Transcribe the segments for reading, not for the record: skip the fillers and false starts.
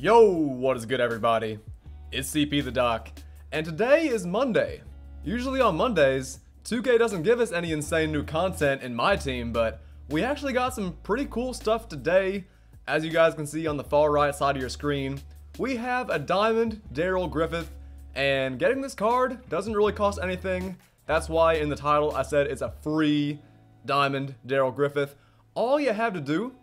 Yo, what is good everybody? It's CP The Doc, and today is Monday. Usually on Mondays, 2K doesn't give us any insane new content in my team, but we actually got some pretty cool stuff today. As you guys can see on the far right side of your screen, we have a Diamond Darrell Griffith, and getting this card doesn't really cost anything. That's why in the title I said it's a free Diamond Darrell Griffith. All you have to do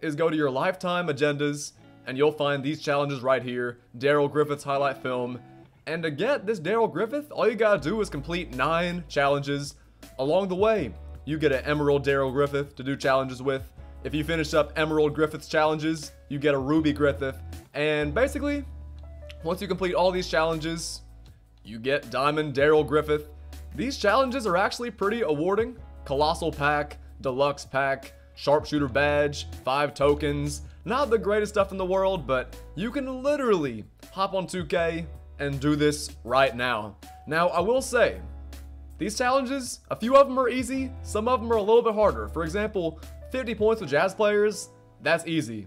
is go to your Lifetime Agendas, and you'll find these challenges right here, Darrell Griffith's highlight film. And to get this Darrell Griffith, all you gotta do is complete 9 challenges along the way. You get an Emerald Darrell Griffith to do challenges with. If you finish up Emerald Griffith's challenges, you get a Ruby Griffith. And basically, once you complete all these challenges, you get Diamond Darrell Griffith. These challenges are actually pretty awarding. Colossal pack, deluxe pack, sharpshooter badge, 5 tokens. Not the greatest stuff in the world, but you can literally hop on 2K and do this right now. Now, I will say, these challenges, a few of them are easy, some of them are a little bit harder. For example, 50 points with Jazz players, that's easy.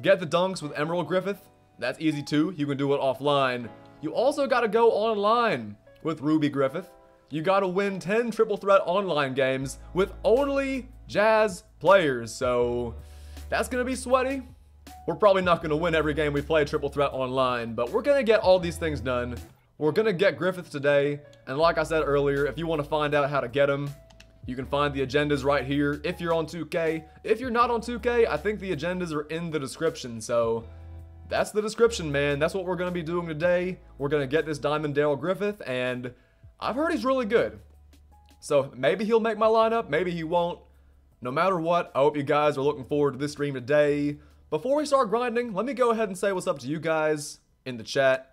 Get the dunks with Emerald Griffith, that's easy too, you can do it offline. You also gotta go online with Ruby Griffith. You gotta win 10 Triple Threat online games with only Jazz players, so that's gonna be sweaty. We're probably not going to win every game we play Triple Threat online, but we're going to get all these things done. We're going to get Griffith today, and like I said earlier, if you want to find out how to get him, you can find the agendas right here if you're on 2K. If you're not on 2K, I think the agendas are in the description, so that's the description, man. That's what we're going to be doing today. We're going to get this Diamond Darrell Griffith, and I've heard he's really good. So maybe he'll make my lineup, maybe he won't. No matter what, I hope you guys are looking forward to this stream today. Before we start grinding, let me go ahead and say what's up to you guys in the chat.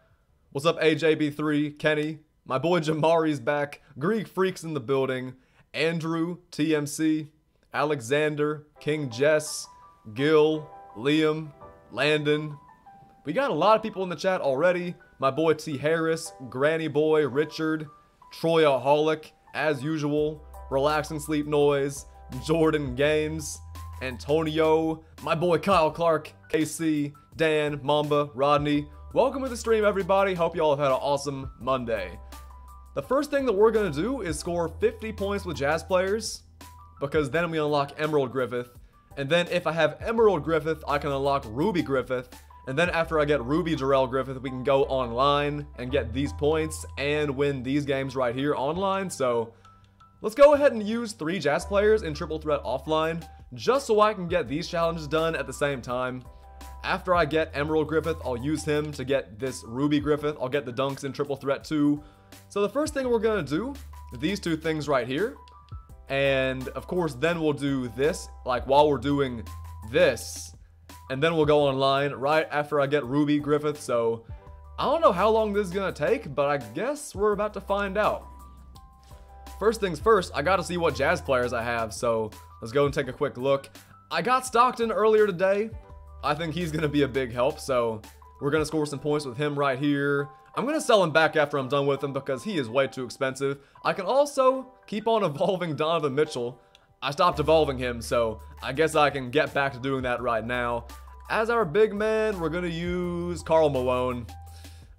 What's up, AJB3, Kenny, my boy Jamari's back, Greek Freaks in the building, Andrew, TMC, Alexander, King Jess, Gil, Liam, Landon. We got a lot of people in the chat already. My boy T Harris, Granny Boy, Richard, Troyaholic, as usual, Relax and Sleep Noise, Jordan Games, Antonio, my boy Kyle Clark, KC, Dan, Mamba, Rodney. Welcome to the stream, everybody. Hope y'all have had an awesome Monday. The first thing that we're gonna do is score 50 points with Jazz players, because then we unlock Emerald Griffith. And then if I have Emerald Griffith, I can unlock Ruby Griffith. And then after I get Ruby Darrell Griffith, we can go online and get these points and win these games right here online. So let's go ahead and use 3 Jazz players in Triple Threat offline, just so I can get these challenges done at the same time. After I get Emerald Griffith, I'll use him to get this Ruby Griffith. I'll get the dunks in Triple Threat too. So the first thing we're gonna do, these 2 things right here. And of course, then we'll do this, like while we're doing this. And then we'll go online right after I get Ruby Griffith. So I don't know how long this is gonna take, but I guess we're about to find out. First things first, I gotta see what Jazz players I have, so let's go and take a quick look. I got Stockton earlier today. I think he's gonna be a big help, so we're gonna score some points with him right here. I'm gonna sell him back after I'm done with him because he is way too expensive. I can also keep on evolving Donovan Mitchell. I stopped evolving him, so I guess I can get back to doing that right now. As our big man, we're gonna use Karl Malone.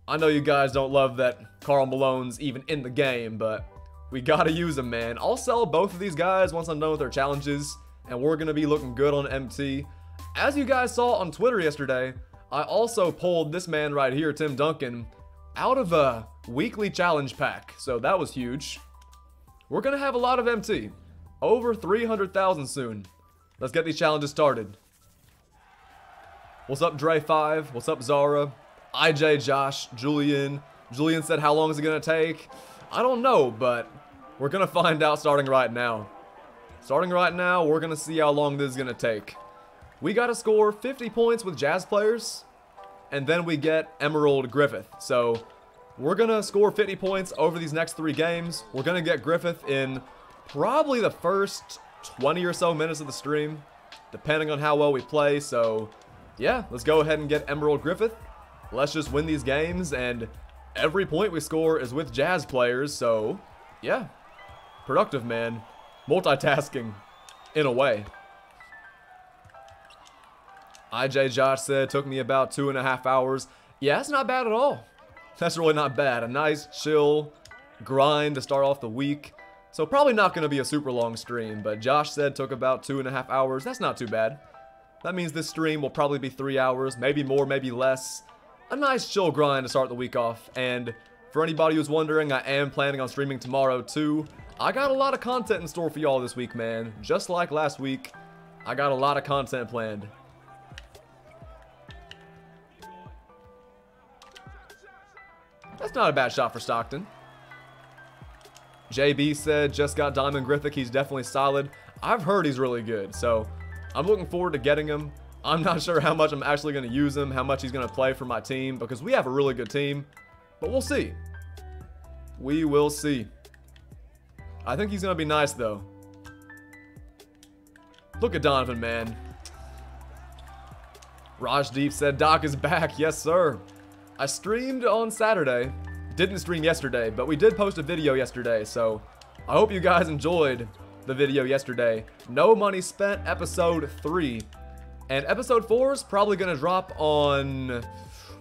I know you guys don't love that Karl Malone's even in the game, but we gotta use them, man. I'll sell both of these guys once I'm done with their challenges, and we're gonna be looking good on MT. As you guys saw on Twitter yesterday, I also pulled this man right here, Tim Duncan, out of a weekly challenge pack, so that was huge. We're gonna have a lot of MT, over 300,000 soon. Let's get these challenges started. What's up, Dre5? What's up, Zara? IJ, Josh, Julian. Julian said, how long is it gonna take? I don't know, but we're gonna find out starting right now. Starting right now, we're gonna see how long this is gonna take. We gotta score 50 points with Jazz players, and then we get Emerald Griffith. So we're gonna score 50 points over these next 3 games. We're gonna get Griffith in probably the first 20 or so minutes of the stream, depending on how well we play. So yeah, let's go ahead and get Emerald Griffith. Let's just win these games, and every point we score is with Jazz players, so yeah, productive, man. Multitasking in a way. IJ Josh said, took me about 2.5 hours. Yeah, that's not bad at all. That's really not bad. A nice, chill grind to start off the week. So probably not going to be a super long stream, but Josh said took about 2.5 hours. That's not too bad. That means this stream will probably be 3 hours, maybe more, maybe less. A nice, chill grind to start the week off. And for anybody who's wondering, I am planning on streaming tomorrow too. I got a lot of content in store for y'all this week, man. Just like last week, I got a lot of content planned. That's not a bad shot for Stockton. JB said, just got Diamond Griffith. He's definitely solid. I've heard he's really good, so I'm looking forward to getting him. I'm not sure how much I'm actually going to use him, how much he's going to play for my team, because we have a really good team, but we'll see. We will see. I think he's going to be nice, though. Look at Donovan, man. Rajdeep said, Doc is back. Yes, sir. I streamed on Saturday, didn't stream yesterday, but we did post a video yesterday, so I hope you guys enjoyed the video yesterday. No Money Spent, episode 3, and episode 4 is probably going to drop on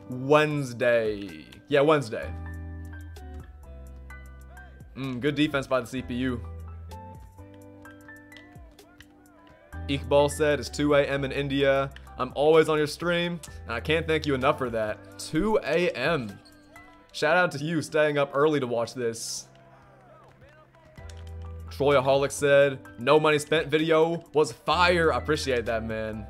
Wednesday. Yeah, Wednesday. Good defense by the CPU. Iqbal said, it's 2 a.m. in India. I'm always on your stream, and I can't thank you enough for that. 2 a.m. Shout out to you staying up early to watch this. Troyaholic said, No Money Spent video was fire. I appreciate that, man.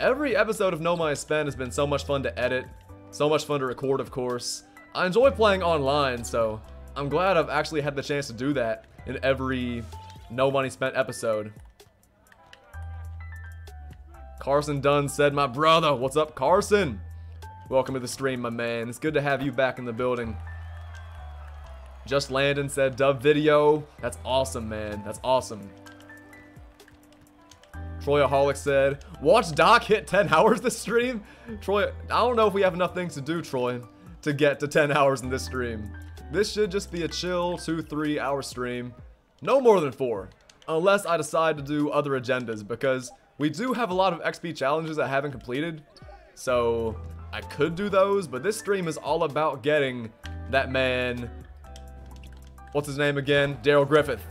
Every episode of No Money Spent has been so much fun to edit, so much fun to record, of course. I enjoy playing online, so I'm glad I've actually had the chance to do that in every No Money Spent episode. Carson Dunn said, my brother. What's up, Carson? Welcome to the stream, my man. It's good to have you back in the building. Just Landon said, dub video. That's awesome, man. That's awesome. Troyaholic said, watch Doc hit 10 hours this stream. Troy, I don't know if we have enough things to do, Troy, to get to 10 hours in this stream. This should just be a chill 2-3 hour stream. No more than 4, unless I decide to do other agendas, because we do have a lot of XP challenges I haven't completed, so I could do those, but this stream is all about getting that man, what's his name again? Darrell Griffith.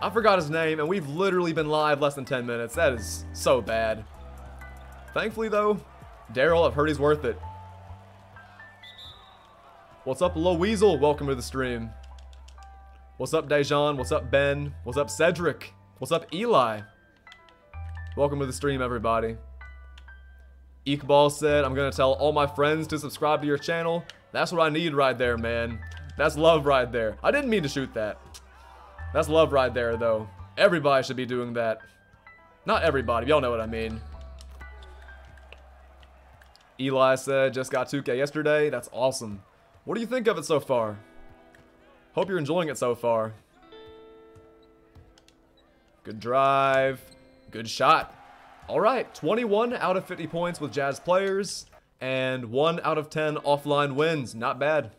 I forgot his name, and we've literally been live less than 10 minutes. That is so bad. Thankfully, though, Darrell, I've heard he's worth it. What's up, Lil Weasel? Welcome to the stream. What's up, Dejan? What's up, Ben? What's up, Cedric? What's up, Eli? Welcome to the stream, everybody. Iqbal said, I'm going to tell all my friends to subscribe to your channel. That's what I need right there, man. That's love right there. I didn't mean to shoot that. That's love right there, though. Everybody should be doing that. Not everybody, y'all know what I mean. Eli said, just got 2K yesterday. That's awesome. What do you think of it so far? Hope you're enjoying it so far. Good drive. Good shot. All right, 21 out of 50 points with Jazz players, and 1 out of 10 offline wins. Not bad.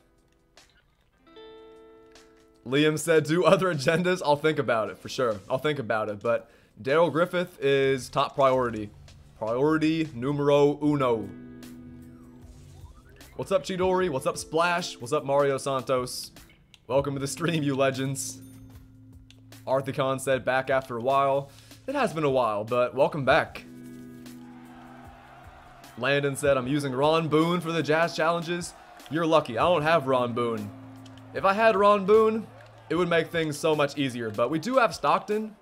Liam said, do other agendas? I'll think about it, for sure. I'll think about it, but Darrell Griffith is top priority. Priority numero uno. What's up, Chidori? What's up, Splash? What's up, Mario Santos? Welcome to the stream, you legends. Arthicon said, back after a while. It has been a while, but welcome back. Landon said, I'm using Ron Boone for the Jazz challenges. You're lucky. I don't have Ron Boone. If I had Ron Boone, it would make things so much easier. But we do have Stockton,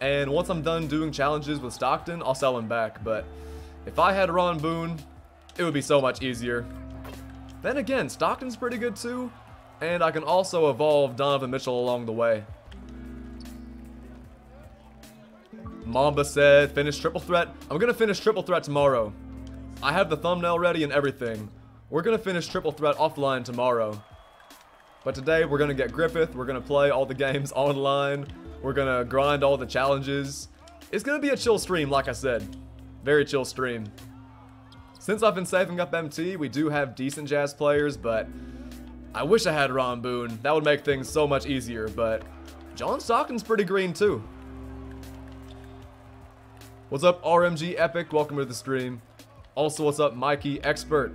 and once I'm done doing challenges with Stockton, I'll sell him back. But if I had Ron Boone, it would be so much easier. Then again, Stockton's pretty good too, and I can also evolve Donovan Mitchell along the way. Mamba said, finish Triple Threat. I'm going to finish Triple Threat tomorrow. I have the thumbnail ready and everything. We're going to finish Triple Threat offline tomorrow. But today, we're going to get Griffith. We're going to play all the games online. We're going to grind all the challenges. It's going to be a chill stream, like I said. Very chill stream. Since I've been saving up MT, we do have decent Jazz players, but I wish I had Ron Boone. That would make things so much easier, but John Stockton's pretty green, too. What's up, RMG Epic? Welcome to the stream. Also, what's up, Mikey Expert?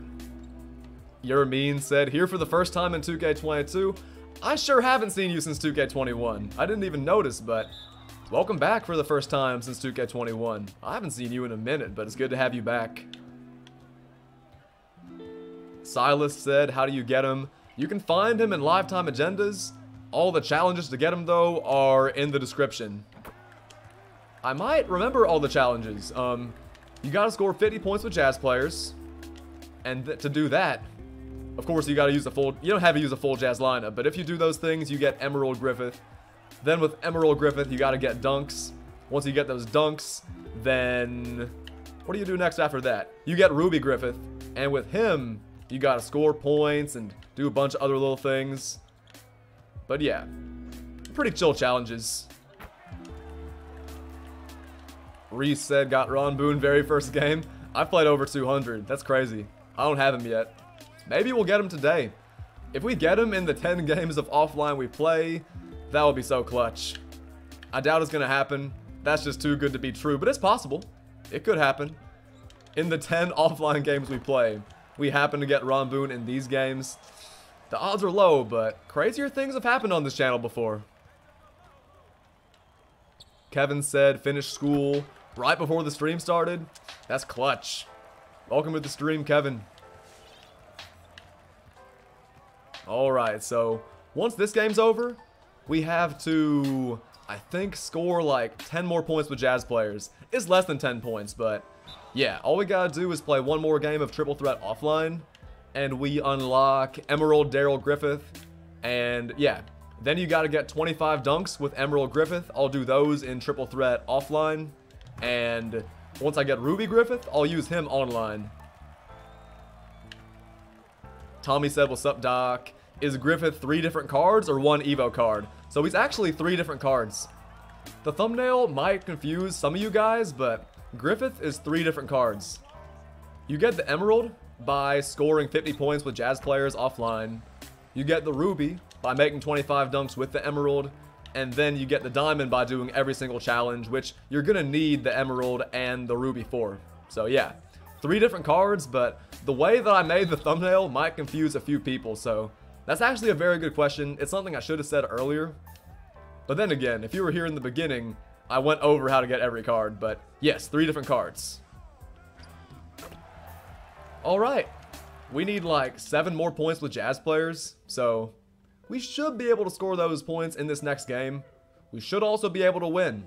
Your mean said, here for the first time in 2K22. I sure haven't seen you since 2K21. I didn't even notice, but welcome back for the first time since 2K21. I haven't seen you in a minute, but it's good to have you back. Silas said, how do you get him? You can find him in Lifetime Agendas. All the challenges to get him, though, are in the description. I might remember all the challenges. You gotta score 50 points with Jazz players. And to do that, of course, you gotta use a full... You don't have to use a full Jazz lineup, but if you do those things, you get Emerald Griffith. Then with Emerald Griffith, you gotta get dunks. Once you get those dunks, then... What do you do next after that? You get Ruby Griffith. And with him, you gotta score points and do a bunch of other little things. But yeah, pretty chill challenges. Reese said, got Ron Boone very first game. I've played over 200. That's crazy. I don't have him yet. Maybe we'll get him today. If we get him in the 10 games of offline we play, that would be so clutch. I doubt it's going to happen. That's just too good to be true, but it's possible. It could happen. In the 10 offline games we play, we happen to get Ron Boone in these games. The odds are low, but crazier things have happened on this channel before. Kevin said, finished school right before the stream started. That's clutch. Welcome to the stream, Kevin. Alright, so once this game's over, we have to, I think, score like 10 more points with Jazz players. It's less than 10 points, but yeah, all we gotta do is play one more game of Triple Threat offline, and we unlock Emerald Darrell Griffith, and yeah, then you gotta get 25 dunks with Emerald Griffith. I'll do those in Triple Threat offline, and once I get Ruby Griffith, I'll use him online. Tommy said, what's up, Doc? Is Griffith 3 different cards or 1 Evo card? So he's actually 3 different cards. The thumbnail might confuse some of you guys, but Griffith is 3 different cards. You get the Emerald by scoring 50 points with Jazz players offline. You get the Ruby by making 25 dunks with the Emerald. And then you get the Diamond by doing every single challenge, which you're going to need the Emerald and the Ruby for. So yeah, 3 different cards, but the way that I made the thumbnail might confuse a few people, so that's actually a very good question. It's something I should have said earlier. But then again, if you were here in the beginning, I went over how to get every card, but yes, 3 different cards. Alright, we need like 7 more points with Jazz players, so we should be able to score those points in this next game. We should also be able to win.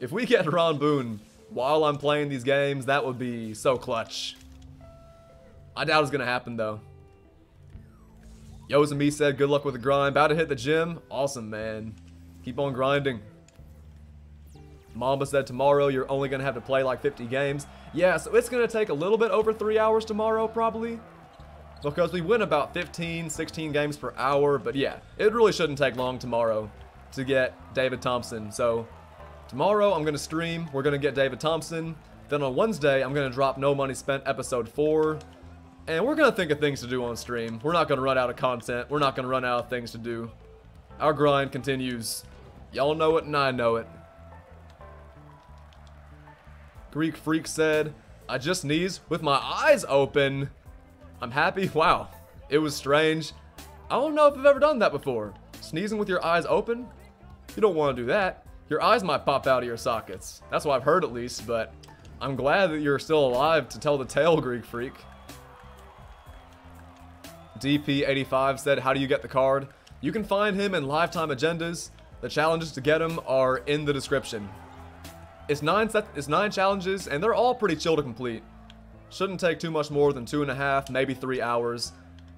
If we get Ron Boone while I'm playing these games, that would be so clutch. I doubt it's going to happen, though. Yozami said, good luck with the grind. About to hit the gym. Awesome, man. Keep on grinding. Mamba said, tomorrow you're only going to have to play like 50 games. Yeah, so it's going to take a little bit over 3 hours tomorrow, probably. Because we win about 15, 16 games per hour. But yeah, it really shouldn't take long tomorrow to get David Thompson. So tomorrow I'm going to stream. We're going to get David Thompson. Then on Wednesday, I'm going to drop No Money Spent Episode 4. And we're going to think of things to do on stream. We're not going to run out of content. We're not going to run out of things to do. Our grind continues. Y'all know it and I know it. Greek Freak said, I just sneezed with my eyes open. I'm happy. Wow. It was strange. I don't know if I've ever done that before. Sneezing with your eyes open? You don't want to do that. Your eyes might pop out of your sockets. That's what I've heard at least, but I'm glad that you're still alive to tell the tale, Greek Freak. DP85 said, how do you get the card? You can find him in Lifetime Agendas. The challenges to get him are in the description. It's nine challenges, and they're all pretty chill to complete. Shouldn't take too much more than 2.5, maybe 3 hours.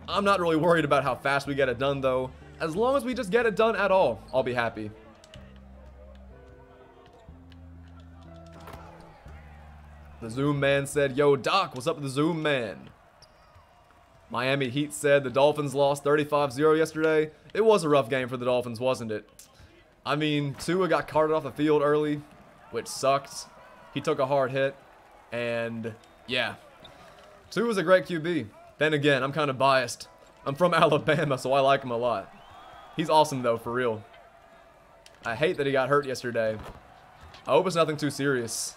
I'm not really worried about how fast we get it done, though. As long as we just get it done at all, I'll be happy. The Zoom Man said, yo, Doc, what's up with the Zoom Man? Miami Heat said the Dolphins lost 35-0 yesterday. It was a rough game for the Dolphins, wasn't it? I mean, Tua got carted off the field early, which sucked. He took a hard hit, and yeah. Tua's a great QB. Then again, I'm kind of biased. I'm from Alabama, so I like him a lot. He's awesome, though, for real. I hate that he got hurt yesterday. I hope it's nothing too serious.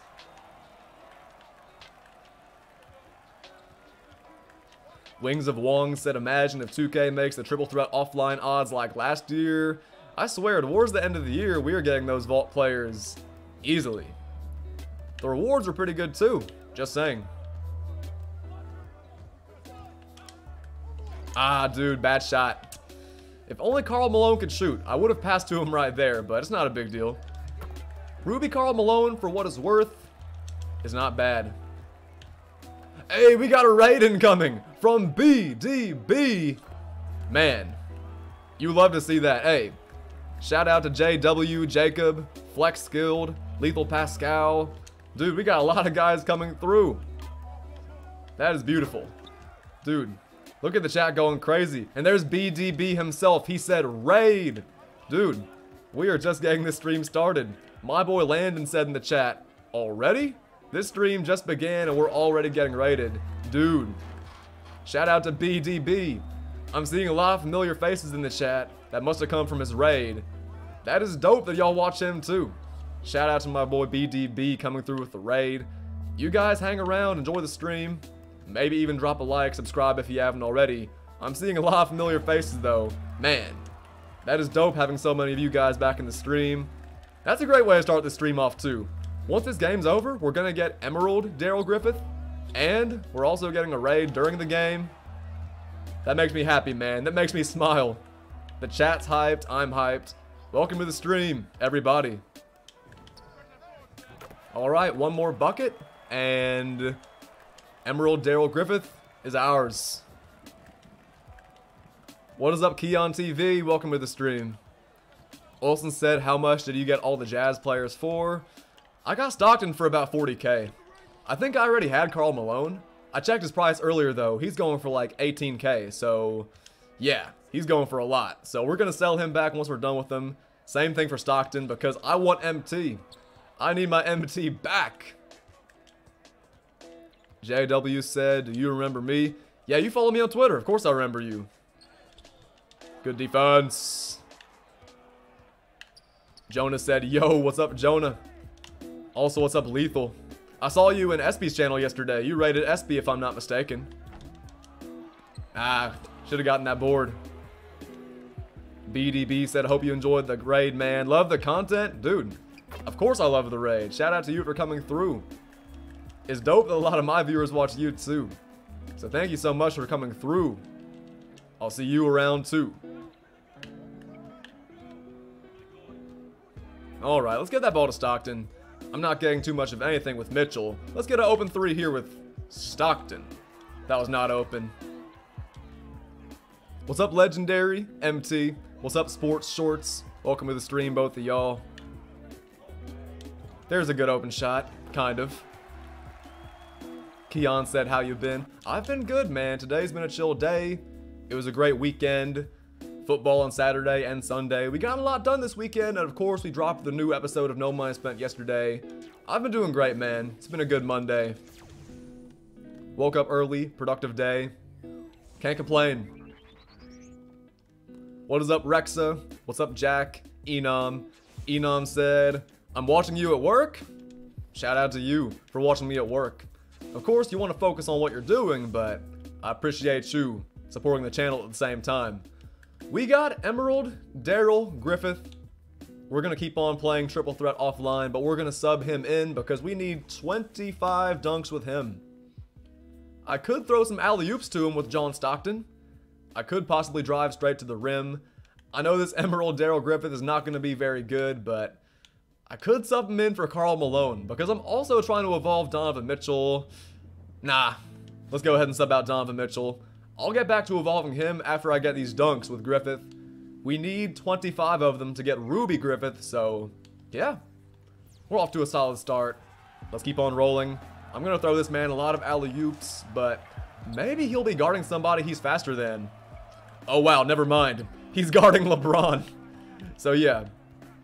Wings of Wong said, imagine if 2K makes the Triple Threat offline odds like last year. I swear, towards the end of the year, we are getting those vault players easily. The rewards were pretty good too, just saying. Ah, dude, bad shot. If only Karl Malone could shoot. I would have passed to him right there, but it's not a big deal. Ruby Karl Malone, for what it's worth, is not bad. Hey, we got a raid incoming from BDB. Man, you love to see that. Hey, shout out to JW, Jacob, Flex Skilled, Lethal Pascal. Dude, we got a lot of guys coming through. That is beautiful. Dude, look at the chat going crazy. And there's BDB himself. He said raid. Dude, we are just getting this stream started. My boy Landon said in the chat, already? This stream just began and we're already getting raided. Dude, shout out to BDB. I'm seeing a lot of familiar faces in the chat that must have come from his raid. That is dope that y'all watch him too. Shout out to my boy BDB coming through with the raid. You guys hang around, enjoy the stream. Maybe even drop a like, subscribe if you haven't already. I'm seeing a lot of familiar faces though. Man, that is dope having so many of you guys back in the stream. That's a great way to start the stream off too. Once this game's over, we're gonna get Emerald, Darrell Griffith, and we're also getting a raid during the game. That makes me happy, man. That makes me smile. The chat's hyped, I'm hyped. Welcome to the stream, everybody. All right, one more bucket, and Emerald, Darrell Griffith is ours. What is up, Keon TV? Welcome to the stream. Olsen said, how much did you get all the Jazz players for? I got Stockton for about 40K. I think I already had Karl Malone. I checked his price earlier though. He's going for like 18K. So yeah, he's going for a lot. So we're gonna sell him back once we're done with him. Same thing for Stockton because I want MT. I need my MT back. JW said, do you remember me? Yeah, you follow me on Twitter. Of course I remember you. Good defense. Jonah said, yo, what's up, Jonah? Also, what's up, Lethal? I saw you in SB's channel yesterday. You rated SB, if I'm not mistaken. Ah, should have gotten that board. BDB said, hope you enjoyed the raid, man. Love the content? Dude, of course I love the raid. Shout out to you for coming through. It's dope that a lot of my viewers watch you, too. So thank you so much for coming through. I'll see you around, too. All right, let's get that ball to Stockton. I'm not getting too much of anything with Mitchell. Let's get an open three here with Stockton. That was not open. What's up, Legendary? MT. What's up, Sports Shorts? Welcome to the stream, both of y'all. There's a good open shot, kind of. Keon said, how you been? I've been good, man. Today's been a chill day. It was a great weekend. Football on Saturday and Sunday. We got a lot done this weekend, and of course we dropped the new episode of No Money Spent yesterday. I've been doing great, man. It's been a good Monday. Woke up early, productive day. Can't complain. What is up, Rexa? What's up, Jack? Enom. Enom said, I'm watching you at work? Shout out to you for watching me at work. Of course, you want to focus on what you're doing, but I appreciate you supporting the channel at the same time. We got Emerald, Darrell Griffith. We're going to keep on playing Triple Threat offline, but we're going to sub him in because we need 25 dunks with him. I could throw some alley-oops to him with John Stockton. I could possibly drive straight to the rim. I know this Emerald, Darrell Griffith is not going to be very good, but I could sub him in for Karl Malone because I'm also trying to evolve Donovan Mitchell. Nah, let's go ahead and sub out Donovan Mitchell. I'll get back to evolving him after I get these dunks with Griffith. We need 25 of them to get Ruby Griffith, so yeah. We're off to a solid start. Let's keep on rolling. I'm going to throw this man a lot of alley-oops, but maybe he'll be guarding somebody he's faster than. Oh wow, never mind. He's guarding LeBron. So yeah,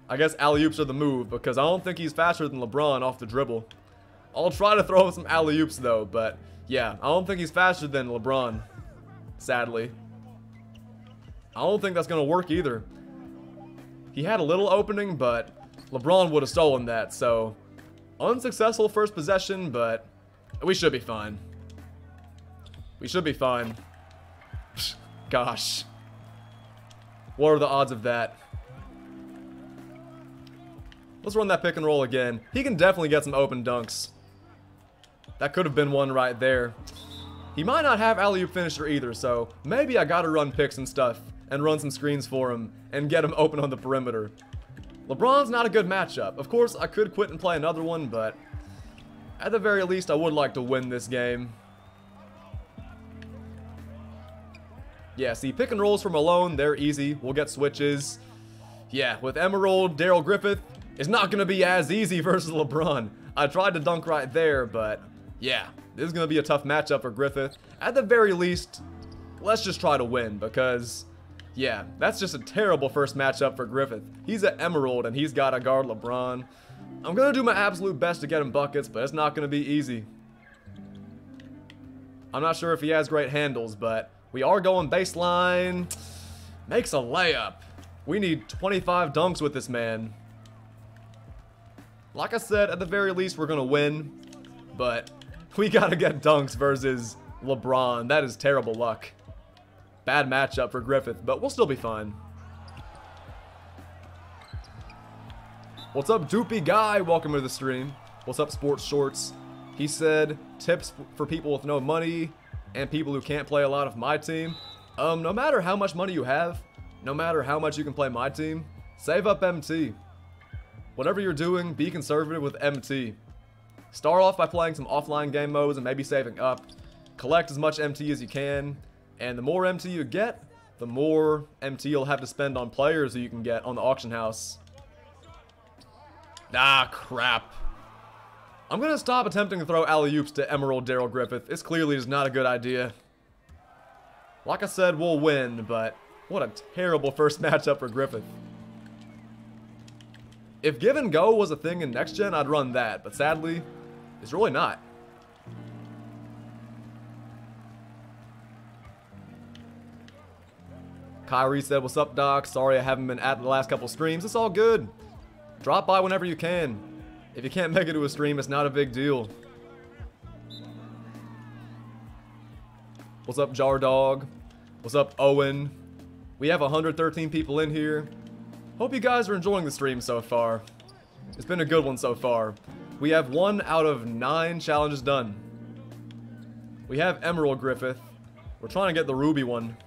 I guess alley-oops are the move because I don't think he's faster than LeBron off the dribble. I'll try to throw him some alley-oops though, but yeah, I don't think he's faster than LeBron. Sadly, I don't think that's gonna work either. He had a little opening, but LeBron would have stolen that. So unsuccessful first possession, but we should be fine. We should be fine. gosh. What are the odds of that? Let's run that pick and roll again. He can definitely get some open dunks. That could have been one right there. He might not have alley-oop finisher either, so maybe I gotta run picks and stuff and run some screens for him and get him open on the perimeter. LeBron's not a good matchup. Of course, I could quit and play another one, but at the very least, I would like to win this game. Yeah, see, pick and rolls from Malone, they're easy. We'll get switches. Yeah, with Emerald, Darrell Griffith, it's not going to be as easy versus LeBron. I tried to dunk right there, but yeah, this is going to be a tough matchup for Griffith. At the very least, let's just try to win because, yeah, that's just a terrible first matchup for Griffith. He's an Emerald, and he's got to guard LeBron. I'm going to do my absolute best to get him buckets, but it's not going to be easy. I'm not sure if he has great handles, but we are going baseline. Makes a layup. We need 25 dunks with this man. Like I said, at the very least, we're going to win. But we got to get dunks versus LeBron. That is terrible luck. Bad matchup for Griffith, but we'll still be fine. What's up, Doopy Guy? Welcome to the stream. What's up, Sports Shorts? He said, tips for people with no money and people who can't play a lot of my team. No matter how much money you have, no matter how much you can play my team, save up MT. Whatever you're doing, be conservative with MT. Start off by playing some offline game modes and maybe saving up. Collect as much MT as you can, and the more MT you get, the more MT you'll have to spend on players that you can get on the auction house. Ah, crap. I'm going to stop attempting to throw alley-oops to Emerald Darrell Griffith. This clearly is not a good idea. Like I said, we'll win, but what a terrible first matchup for Griffith. If give and go was a thing in next gen, I'd run that, but sadly, it's really not. Kyrie said, what's up, Doc? Sorry I haven't been at the last couple streams. It's all good. Drop by whenever you can. If you can't make it to a stream, it's not a big deal. What's up, Jar Dog? What's up, Owen? We have 113 people in here. Hope you guys are enjoying the stream so far. It's been a good one so far. We have 1 out of 9 challenges done. We have Emerald Griffith. We're trying to get the Ruby one.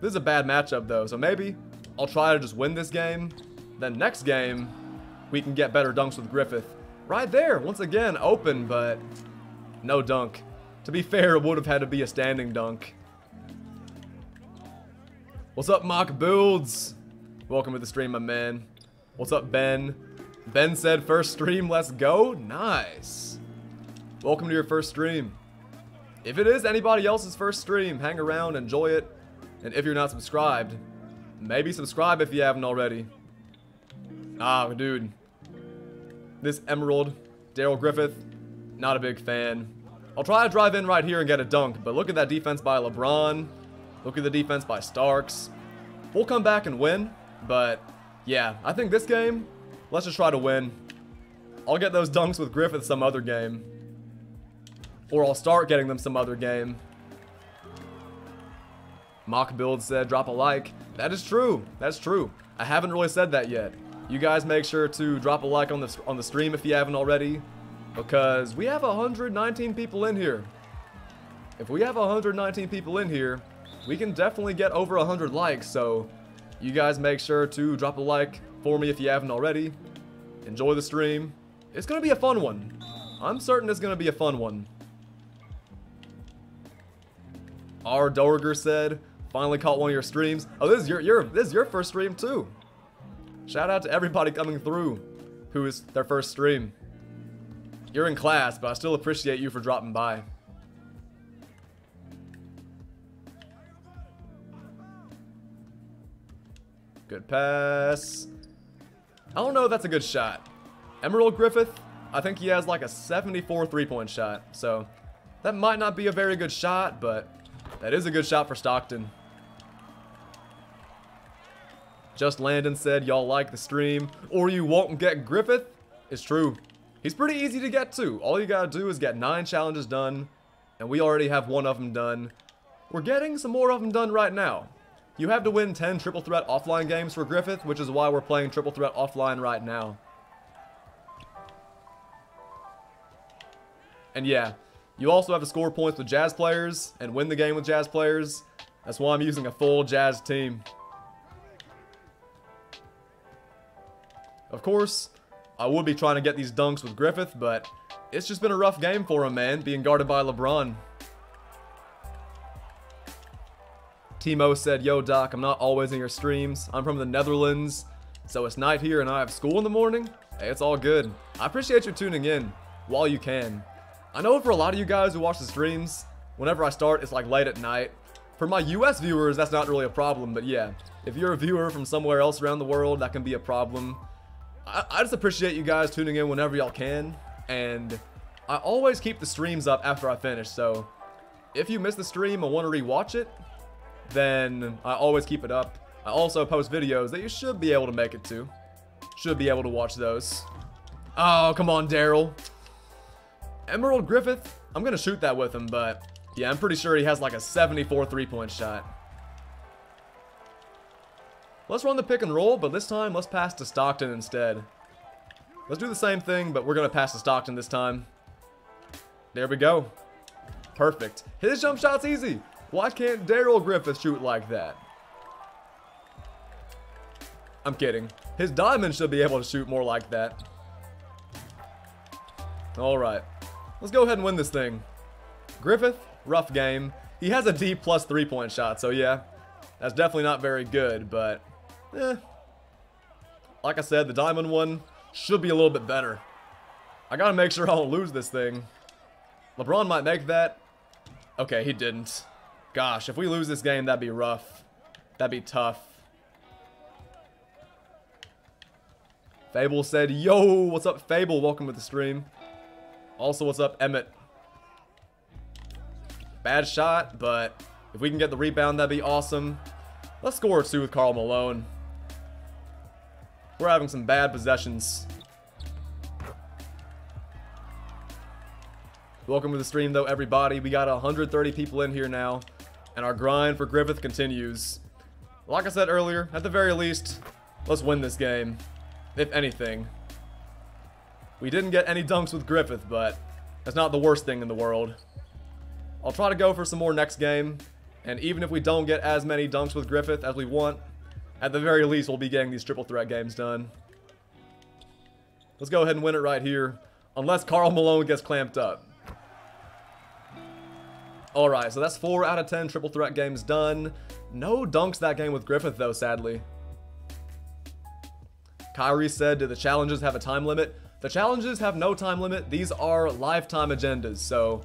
This is a bad matchup though, so maybe I'll try to just win this game. Then next game, we can get better dunks with Griffith. Right there, once again, open, but no dunk. To be fair, it would have had to be a standing dunk. What's up, Mock Builds? Welcome to the stream, my man. What's up, Ben? Ben said, first stream, let's go. Nice. Welcome to your first stream. If it is anybody else's first stream, hang around, enjoy it. And if you're not subscribed, maybe subscribe if you haven't already. Ah, dude. This Emerald, Darrell Griffith, not a big fan. I'll try to drive in right here and get a dunk, but look at that defense by LeBron. Look at the defense by Starks. We'll come back and win, but yeah, I think this game, let's just try to win. I'll get those dunks with Griffith some other game. Or I'll start getting them some other game. Mock Build said, drop a like. That is true. That's true. I haven't really said that yet. You guys make sure to drop a like on the stream if you haven't already, because we have 119 people in here. If we have 119 people in here, we can definitely get over 100 likes, so you guys make sure to drop a like for me if you haven't already. Enjoy the stream. It's going to be a fun one. I'm certain it's going to be a fun one. R. Dorger said, finally caught one of your streams. Oh, this is your first stream too. Shout out to everybody coming through who is their first stream. You're in class, but I still appreciate you for dropping by. Good pass. I don't know if that's a good shot. Emerald Griffith, I think he has like a 74 three-point shot. So that might not be a very good shot, but that is a good shot for Stockton. Just Landon said, y'all like the stream or you won't get Griffith. It's true. He's pretty easy to get to. All you gotta do is get 9 challenges done, and we already have one of them done. We're getting some more of them done right now. You have to win 10 Triple Threat offline games for Griffith, which is why we're playing Triple Threat offline right now. And yeah, you also have to score points with Jazz players and win the game with Jazz players. That's why I'm using a full Jazz team. Of course, I would be trying to get these dunks with Griffith, but it's just been a rough game for him, man, being guarded by LeBron. Timo said, "Yo, Doc, I'm not always in your streams. I'm from the Netherlands, so it's night here and I have school in the morning." Hey, it's all good. I appreciate you tuning in while you can. I know for a lot of you guys who watch the streams, whenever I start, it's like late at night. For my US viewers, that's not really a problem, but yeah, if you're a viewer from somewhere else around the world, that can be a problem. I just appreciate you guys tuning in whenever y'all can, and I always keep the streams up after I finish, so if you miss the stream and want to rewatch it, then I always keep it up. I also post videos that you should be able to make it to. Should be able to watch those. Oh, come on, Darrell. Emerald Griffith, I'm going to shoot that with him, but yeah, I'm pretty sure he has like a 74 three-point shot. Let's run the pick and roll, but this time let's pass to Stockton instead. Let's do the same thing, but we're going to pass to Stockton this time. There we go. Perfect. His jump shot's easy. Why can't Darrell Griffith shoot like that? I'm kidding. His Diamond should be able to shoot more like that. Alright. Let's go ahead and win this thing. Griffith, rough game. He has a D plus three-point shot, so yeah. That's definitely not very good, but eh. Like I said, the Diamond one should be a little bit better. I gotta make sure I don't lose this thing. LeBron might make that. Okay, he didn't. Gosh, if we lose this game, that'd be rough. That'd be tough. Fable said, "Yo, what's up, Fable? Welcome to the stream." Also, what's up, Emmett? Bad shot, but if we can get the rebound, that'd be awesome. Let's score two with Karl Malone. We're having some bad possessions. Welcome to the stream, though, everybody. We got 130 people in here now, and our grind for Griffith continues. Like I said earlier, at the very least, let's win this game, if anything. We didn't get any dunks with Griffith, but that's not the worst thing in the world. I'll try to go for some more next game. And even if we don't get as many dunks with Griffith as we want, at the very least, we'll be getting these Triple Threat games done. Let's go ahead and win it right here, unless Karl Malone gets clamped up. Alright, so that's 4 out of 10 Triple Threat games done. No dunks that game with Griffith, though, sadly. Kyrie said, "Do the challenges have a time limit?" The challenges have no time limit. These are lifetime agendas, so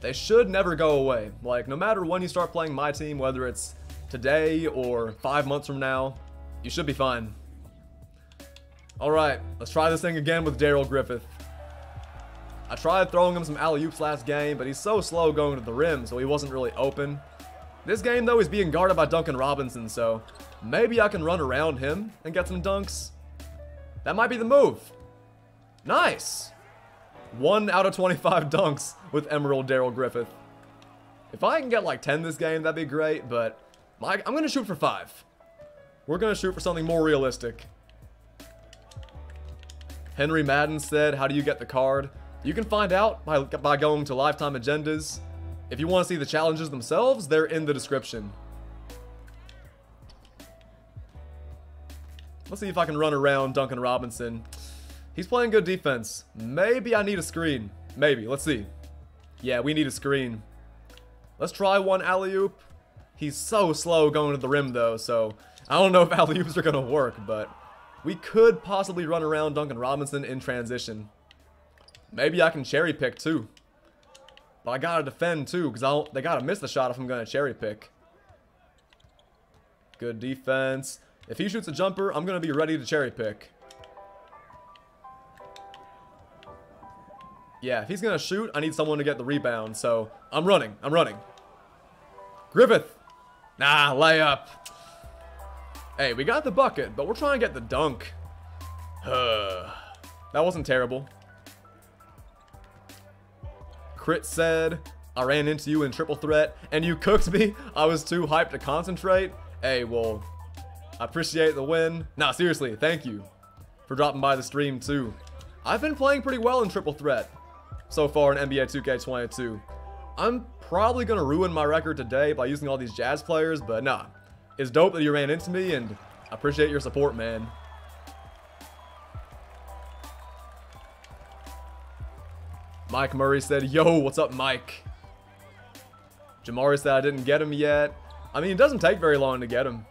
they should never go away. Like, no matter when you start playing My Team, whether it's today or 5 months from now, you should be fine. Alright, let's try this thing again with Darrell Griffith. I tried throwing him some alley-oops last game, but he's so slow going to the rim, so he wasn't really open. This game, though, he's being guarded by Duncan Robinson, so maybe I can run around him and get some dunks. That might be the move. Nice! 1 out of 25 dunks with Emerald Darrell Griffith. If I can get like 10 this game, that'd be great, but I'm going to shoot for 5. We're going to shoot for something more realistic. Henry Madden said, "How do you get the card?" You can find out by going to Lifetime Agendas. If you want to see the challenges themselves, they're in the description. Let's see if I can run around Duncan Robinson. He's playing good defense. Maybe I need a screen. Maybe. Let's see. Yeah, we need a screen. Let's try one alley-oop. He's so slow going to the rim, though, so I don't know if alley-oops are going to work, but we could possibly run around Duncan Robinson in transition. Maybe I can cherry pick too, but I gotta defend too, because they gotta miss the shot if I'm gonna cherry pick. Good defense. If he shoots a jumper, I'm gonna be ready to cherry pick. Yeah, if he's gonna shoot, I need someone to get the rebound, so I'm running. Griffith, nah, layup. Hey, we got the bucket, but we're trying to get the dunk. That wasn't terrible. Crit said, I ran into you in Triple Threat and you cooked me. I was too hyped to concentrate. Hey, well, I appreciate the win. Nah, seriously, thank you for dropping by the stream too. I've been playing pretty well in Triple Threat so far in NBA 2K22. I'm probably gonna ruin my record today by using all these Jazz players, but nah. It's dope that you ran into me and I appreciate your support, man. Mike Murray said, yo, what's up, Mike? Jamari said I didn't get him yet. I mean, it doesn't take very long to get him.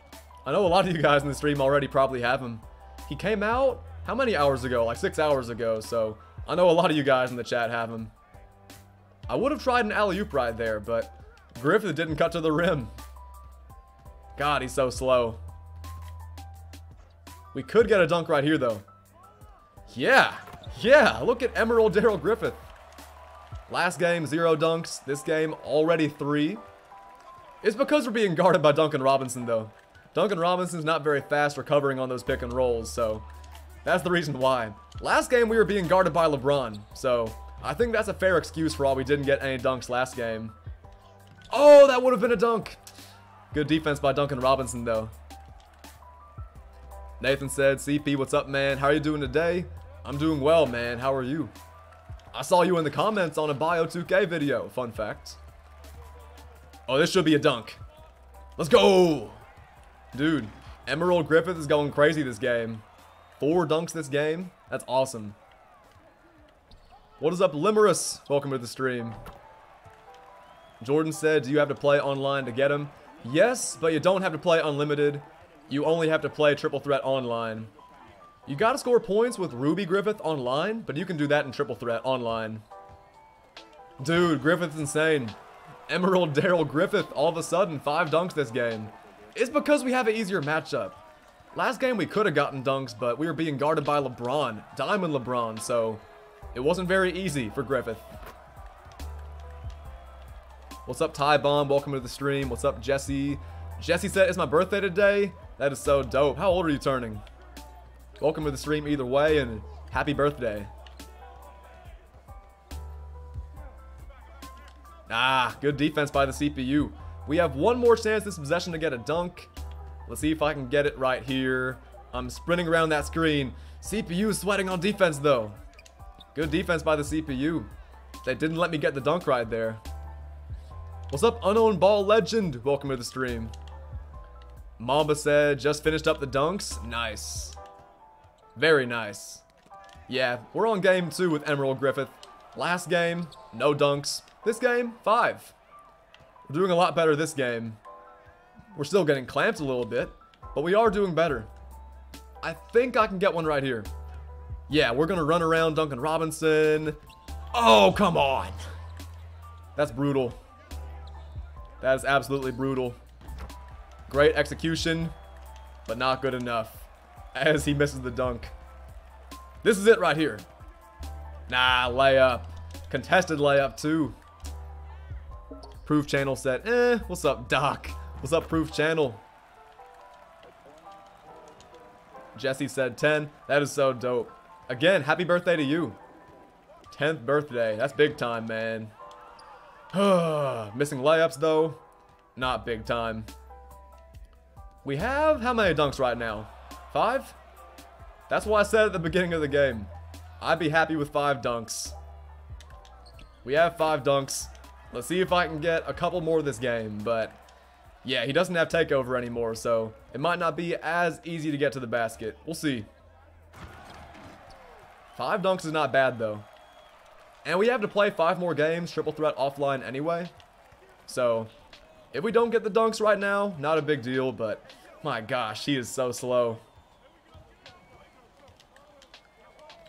I know a lot of you guys in the stream already probably have him. He came out, how many hours ago? Like 6 hours ago, so I know a lot of you guys in the chat have him. I would have tried an alley-oop right there, but Griffith didn't cut to the rim. God, he's so slow. We could get a dunk right here, though. Yeah, yeah, look at Emerald Darrell Griffith. Last game, 0 dunks. This game, already 3. It's because we're being guarded by Duncan Robinson, though. Duncan Robinson's not very fast recovering on those pick and rolls, so that's the reason why. Last game, we were being guarded by LeBron, so I think that's a fair excuse for why we didn't get any dunks last game. Oh, that would have been a dunk. Good defense by Duncan Robinson, though. Nathan said, CP, what's up, man? How are you doing today? I'm doing well, man. How are you? I saw you in the comments on a Bio2K video. Fun fact. Oh, this should be a dunk. Let's go. Dude, Emerald Griffith is going crazy this game. 4 dunks this game. That's awesome. What is up, Limerus? Welcome to the stream. Jordan said, do you have to play online to get him? Yes, but you don't have to play unlimited. You only have to play Triple Threat online. You gotta score points with Ruby Griffith online, but you can do that in Triple Threat online. Dude, Griffith's insane. Emerald Darrell Griffith, all of a sudden, 5 dunks this game. It's because we have an easier matchup. Last game we could have gotten dunks, but we were being guarded by LeBron, Diamond LeBron, so it wasn't very easy for Griffith. What's up, Ty Bomb? Welcome to the stream. What's up, Jesse? Jesse said, it's my birthday today. That is so dope. How old are you turning? Welcome to the stream either way, and happy birthday. Ah, good defense by the CPU. We have 1 more chance this possession to get a dunk. Let's see if I can get it right here. I'm sprinting around that screen. CPU is sweating on defense, though. Good defense by the CPU. They didn't let me get the dunk right there. What's up, Unowned Ball Legend? Welcome to the stream. Mamba said, just finished up the dunks. Nice. Very nice. Yeah, we're on game 2 with Emerald Griffith. Last game, no dunks. This game, 5. We're doing a lot better this game. We're still getting clamped a little bit, but we are doing better. I think I can get one right here. Yeah, we're going to run around Duncan Robinson. Oh, come on. That's brutal. That is absolutely brutal. Great execution, but not good enough as he misses the dunk. This is it right here. Nah, layup. Contested layup, too. Proof Channel said, what's up, Doc? What's up, Proof Channel? Jesse said 10. That is so dope. Again, happy birthday to you. 10th birthday. That's big time, man. Missing layups, though. Not big time. We have how many dunks right now? 5? That's what I said at the beginning of the game. I'd be happy with 5 dunks. We have 5 dunks. Let's see if I can get a couple more this game, but yeah, he doesn't have takeover anymore, so it might not be as easy to get to the basket. We'll see. 5 dunks is not bad, though. And we have to play 5 more games, Triple Threat offline anyway. So, if we don't get the dunks right now, not a big deal, but my gosh, he is so slow.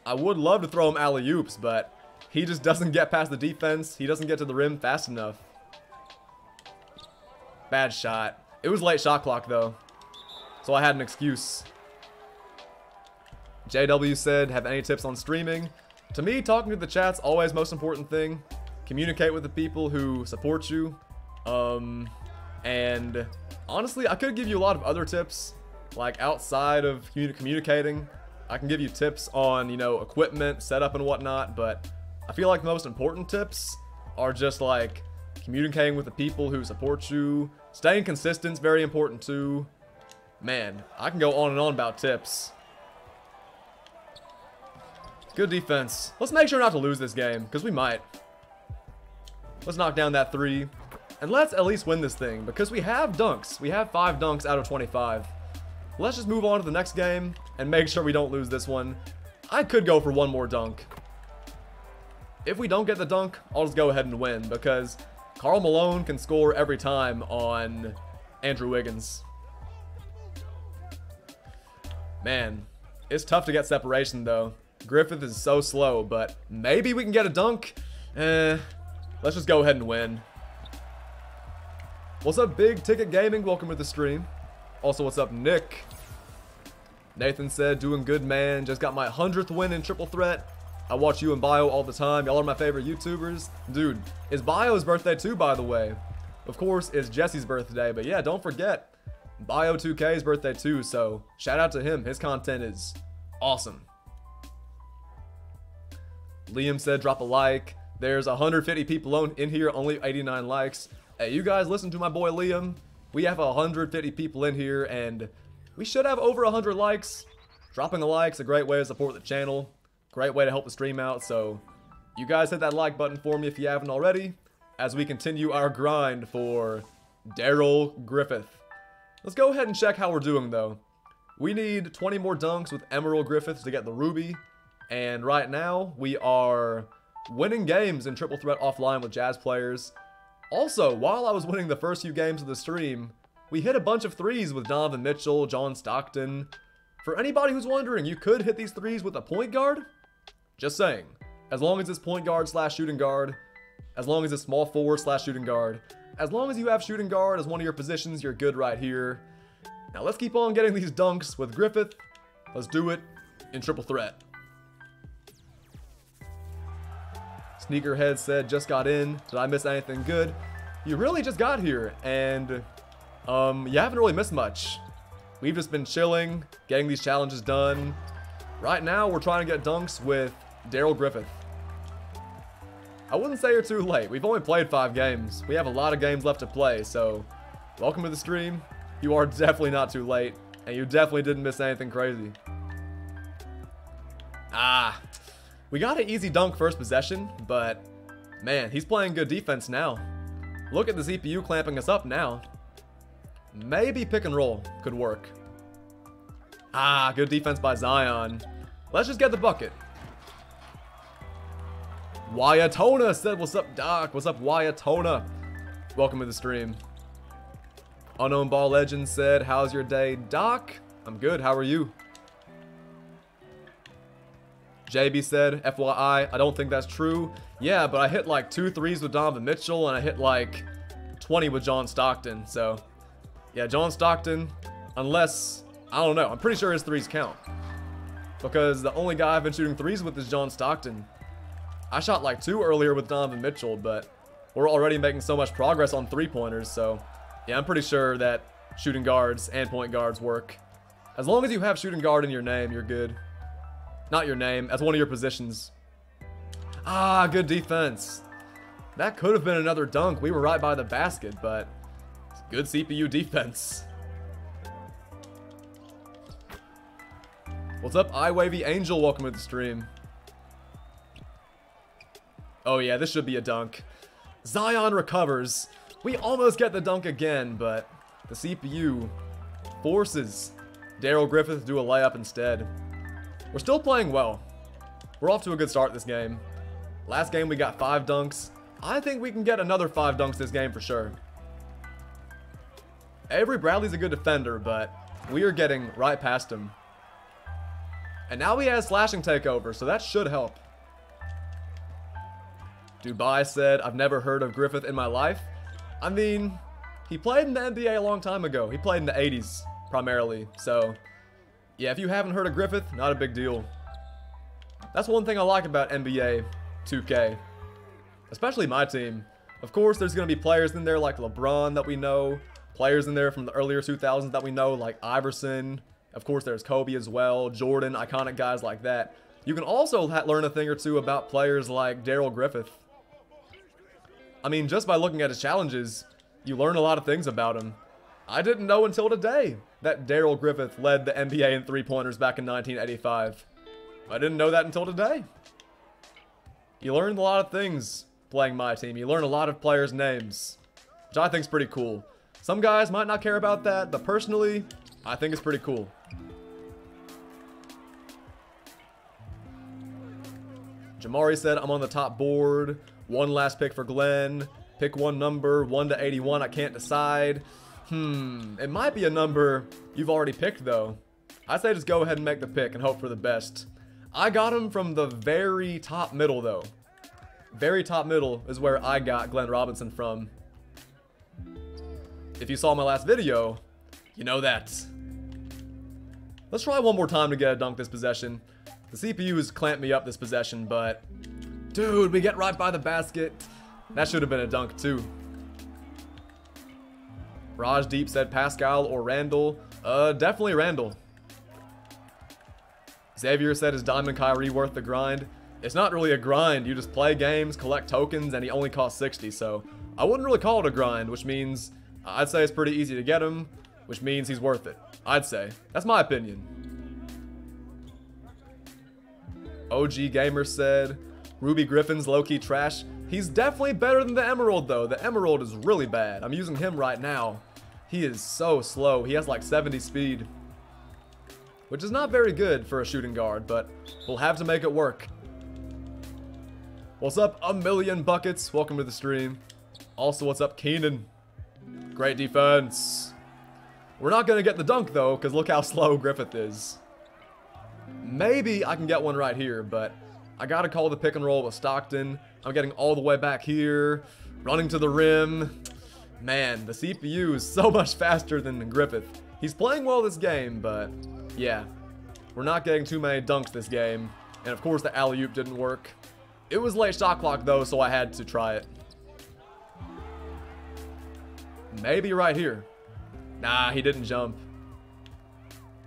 I would love to throw him alley-oops, but he just doesn't get past the defense. He doesn't get to the rim fast enough. Bad shot. It was late shot clock, though, so I had an excuse. JW said, have any tips on streaming? To me, talking to the chat's always most important thing. Communicate with the people who support you. And honestly, I could give you a lot of other tips, like outside of communicating. I can give you tips on, you know, equipment, setup and whatnot, but I feel like the most important tips are just like communicating with the people who support you, staying consistent is very important too. Man, I can go on and on about tips. Good defense. Let's make sure not to lose this game, because we might. Let's knock down that three. And let's at least win this thing, because we have dunks. We have 5 dunks out of 25. Let's just move on to the next game and make sure we don't lose this one. I could go for one more dunk. If we don't get the dunk, I'll just go ahead and win, because Karl Malone can score every time on Andrew Wiggins. Man, it's tough to get separation, though. Griffith is so slow, but maybe we can get a dunk. Let's just go ahead and win. What's up, Big Ticket Gaming? Welcome to the stream. Also, what's up, Nick? Nathan said, doing good, man. Just got my 100th win in Triple Threat. I watch you and Bio all the time. Y'all are my favorite YouTubers. Dude, it's Bio's birthday too, by the way. Of course, it's Jesse's birthday, but yeah, don't forget, Bio2K's birthday too, so shout out to him. His content is awesome. Liam said, drop a like. There's 150 people in here, only 89 likes. Hey, you guys listen to my boy Liam. We have 150 people in here, and we should have over 100 likes. Dropping a like's a great way to support the channel. Great way to help the stream out, so you guys hit that like button for me if you haven't already, as we continue our grind for Darrell Griffith. Let's go ahead and check how we're doing, though. We need 20 more dunks with Emerald Griffith to get the Ruby, and right now we are winning games in Triple Threat offline with Jazz players. Also, while I was winning the first few games of the stream, we hit a bunch of threes with Donovan Mitchell, John Stockton. For anybody who's wondering, you could hit these threes with a point guard. Just saying. As long as it's point guard slash shooting guard, as long as it's small forward slash shooting guard, as long as you have shooting guard as one of your positions, you're good right here. Now let's keep on getting these dunks with Griffith. Let's do it in Triple Threat. Sneakerhead said, just got in. Did I miss anything good? You really just got here, and you haven't really missed much. We've just been chilling, getting these challenges done. Right now, we're trying to get dunks with Darrell Griffith. I wouldn't say you're too late. We've only played 5 games. We have a lot of games left to play, so welcome to the stream. You are definitely not too late, and you definitely didn't miss anything crazy. Ah, we got an easy dunk first possession, but man, he's playing good defense now. Look at the CPU clamping us up now. Maybe pick and roll could work. Ah, good defense by Zion. Let's just get the bucket. Wyatona said, what's up, Doc? What's up, Wyatona? Welcome to the stream. Unknown Ball Legend said, how's your day, Doc? I'm good, how are you? JB said, FYI, I don't think that's true. Yeah, but I hit like 2 threes with Donovan Mitchell, and I hit like 20 with John Stockton, so. Yeah, John Stockton, unless, I don't know, I'm pretty sure his threes count, because the only guy I've been shooting threes with is John Stockton. I shot like 2 earlier with Donovan Mitchell, but we're already making so much progress on 3-pointers, so yeah, I'm pretty sure that shooting guards and point guards work. As long as you have shooting guard in your name, you're good. Not your name, as one of your positions. Ah, good defense. That could have been another dunk. We were right by the basket, but good CPU defense. What's up, iWavy Angel? Welcome to the stream. Oh yeah, this should be a dunk. Zion recovers. We almost get the dunk again, but the CPU forces Darrell Griffith to do a layup instead. We're still playing well. We're off to a good start this game. Last game we got 5 dunks. I think we can get another 5 dunks this game for sure. Avery Bradley's a good defender, but we are getting right past him. And now he has slashing takeover, so that should help. Dubai said, I've never heard of Griffith in my life. I mean, he played in the NBA a long time ago. He played in the 80s, primarily, so yeah, if you haven't heard of Griffith, not a big deal. That's one thing I like about NBA 2K, especially my team. Of course, there's going to be players in there like LeBron that we know, players in there from the earlier 2000s that we know like Iverson. Of course, there's Kobe as well, Jordan, iconic guys like that. You can also learn a thing or two about players like Darrell Griffith. I mean, just by looking at his challenges, you learn a lot of things about him. I didn't know until today that Darrell Griffith led the NBA in three-pointers back in 1985. I didn't know that until today. You learn a lot of things playing My Team. You learn a lot of players' names, which I think is pretty cool. Some guys might not care about that, but personally, I think it's pretty cool. Jamari said, I'm on the top board. One last pick for Glenn. Pick one number, 1 to 81. I can't decide. It might be a number you've already picked, though. I say just go ahead and make the pick and hope for the best. I got him from the very top middle, though. Very top middle is where I got Glenn Robinson from. If you saw my last video, you know that. Let's try one more time to get a dunk this possession. The CPU has clamped me up this possession, but... Dude, we get right by the basket. That should have been a dunk, too. Rajdeep said Pascal or Randall. Definitely Randall. Xavier said, is Diamond Kyrie worth the grind? It's not really a grind. You just play games, collect tokens, and he only costs 60, so... I wouldn't really call it a grind, which means... I'd say it's pretty easy to get him, which means he's worth it. I'd say. That's my opinion. OG Gamer said, Ruby Griffin's low-key trash. He's definitely better than the Emerald, though. The Emerald is really bad. I'm using him right now. He is so slow. He has like 70 speed, which is not very good for a shooting guard, but we'll have to make it work. What's up, A Million Buckets? Welcome to the stream. Also, what's up, Keenan? Great defense. We're not going to get the dunk, though, because look how slow Griffith is. Maybe I can get one right here, but I gotta call the pick and roll with Stockton. I'm getting all the way back here, running to the rim. Man, the CPU is so much faster than Griffith. He's playing well this game, but yeah, we're not getting too many dunks this game. And of course, the alley-oop didn't work. It was late shot clock though, so I had to try it. Maybe right here. Nah, he didn't jump.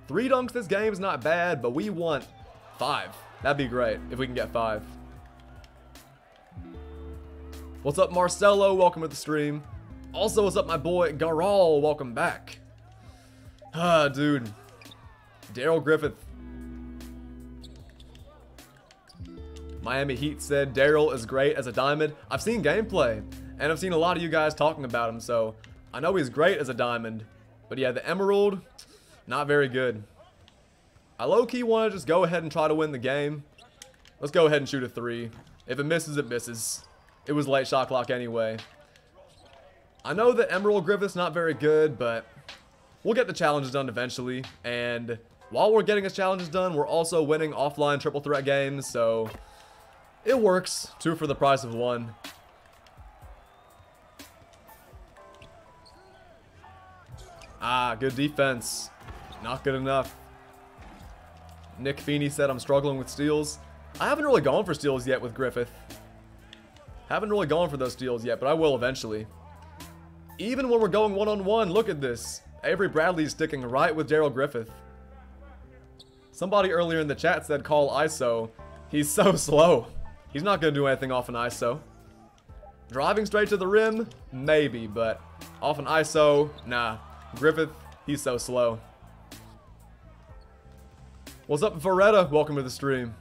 3 dunks this game is not bad, but we want 5. That'd be great if we can get 5. What's up, Marcelo? Welcome to the stream. Also, what's up, my boy, Garal? Welcome back. Dude. Darrell Griffith. Miami Heat said, Darrell is great as a diamond. I've seen gameplay, and I've seen a lot of you guys talking about him, so I know he's great as a diamond. But yeah, the Emerald... Not very good. I low-key want to just go ahead and try to win the game. Let's go ahead and shoot a 3. If it misses, it misses. It was late shot clock anyway. I know that Emerald Griffith's not very good, but we'll get the challenges done eventually. And while we're getting his challenges done, we're also winning offline triple threat games, so it works. 2 for the price of 1. Ah, good defense. Not good enough. Nick Feeney said, I'm struggling with steals. I haven't really gone for steals yet with Griffith. Haven't really gone for those steals yet, but I will eventually. Even when we're going one-on-one, look at this. Avery Bradley's sticking right with Darrell Griffith. Somebody earlier in the chat said, call ISO. He's so slow. He's not going to do anything off an ISO. Driving straight to the rim? Maybe, but off an ISO? Nah. Griffith, he's so slow. What's up, Varetta? Welcome to the stream.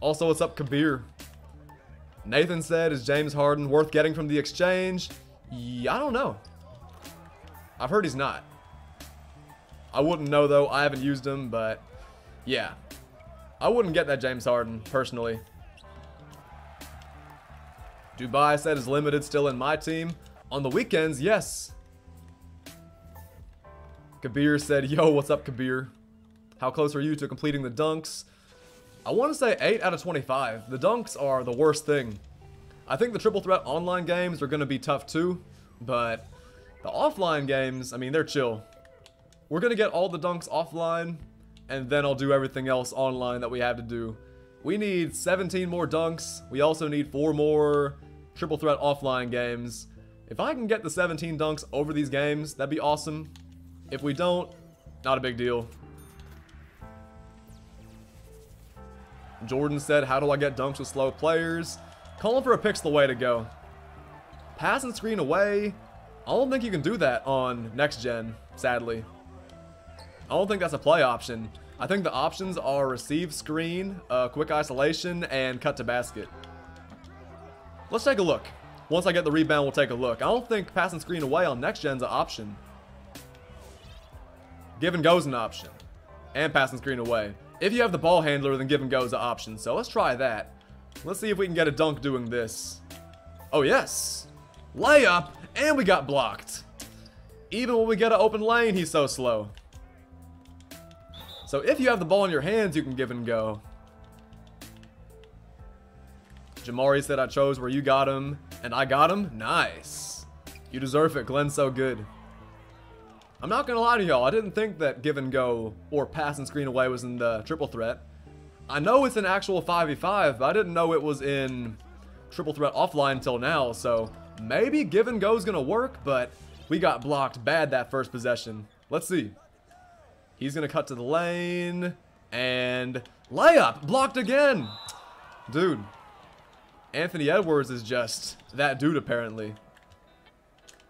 Also, what's up, Kabir? Nathan said, is James Harden worth getting from the exchange? Yeah, I don't know. I've heard he's not. I wouldn't know, though. I haven't used him, but yeah. I wouldn't get that James Harden, personally. Dubai said, is limited still in my team? On the weekends, yes. Kabir said, yo, what's up, Kabir? How close are you to completing the dunks? I want to say 8 out of 25. The dunks are the worst thing. I think the triple threat online games are going to be tough too, but the offline games, I mean, they're chill. We're going to get all the dunks offline, and then I'll do everything else online that we have to do. We need 17 more dunks. We also need 4 more triple threat offline games. If I can get the 17 dunks over these games, that'd be awesome. If we don't, not a big deal. Jordan said, how do I get dunks with slow players? Calling for a pick's the way to go. Pass and screen away. I don't think you can do that on next gen, sadly. I don't think that's a play option. I think the options are receive screen, quick isolation, and cut to basket. Let's take a look. Once I get the rebound, we'll take a look. I don't think pass and screen away on next gen's an option. Give and go's an option. And pass and screen away. If you have the ball handler, then give and go's an option. So let's try that. Let's see if we can get a dunk doing this. Oh yes. Layup, and we got blocked. Even when we get an open lane, he's so slow. So if you have the ball in your hands, you can give and go. Jamari said I chose where you got him, and I got him? Nice. You deserve it, Glenn's so good. I'm not gonna lie to y'all, I didn't think that give and go or pass and screen away was in the triple threat. I know it's an actual 5v5, but I didn't know it was in triple threat offline until now, so maybe give and go is gonna work, but we got blocked bad that first possession. Let's see. He's gonna cut to the lane and layup, blocked again. Dude, Anthony Edwards is just that dude apparently.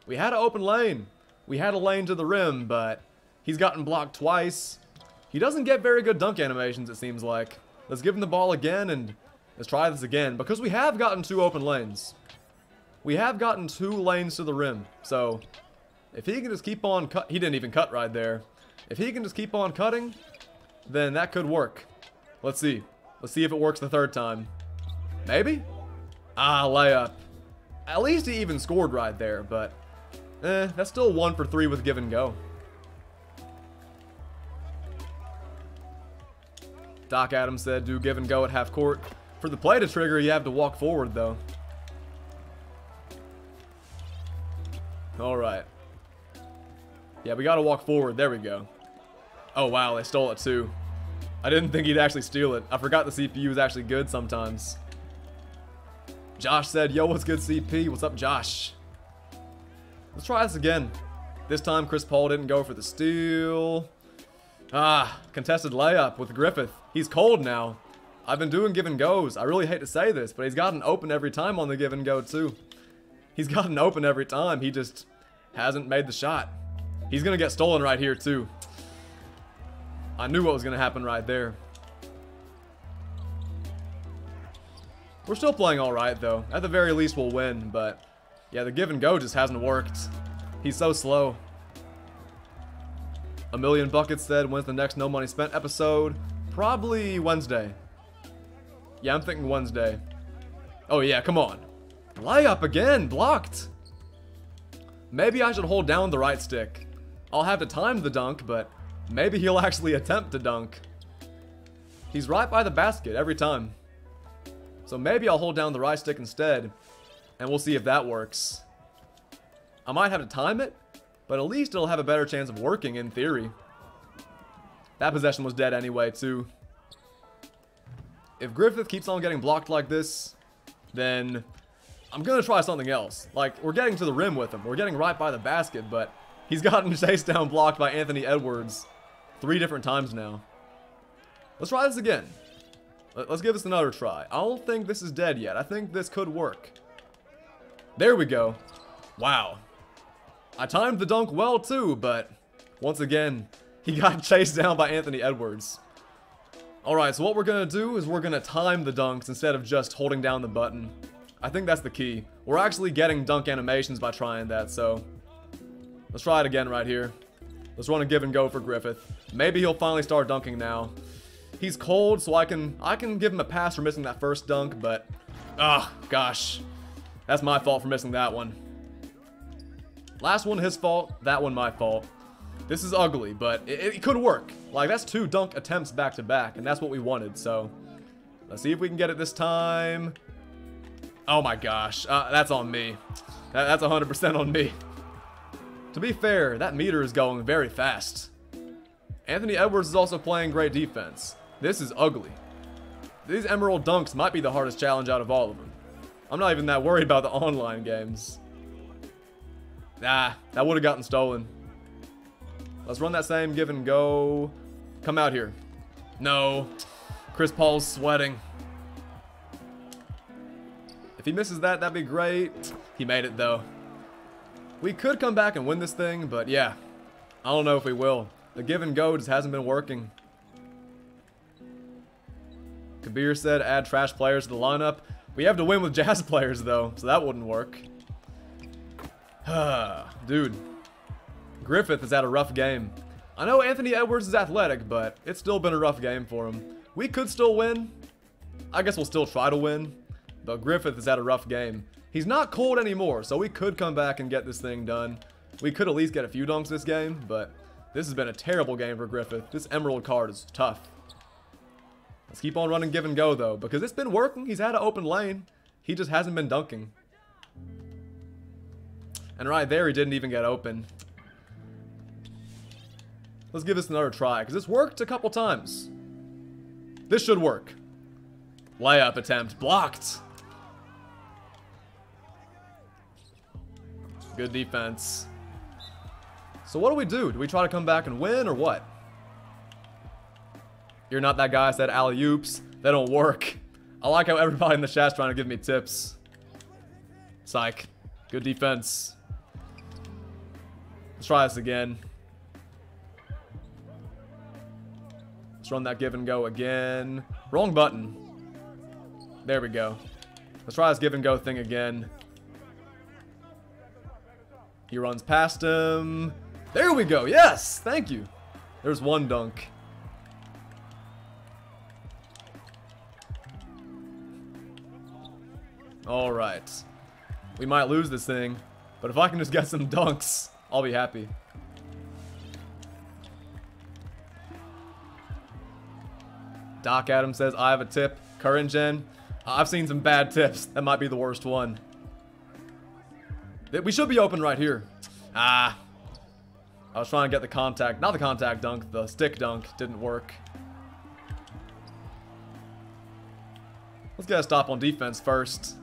We had an open lane. We had a lane to the rim, but he's gotten blocked twice. He doesn't get very good dunk animations, it seems like. Let's give him the ball again and let's try this again because we have gotten two open lanes. We have gotten two lanes to the rim. So if he can just keep on cut, he didn't even cut right there. If he can just keep on cutting, then that could work. Let's see. Let's see if it works the third time. Maybe? Ah, layup. At least he even scored right there, but that's still 1 for 3 with give and go. Doc Adams said, do give and go at half court. For the play to trigger, you have to walk forward, though. All right. Yeah, we gotta walk forward. There we go. Oh, wow, they stole it too. I didn't think he'd actually steal it. I forgot the CPU is actually good sometimes. Josh said, yo, what's good, CP? What's up, Josh? Let's try this again. This time, Chris Paul didn't go for the steal. Ah, contested layup with Griffith. He's cold now. I've been doing give and goes. I really hate to say this, but he's gotten open every time on the give and go, too. He's gotten open every time. He just hasn't made the shot. He's gonna get stolen right here too. I knew what was gonna happen right there. We're still playing all right though. At the very least we'll win, but yeah, the give and go just hasn't worked. He's so slow. A Million Buckets said, when's the next No Money Spent episode? Probably Wednesday. Yeah, I'm thinking Wednesday. Oh yeah, come on. Layup again, blocked. Maybe I should hold down the right stick. I'll have to time the dunk, but maybe he'll actually attempt to dunk. He's right by the basket every time. So maybe I'll hold down the right stick instead, and we'll see if that works. I might have to time it, but at least it'll have a better chance of working in theory. That possession was dead anyway, too. If Griffith keeps on getting blocked like this, then I'm gonna try something else. Like, we're getting to the rim with him. We're getting right by the basket, but he's gotten chased down blocked by Anthony Edwards 3 different times now. Let's try this again. Let's give this another try. I don't think this is dead yet. I think this could work. There we go. Wow. I timed the dunk well too, but once again, he got chased down by Anthony Edwards. All right, so what we're gonna do is we're gonna time the dunks instead of just holding down the button. I think that's the key. We're actually getting dunk animations by trying that, so let's try it again right here. Let's run a give and go for Griffith. Maybe he'll finally start dunking now. He's cold, so I can give him a pass for missing that first dunk, but ah, gosh. That's my fault for missing that one. Last one his fault, that one my fault. This is ugly, but it could work. Like, that's 2 dunk attempts back to back, and that's what we wanted, so let's see if we can get it this time. Oh my gosh, that's on me. That's 100% on me. To be fair, that meter is going very fast. Anthony Edwards is also playing great defense. This is ugly. These Emerald dunks might be the hardest challenge out of all of them. I'm not even that worried about the online games. Nah, that would have gotten stolen. Let's run that same give and go. Come out here. No. Chris Paul's sweating. If he misses that, that'd be great. He made it, though. We could come back and win this thing, but yeah. I don't know if we will. The give and go just hasn't been working. Kabir said add trash players to the lineup. We have to win with Jazz players, though, so that wouldn't work. Dude. Griffith has had a rough game. I know Anthony Edwards is athletic, but it's still been a rough game for him. We could still win. I guess we'll still try to win. But Griffith has had a rough game. He's not cold anymore, so we could come back and get this thing done. We could at least get a few dunks this game, but this has been a terrible game for Griffith. This Emerald card is tough. Let's keep on running give and go, though, because it's been working. He's had an open lane. He just hasn't been dunking. And right there, he didn't even get open. Let's give this another try, because it's worked a couple times. This should work. Layup attempt blocked. Good defense. So what do we do? Do we try to come back and win, or what? You're not that guy, said alley-oops. They don't work. I like how everybody in the chat's trying to give me tips. Psych. Good defense. Let's try this again. Let's run that give and go again. Wrong button. There we go. Let's try this give and go thing again. He runs past him. There we go. Yes. Thank you. There's one dunk. All right. We might lose this thing, but if I can just get some dunks, I'll be happy. Doc Adams says, I have a tip. Current gen. I've seen some bad tips. That might be the worst one. We should be open right here. Ah. I was trying to get the contact. Not the contact dunk. The stick dunk didn't work. Let's get a stop on defense first.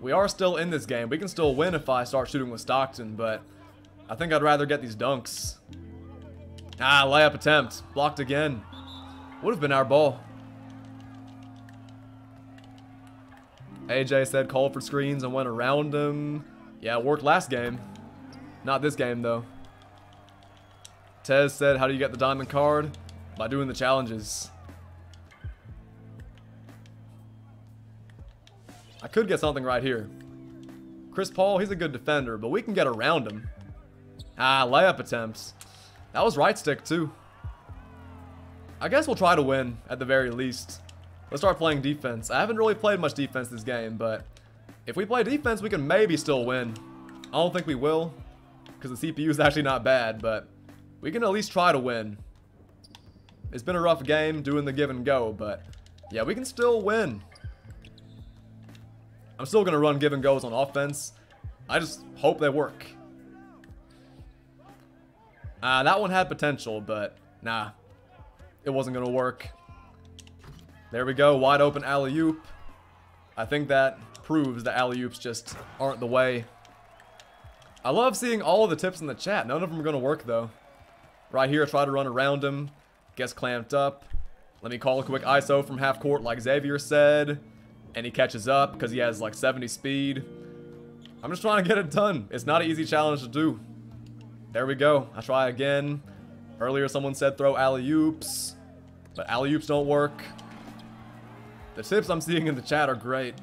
We are still in this game. We can still win if I start shooting with Stockton, but I think I'd rather get these dunks. Ah, layup attempt. Blocked again. Would have been our ball. AJ said called for screens and went around him. Yeah, it worked last game. Not this game, though. Tez said, how do you get the diamond card? By doing the challenges. I could get something right here. Chris Paul, he's a good defender, but we can get around him. Ah, layup attempts. That was right stick, too. I guess we'll try to win, at the very least. Let's start playing defense. I haven't really played much defense this game, but if we play defense, we can maybe still win. I don't think we will, because the CPU is actually not bad, but we can at least try to win. It's been a rough game doing the give and go, but yeah, we can still win. I'm still going to run give and goes on offense. I just hope they work. That one had potential, but nah. It wasn't going to work. There we go. Wide open alley-oop. I think that proves that alley-oops just aren't the way. I love seeing all the tips in the chat. None of them are going to work, though. Right here, try to run around him. Gets clamped up. Let me call a quick ISO from half court like Xavier said. And he catches up because he has like 70 speed. I'm just trying to get it done. It's not an easy challenge to do. There we go. I try again. Earlier someone said throw alley-oops. But alley-oops don't work. The tips I'm seeing in the chat are great.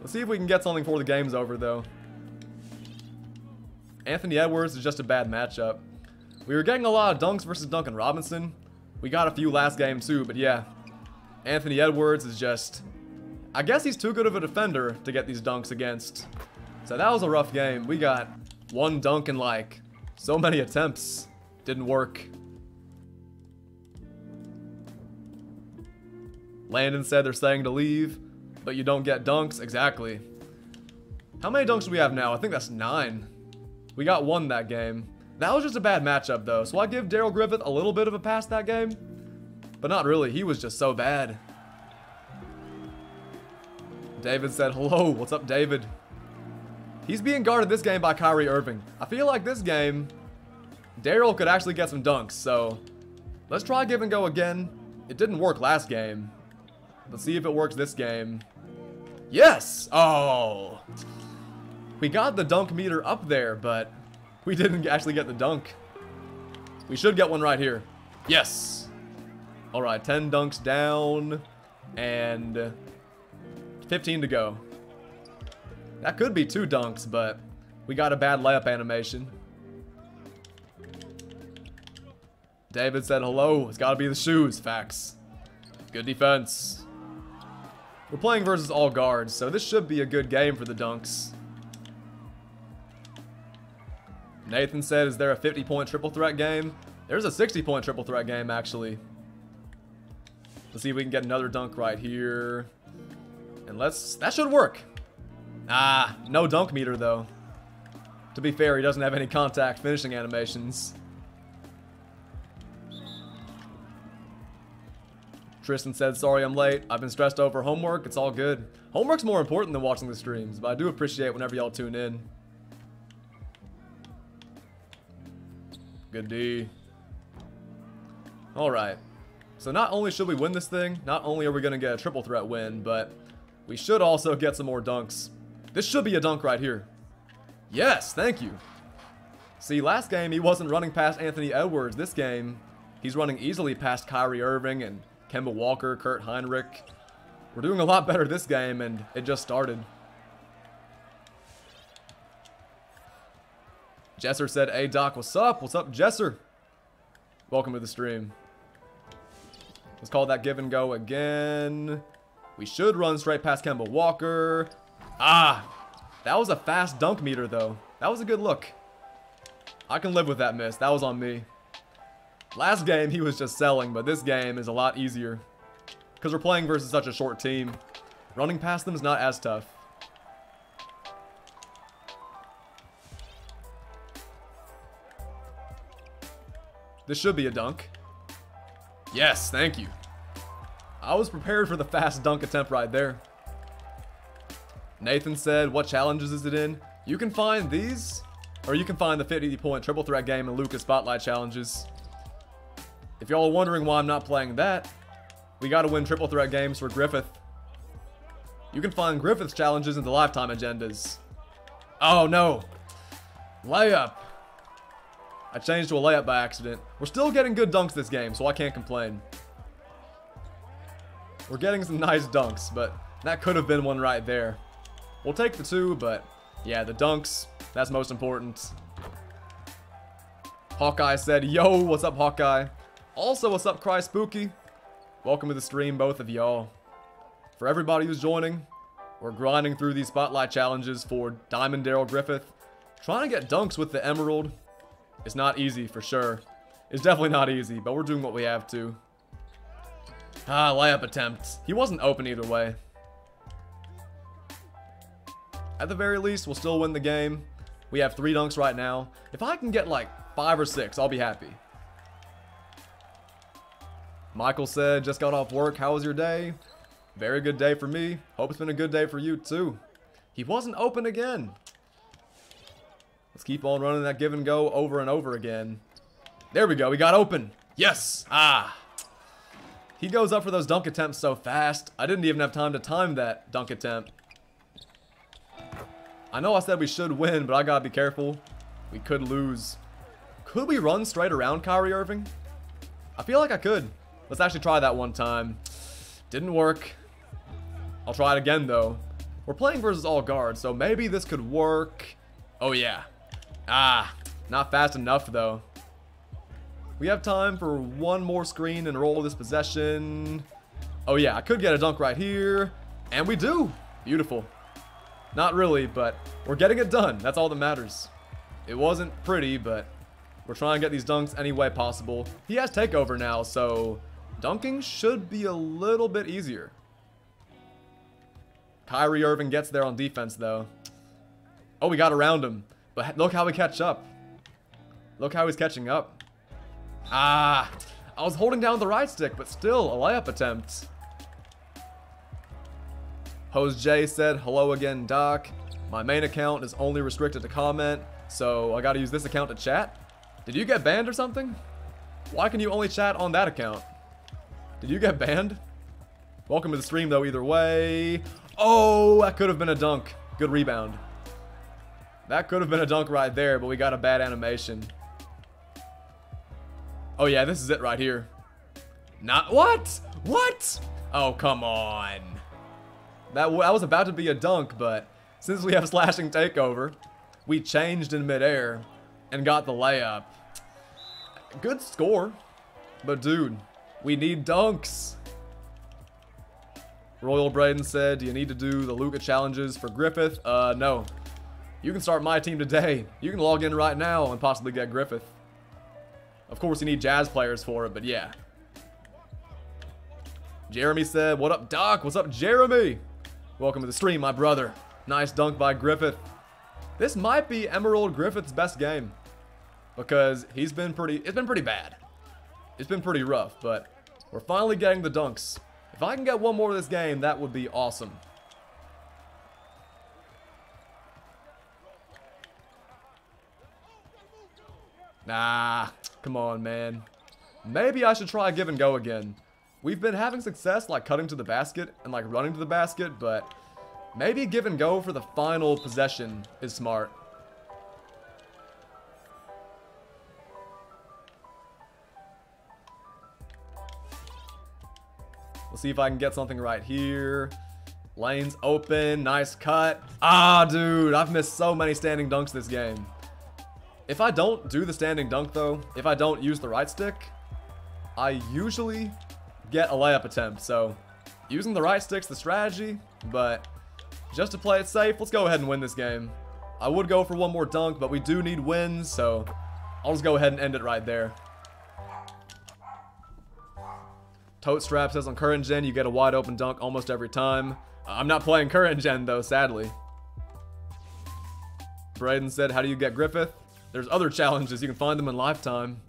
Let's see if we can get something before the game's over, though. Anthony Edwards is just a bad matchup. We were getting a lot of dunks versus Duncan Robinson. We got a few last game, too, but yeah. Anthony Edwards is just... I guess he's too good of a defender to get these dunks against. So that was a rough game. We got one dunk in, like, so many attempts. Didn't work. Landon said they're saying to leave, but you don't get dunks. Exactly. How many dunks do we have now? I think that's 9. We got 1 that game. That was just a bad matchup, though. So I give Darrell Griffith a little bit of a pass that game. But not really. He was just so bad. David said, hello. What's up, David? He's being guarded this game by Kyrie Irving. I feel like this game, Darrell could actually get some dunks. So let's try give and go again. It didn't work last game. Let's see if it works this game. Yes! Oh! We got the dunk meter up there, but we didn't actually get the dunk. We should get one right here. Yes! Alright, 10 dunks down, and 15 to go. That could be 2 dunks, but we got a bad layup animation. David said hello. It's gotta be the shoes. Facts. Good defense. We're playing versus all guards, so this should be a good game for the dunks. Nathan said, is there a 50-point triple threat game? There's a 60-point triple threat game, actually. Let's see if we can get another dunk right here. And let's... that should work. Ah, no dunk meter, though. To be fair, he doesn't have any contact finishing animations. Tristan said, sorry I'm late. I've been stressed over homework. It's all good. Homework's more important than watching the streams, but I do appreciate whenever y'all tune in. Good D. Alright. So not only should we win this thing, not only are we going to get a triple threat win, but we should also get some more dunks. This should be a dunk right here. Yes, thank you. See, last game he wasn't running past Anthony Edwards. This game, he's running easily past Kyrie Irving and Kemba Walker, Kurt Heinrich. We're doing a lot better this game, and it just started. Jesser said, hey, Doc, what's up? What's up, Jesser? Welcome to the stream. Let's call that give and go again. We should run straight past Kemba Walker. Ah, that was a fast dunk meter, though. That was a good look. I can live with that miss. That was on me. Last game, he was just selling, but this game is a lot easier because we're playing versus such a short team. Running past them is not as tough. This should be a dunk. Yes, thank you. I was prepared for the fast dunk attempt right there. Nathan said, what challenges is it in? You can find these, or you can find the 50-point triple threat game and Lucas Spotlight challenges. If y'all are wondering why I'm not playing that, we gotta win triple threat games for Griffith. You can find Griffith's challenges in the Lifetime Agendas. Oh no. Layup. I changed to a layup by accident. We're still getting good dunks this game, so I can't complain. We're getting some nice dunks, but that could have been one right there. We'll take the 2, but yeah, the dunks, that's most important. Hawkeye said, yo, what's up, Hawkeye? Also, what's up, CrySpooky? Welcome to the stream, both of y'all. For everybody who's joining, we're grinding through these spotlight challenges for Diamond Darrell Griffith. Trying to get dunks with the Emerald. It's not easy, for sure. It's definitely not easy, but we're doing what we have to. Ah, layup attempt. He wasn't open either way. At the very least, we'll still win the game. We have 3 dunks right now. If I can get like 5 or 6, I'll be happy. Michael said, just got off work. How was your day? Very good day for me. Hope it's been a good day for you too. He wasn't open again. Let's keep on running that give and go over and over again. There we go. We got open. Yes. Ah. He goes up for those dunk attempts so fast. I didn't even have time to time that dunk attempt. I know I said we should win, but I gotta be careful. We could lose. Could we run straight around Kyrie Irving? I feel like I could. Let's actually try that one time. Didn't work. I'll try it again, though. We're playing versus all guards, so maybe this could work. Oh, yeah. Ah, not fast enough, though. We have time for one more screen and roll this possession. Oh, yeah, I could get a dunk right here. And we do. Beautiful. Not really, but we're getting it done. That's all that matters. It wasn't pretty, but we're trying to get these dunks any way possible. He has takeover now, so... dunking should be a little bit easier. Kyrie Irving gets there on defense, though. Oh, we got around him. But look how we catch up. Look how he's catching up. Ah, I was holding down the right stick, but still a layup attempt. Hose J said, hello again, Doc. My main account is only restricted to comment, so I gotta use this account to chat. Did you get banned or something? Why can you only chat on that account? Did you get banned? Welcome to the stream, though, either way. Oh, that could have been a dunk. Good rebound. That could have been a dunk right there, but we got a bad animation. Oh, yeah, this is it right here. Not what? What? Oh, come on. That was about to be a dunk, but since we have slashing takeover, we changed in midair and got the layup. Good score, but dude, we need dunks. Royal Braden said, do you need to do the Luka challenges for Griffith? No. You can start my team today. You can log in right now and possibly get Griffith. Of course, you need Jazz players for it, but yeah. Jeremy said, what up, Doc? What's up, Jeremy? Welcome to the stream, my brother. Nice dunk by Griffith. This might be Emerald Griffith's best game because he's been pretty bad. It's been pretty rough, but we're finally getting the dunks. If I can get one more of this game, that would be awesome. Nah, come on, man. Maybe I should try give and go again. We've been having success like cutting to the basket and like running to the basket, but maybe give and go for the final possession is smart. We'll see if I can get something right here. Lane's open. Nice cut. Ah, dude. I've missed so many standing dunks this game. If I don't do the standing dunk, though, if I don't use the right stick, I usually get a layup attempt. So using the right stick's the strategy, but just to play it safe, let's go ahead and win this game. I would go for one more dunk, but we do need wins, so I'll just go ahead and end it right there. Tote Strap says on current gen, you get a wide open dunk almost every time. I'm not playing current gen though, sadly. Braden said, how do you get Griffith? There's other challenges. You can find them in Lifetime.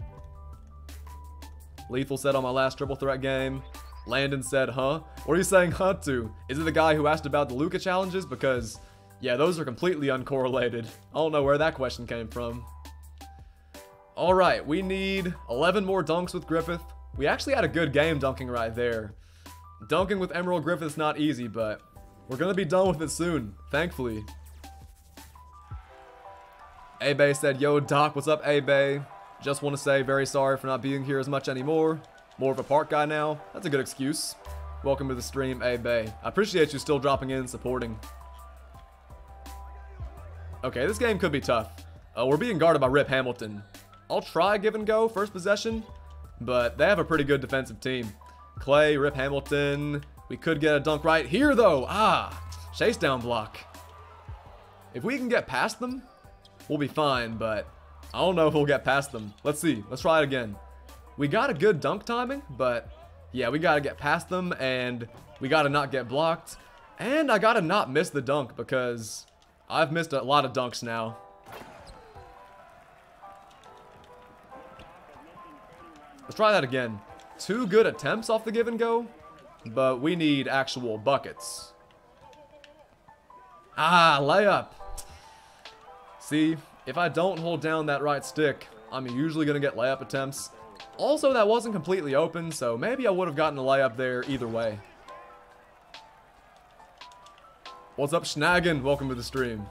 Lethal said on my last Triple Threat game. Landon said, huh? What are you saying huh to? Is it the guy who asked about the Luka challenges? Because, yeah, those are completely uncorrelated. I don't know where that question came from. All right, we need 11 more dunks with Griffith. We actually had a good game dunking right there. Dunking with Emerald Griffith's not easy, but we're going to be done with it soon, thankfully. A-Bay said, yo, Doc, what's up, A-Bay? Just want to say very sorry for not being here as much anymore. More of a park guy now. That's a good excuse. Welcome to the stream, A-Bay. I appreciate you still dropping in and supporting. Okay, this game could be tough. We're being guarded by Rip Hamilton. I'll try give and go first possession. But they have a pretty good defensive team. Klay, Rip Hamilton. We could get a dunk right here, though. Ah, chase down block. If we can get past them, we'll be fine, but I don't know if we'll get past them. Let's see. Let's try it again. We got a good dunk timing, but yeah, we got to get past them, and we got to not get blocked. And I got to not miss the dunk because I've missed a lot of dunks now. Let's try that again. Two good attempts off the give and go, but we need actual buckets. Ah, layup. See, if I don't hold down that right stick, I'm usually going to get layup attempts. Also, that wasn't completely open, so maybe I would have gotten a layup there either way. What's up, Schnagen? Welcome to the stream.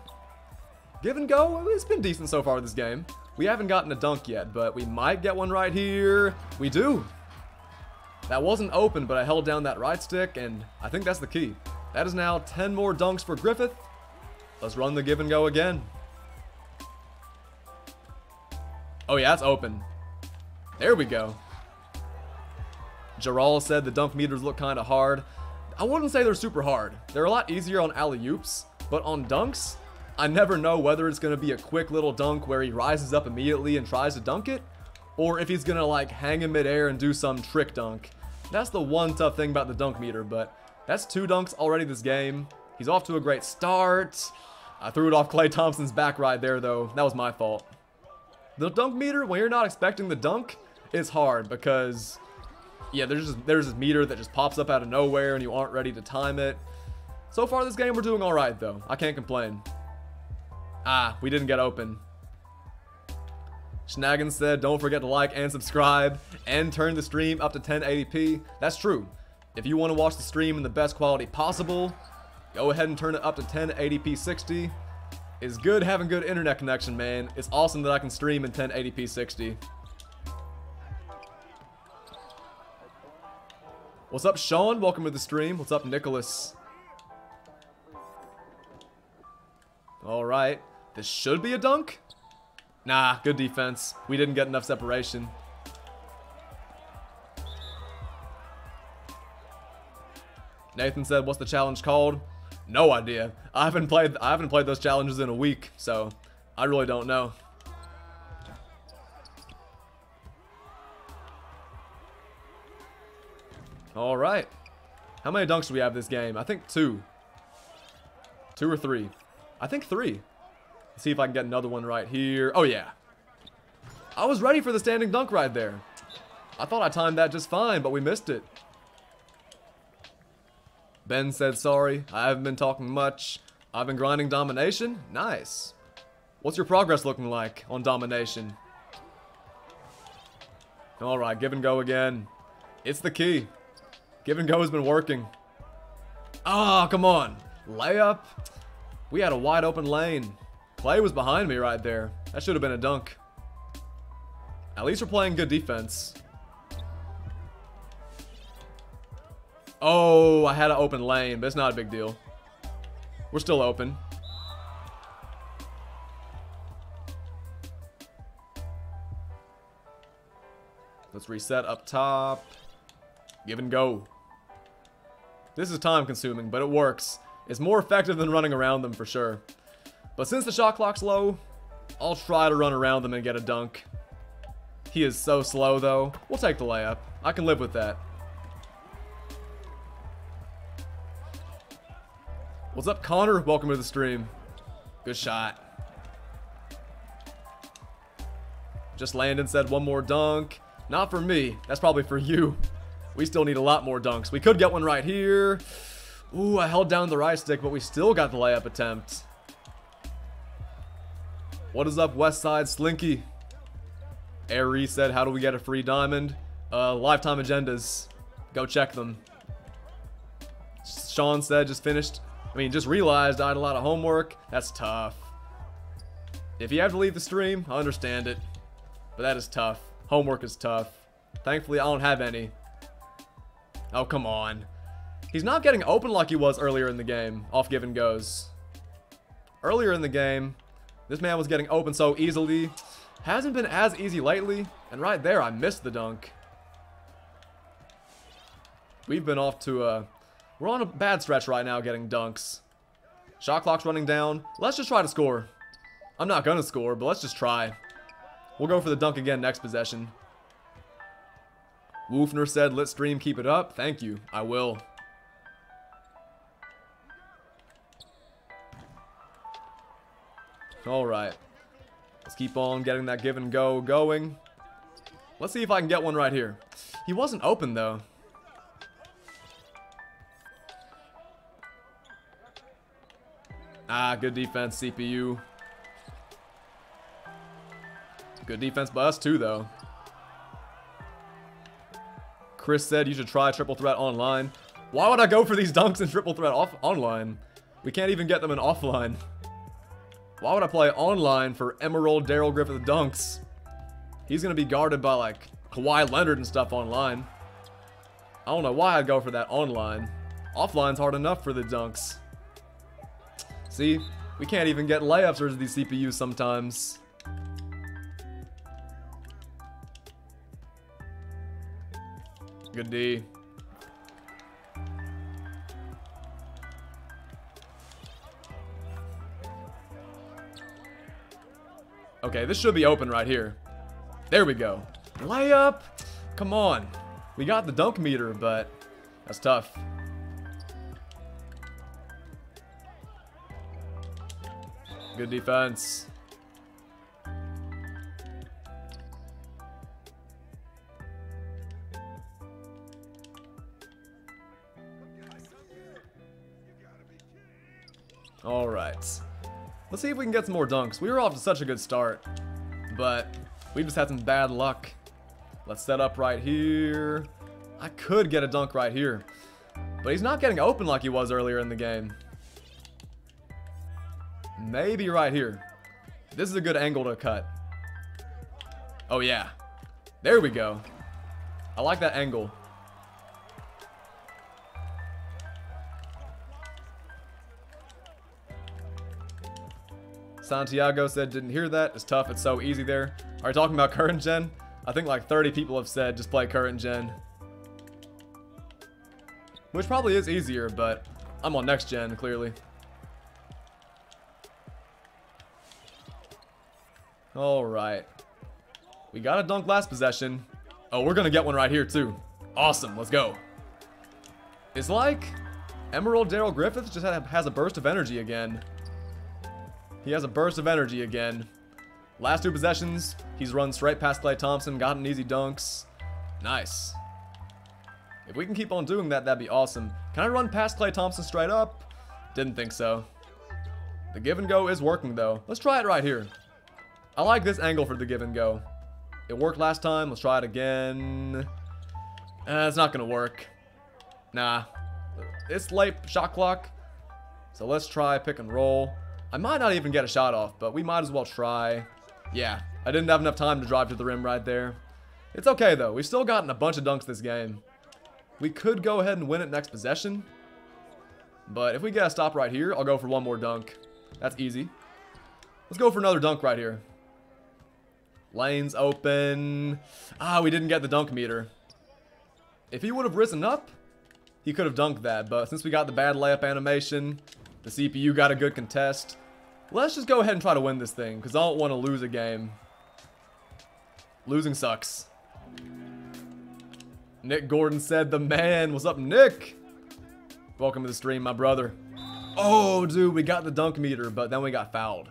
Give and go, it's been decent so far this game. We haven't gotten a dunk yet, but we might get one right here. We do. That wasn't open, but I held down that right stick, and I think that's the key. That is now 10 more dunks for Griffith. Let's run the give and go again. Oh, yeah, that's open. There we go. Gerald said the dunk meters look kind of hard. I wouldn't say they're super hard. They're a lot easier on alley-oops, but on dunks, I never know whether it's going to be a quick little dunk where he rises up immediately and tries to dunk it, or if he's going to like hang in midair and do some trick dunk. That's the one tough thing about the dunk meter, but that's two dunks already this game. He's off to a great start. I threw it off Klay Thompson's back right there though. That was my fault. The dunk meter, when you're not expecting the dunk, it's hard because yeah, there's this meter that just pops up out of nowhere and you aren't ready to time it. So far this game, we're doing all right though. I can't complain. Ah, we didn't get open. Schnagen said, don't forget to like and subscribe and turn the stream up to 1080p. That's true. If you want to watch the stream in the best quality possible, Go ahead and turn it up to 1080p 60. It's good having good internet connection, man. It's awesome that I can stream in 1080p 60. What's up, Sean? Welcome to the stream. What's up, Nicholas? All right. This should be a dunk. Nah, good defense. We didn't get enough separation. Nathan said, "What's the challenge called?" No idea. I haven't played those challenges in a week, so I really don't know. All right. How many dunks do we have this game? I think two. Two or three. I think three. Let's see if I can get another one right here. Oh, yeah. I was ready for the standing dunk right there. I thought I timed that just fine, but we missed it. Ben said, sorry, I haven't been talking much. I've been grinding domination. Nice. What's your progress looking like on domination? All right, give and go again. It's the key. Give and go has been working. Ah, oh, come on. Layup. We had a wide open lane. Klay was behind me right there. That should have been a dunk. At least we're playing good defense. Oh, I had an open lane, but it's not a big deal. We're still open. Let's reset up top. Give and go. This is time consuming, but it works. It's more effective than running around them for sure. But since the shot clock's low, I'll try to run around them and get a dunk. He is so slow, though. We'll take the layup. I can live with that. What's up, Connor? Welcome to the stream. Good shot. Just Landon said one more dunk. Not for me. That's probably for you. We still need a lot more dunks. We could get one right here. Ooh, I held down the right stick, but we still got the layup attempt. What is up, West Side Slinky? Ari said, how do we get a free diamond? Lifetime Agendas. Go check them. Sean said, just realized I had a lot of homework. That's tough. If you have to leave the stream, I understand it. But that is tough. Homework is tough. Thankfully, I don't have any. Oh, come on. He's not getting open like he was earlier in the game. Off give and goes. Earlier in the game, this man was getting open so easily. Hasn't been as easy lately. And right there, I missed the dunk. We've been off to a... We're on a bad stretch right now getting dunks. Shot clock's running down. Let's just try to score. I'm not going to score, but let's just try. We'll go for the dunk again next possession. Woofner said, let's stream, keep it up. Thank you. I will. All right. Let's keep on getting that give and go going. Let's see if I can get one right here. He wasn't open, though. Ah, good defense, CPU. Good defense by us, too, though. Chris said you should try Triple Threat online. Why would I go for these dunks in Triple Threat online? We can't even get them in offline. Why would I play online for Emerald, Darrell Griffith dunks? He's going to be guarded by, like, Kawhi Leonard and stuff online. I don't know why I'd go for that online. Offline's hard enough for the dunks. See? We can't even get layups versus these CPUs sometimes. Good D. Okay, this should be open right here. There we go. Layup! Come on. We got the dunk meter, but that's tough. Good defense. All right. Let's see if we can get some more dunks. We were off to such a good start, but we just had some bad luck. Let's set up right here. I could get a dunk right here, but he's not getting open like he was earlier in the game. Maybe right here. This is a good angle to cut. Oh, yeah. There we go. I like that angle. Santiago said, didn't hear that. It's tough. It's so easy there. Are you talking about current gen? I think like 30 people have said just play current gen. Which probably is easier, but I'm on next gen, clearly. All right. We got a dunk last possession. Oh, we're going to get one right here, too. Awesome. Let's go. It's like Emerald Darrell Griffith just has a burst of energy again. He has a burst of energy again. Last two possessions, he's run straight past Klay Thompson, gotten easy dunks. Nice. If we can keep on doing that, that'd be awesome. Can I run past Klay Thompson straight up? Didn't think so. The give and go is working, though. Let's try it right here. I like this angle for the give and go. It worked last time. Let's try it again. It's not going to work. Nah. It's late shot clock. So let's try pick and roll. I might not even get a shot off, but we might as well try. Yeah, I didn't have enough time to drive to the rim right there. It's okay, though. We've still gotten a bunch of dunks this game. We could go ahead and win it next possession. But if we get a stop right here, I'll go for one more dunk. That's easy. Let's go for another dunk right here. Lane's open. Ah, we didn't get the dunk meter. If he would have risen up, he could have dunked that. But since we got the bad layup animation, the CPU got a good contest. Let's just go ahead and try to win this thing, because I don't want to lose a game. Losing sucks. Nick Gordon said the man. What's up, Nick? Welcome to the stream, my brother. Oh, dude, we got the dunk meter, but then we got fouled.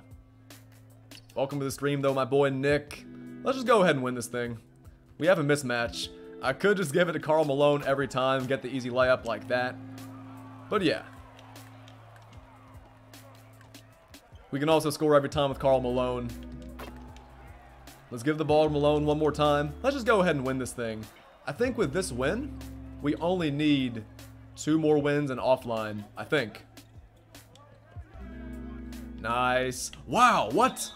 Welcome to the stream, though, my boy Nick. Let's just go ahead and win this thing. We have a mismatch. I could just give it to Karl Malone every time, get the easy layup like that. But, yeah. We can also score every time with Karl Malone. Let's give the ball to Malone one more time. Let's just go ahead and win this thing. I think with this win, we only need 2 more wins and offline, I think. Nice. Wow, what?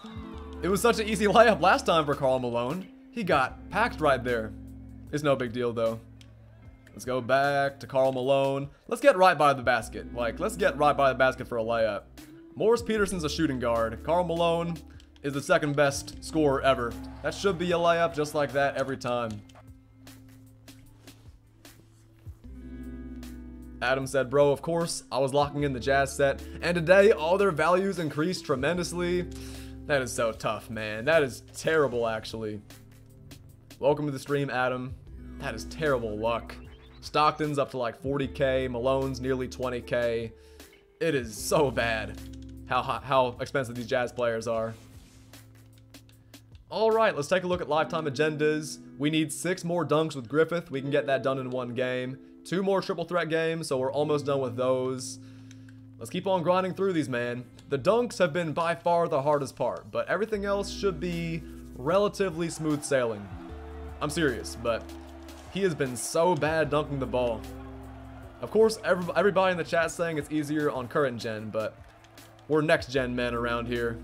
It was such an easy layup last time for Karl Malone. He got packed right there. It's no big deal, though. Let's go back to Karl Malone. Let's get right by the basket. Like, let's get right by the basket for a layup. Morris Peterson's a shooting guard. Karl Malone is the second best scorer ever. That should be a layup just like that every time. Adam said, bro, of course, I was locking in the Jazz set, and today all their values increased tremendously. That is so tough, man. That is terrible, actually. Welcome to the stream, Adam. That is terrible luck. Stockton's up to like 40K. Malone's nearly 20K. It is so bad how expensive these Jazz players are. All right, let's take a look at Lifetime Agendas. We need 6 more dunks with Griffith. We can get that done in one game. 2 more triple threat games, so we're almost done with those. Let's keep on grinding through these, man. The dunks have been by far the hardest part, but everything else should be relatively smooth sailing. I'm serious, but he has been so bad dunking the ball. Of course, everybody in the chat saying it's easier on current gen, but we're next gen men around here.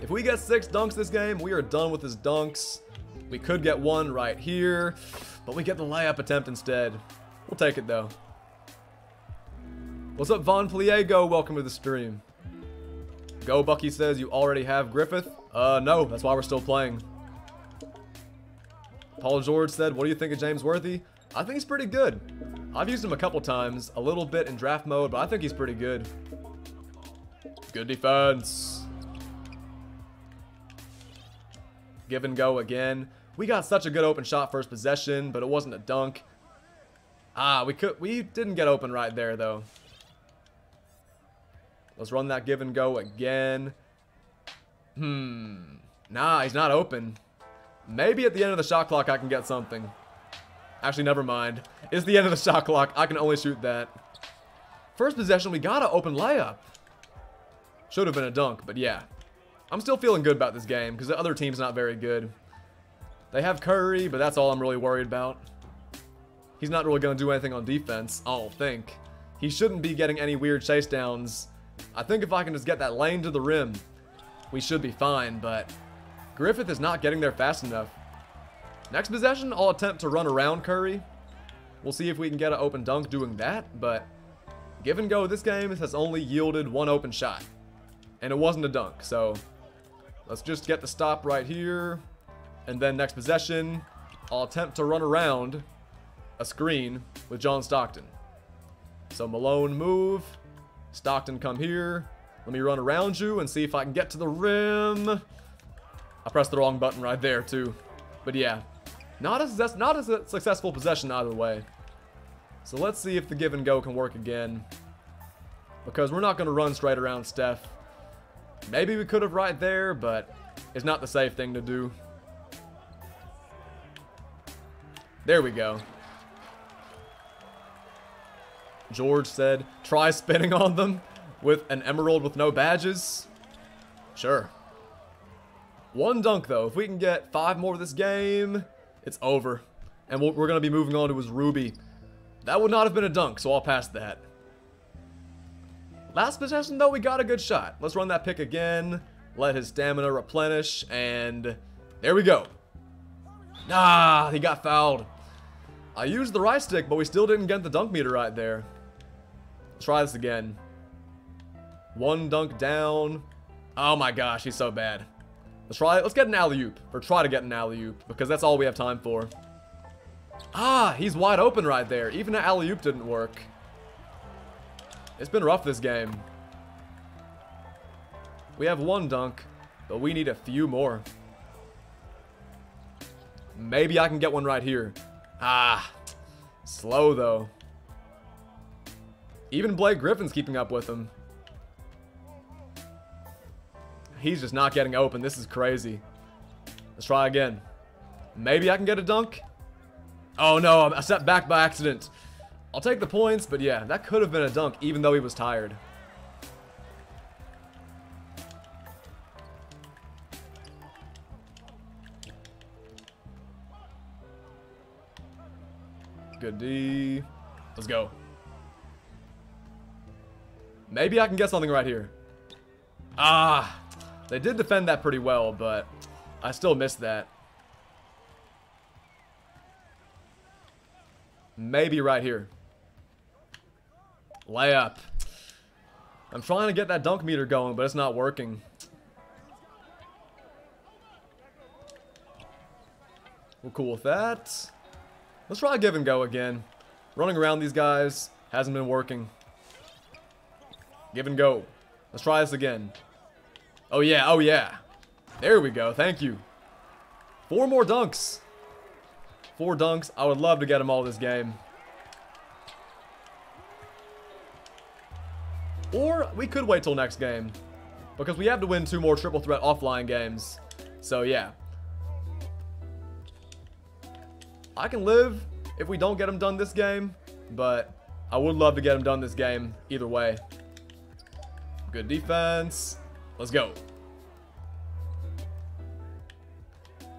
If we get 6 dunks this game, we are done with his dunks. We could get one right here, but we get the layup attempt instead. We'll take it, though. What's up, Von Pliego? Welcome to the stream. Go Bucky says you already have Griffith. No, that's why we're still playing. Paul George said, what do you think of James Worthy? I think he's pretty good. I've used him a couple times, a little bit in draft mode, but I think he's pretty good. Good defense. Give and go again. We got such a good open shot first possession, but it wasn't a dunk. Ah, we didn't get open right there, though. Let's run that give and go again. Nah, he's not open. Maybe at the end of the shot clock I can get something. Actually, never mind. It's the end of the shot clock. I can only shoot that. First possession, we got an open layup. Should have been a dunk, but yeah. I'm still feeling good about this game because the other team's not very good. They have Curry, but that's all I'm really worried about. He's not really going to do anything on defense, I don't think. He shouldn't be getting any weird chase downs I think if I can just get that lane to the rim, we should be fine, but Griffith is not getting there fast enough. Next possession, I'll attempt to run around Curry. We'll see if we can get an open dunk doing that, but give and go this game has only yielded one open shot, and it wasn't a dunk, so let's just get the stop right here, and then next possession, I'll attempt to run around a screen with John Stockton. So Malone move, Stockton come here, let me run around you and see if I can get to the rim. I pressed the wrong button right there too, but yeah, not a successful possession either way. So let's see if the give and go can work again, because we're not going to run straight around Steph. Maybe we could have right there, but it's not the safe thing to do. There we go. George said, try spinning on them with an emerald with no badges. Sure. One dunk though. If we can get 5 more this game, it's over. And we're going to be moving on to his Ruby. That would not have been a dunk, so I'll pass that. Last possession though, we got a good shot. Let's run that pick again. Let his stamina replenish, and there we go. Ah, he got fouled. I used the right stick, but we still didn't get the dunk meter right there. Let's try this again. One dunk down. Oh my gosh, he's so bad. Let's try it. Let's get an alley-oop, or try to get an alley-oop, because that's all we have time for. Ah, he's wide open right there. Even an alley-oop didn't work. It's been rough this game. We have one dunk, but we need a few more. Maybe I can get one right here. Ah, slow though. Even Blake Griffin's keeping up with him. He's just not getting open. This is crazy. Let's try again. Maybe I can get a dunk. Oh no, I stepped back by accident. I'll take the points, but yeah, that could have been a dunk even though he was tired. Good D. Let's go. Maybe I can get something right here. Ah, they did defend that pretty well, but I still missed that. Maybe right here. Layup. I'm trying to get that dunk meter going, but it's not working. We're cool with that. Let's try give and go again. Running around these guys hasn't been working. Give and go. Let's try this again. Oh yeah, oh yeah. There we go, thank you. 4 more dunks. 4 dunks. I would love to get them all this game. Or we could wait till next game, because we have to win 2 more Triple Threat offline games. So yeah. I can live if we don't get them done this game, but I would love to get them done this game either way. Good defense. Let's go.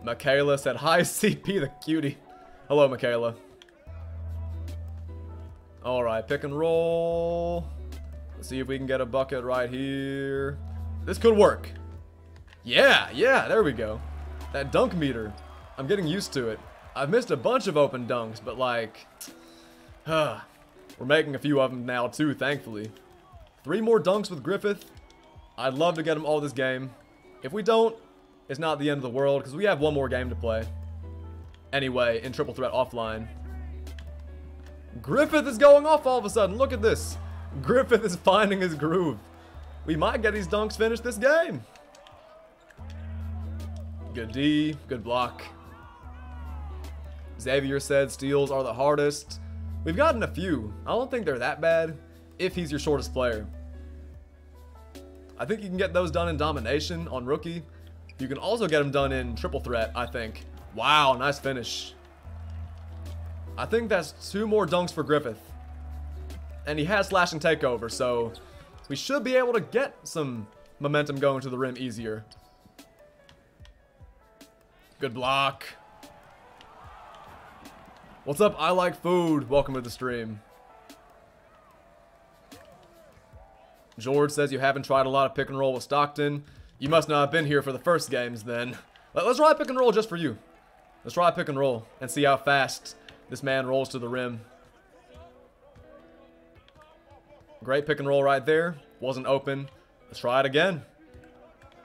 Michaela said, hi, CP the cutie. Hello, Michaela. All right, pick and roll. Let's see if we can get a bucket right here. This could work. Yeah, yeah, there we go. That dunk meter. I'm getting used to it. I've missed a bunch of open dunks, but like, we're making a few of them now too, thankfully. 3 more dunks with Griffith. I'd love to get them all this game. If we don't, it's not the end of the world, because we have 1 more game to play. Anyway, in Triple Threat offline. Griffith is going off all of a sudden. Look at this. Griffith is finding his groove. We might get these dunks finished this game. Good D, good block. Xavier said steals are the hardest. We've gotten a few. I don't think they're that bad if he's your shortest player. I think you can get those done in domination on rookie. You can also get them done in Triple Threat, I think. Wow, nice finish. I think that's 2 more dunks for Griffith. And he has slash and takeover, so we should be able to get some momentum going to the rim easier. Good block. What's up, I like food. Welcome to the stream. George says you haven't tried a lot of pick and roll with Stockton. You must not have been here for the first games then. Let's try pick and roll just for you. Let's try pick and roll and see how fast this man rolls to the rim. Great pick and roll right there. Wasn't open. Let's try it again.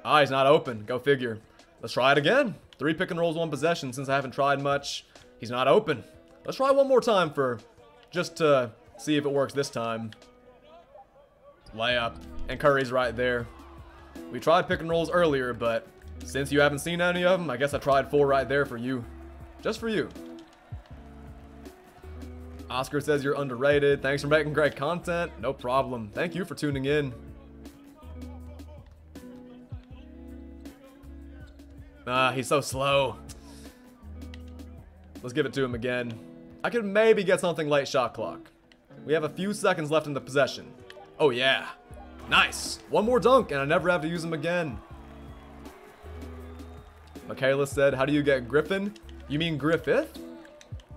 Ah, he's not open. Go figure. Let's try it again. 3 pick and rolls, 1 possession. Since I haven't tried much, he's not open. Let's try one more time for just to see if it works this time. Layup. And Curry's right there. We tried pick and rolls earlier, but since you haven't seen any of them, I guess I tried 4 right there for you. Just for you. Oscar says you're underrated. Thanks for making great content. No problem. Thank you for tuning in. Ah, he's so slow. Let's give it to him again. I could maybe get something late shot clock. We have a few seconds left in the possession. Oh yeah. Nice. One more dunk and I never have to use him again. Michaela said, how do you get Griffin? You mean Griffith?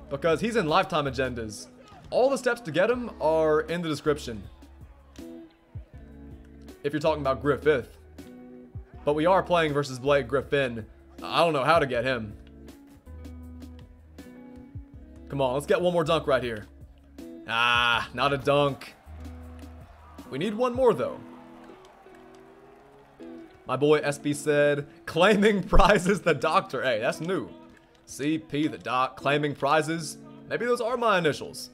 Because he's in Lifetime Agendas. All the steps to get him are in the description. If you're talking about Griffith. But we are playing versus Blake Griffin. I don't know how to get him. Come on, let's get one more dunk right here. Ah, not a dunk. We need one more though. My boy SB said, claiming prizes the doctor. Hey, that's new. CP the Doc, claiming prizes. Maybe those are my initials.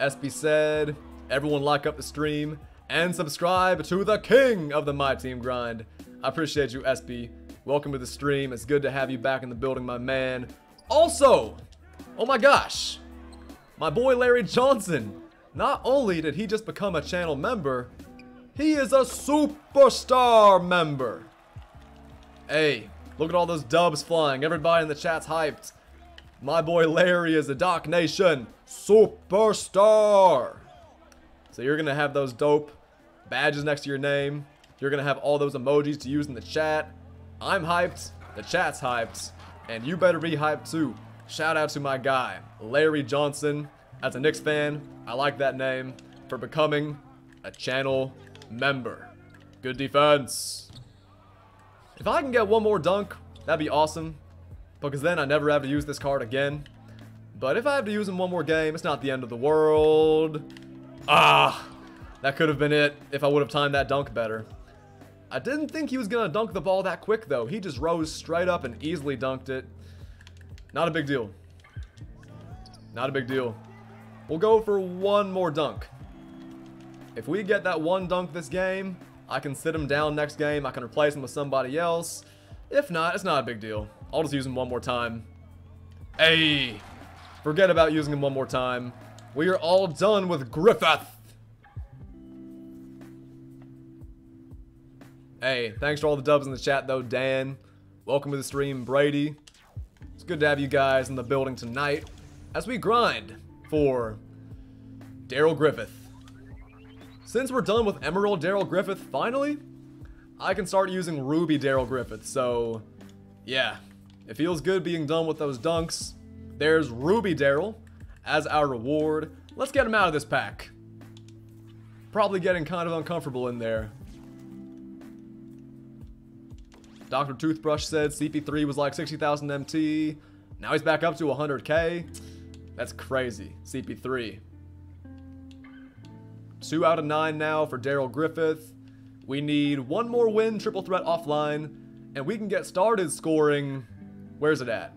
SB said, everyone like up the stream and subscribe to the king of the MyTeam grind. I appreciate you, SB. Welcome to the stream. It's good to have you back in the building, my man. Also, oh my gosh, my boy Larry Johnson. Not only did he just become a channel member, he is a superstar member. Hey, look at all those dubs flying. Everybody in the chat's hyped. My boy Larry is a Doc Nation superstar. So you're going to have those dope badges next to your name. You're going to have all those emojis to use in the chat. I'm hyped. The chat's hyped. And you better be hyped too. Shout out to my guy, Larry Johnson. As a Knicks fan, I like that name for becoming a channel member. Good defense. If I can get one more dunk, that'd be awesome, because then I never have to use this card again. But if I have to use him one more game, it's not the end of the world. Ah, that could have been it if I would have timed that dunk better. I didn't think he was going to dunk the ball that quick, though. He just rose straight up and easily dunked it. Not a big deal. Not a big deal. We'll go for one more dunk. If we get that one dunk this game, I can sit him down next game. I can replace him with somebody else. If not, it's not a big deal. I'll just use him one more time. Hey, forget about using him one more time. We are all done with Griffith. Hey, thanks for all the dubs in the chat, though, Dan. Welcome to the stream, Brady. It's good to have you guys in the building tonight as we grind for Darrell Griffith. Since we're done with Emerald Darrell Griffith, finally, I can start using Ruby Darrell Griffith. So, yeah, it feels good being done with those dunks. There's Ruby Darrell as our reward. Let's get him out of this pack. Probably getting kind of uncomfortable in there. Dr. Toothbrush said CP3 was like 60,000 MT. Now he's back up to 100K. That's crazy. CP3. 2 out of 9 now for Darrell Griffith. We need one more win, triple threat offline, and we can get started scoring. Where's it at?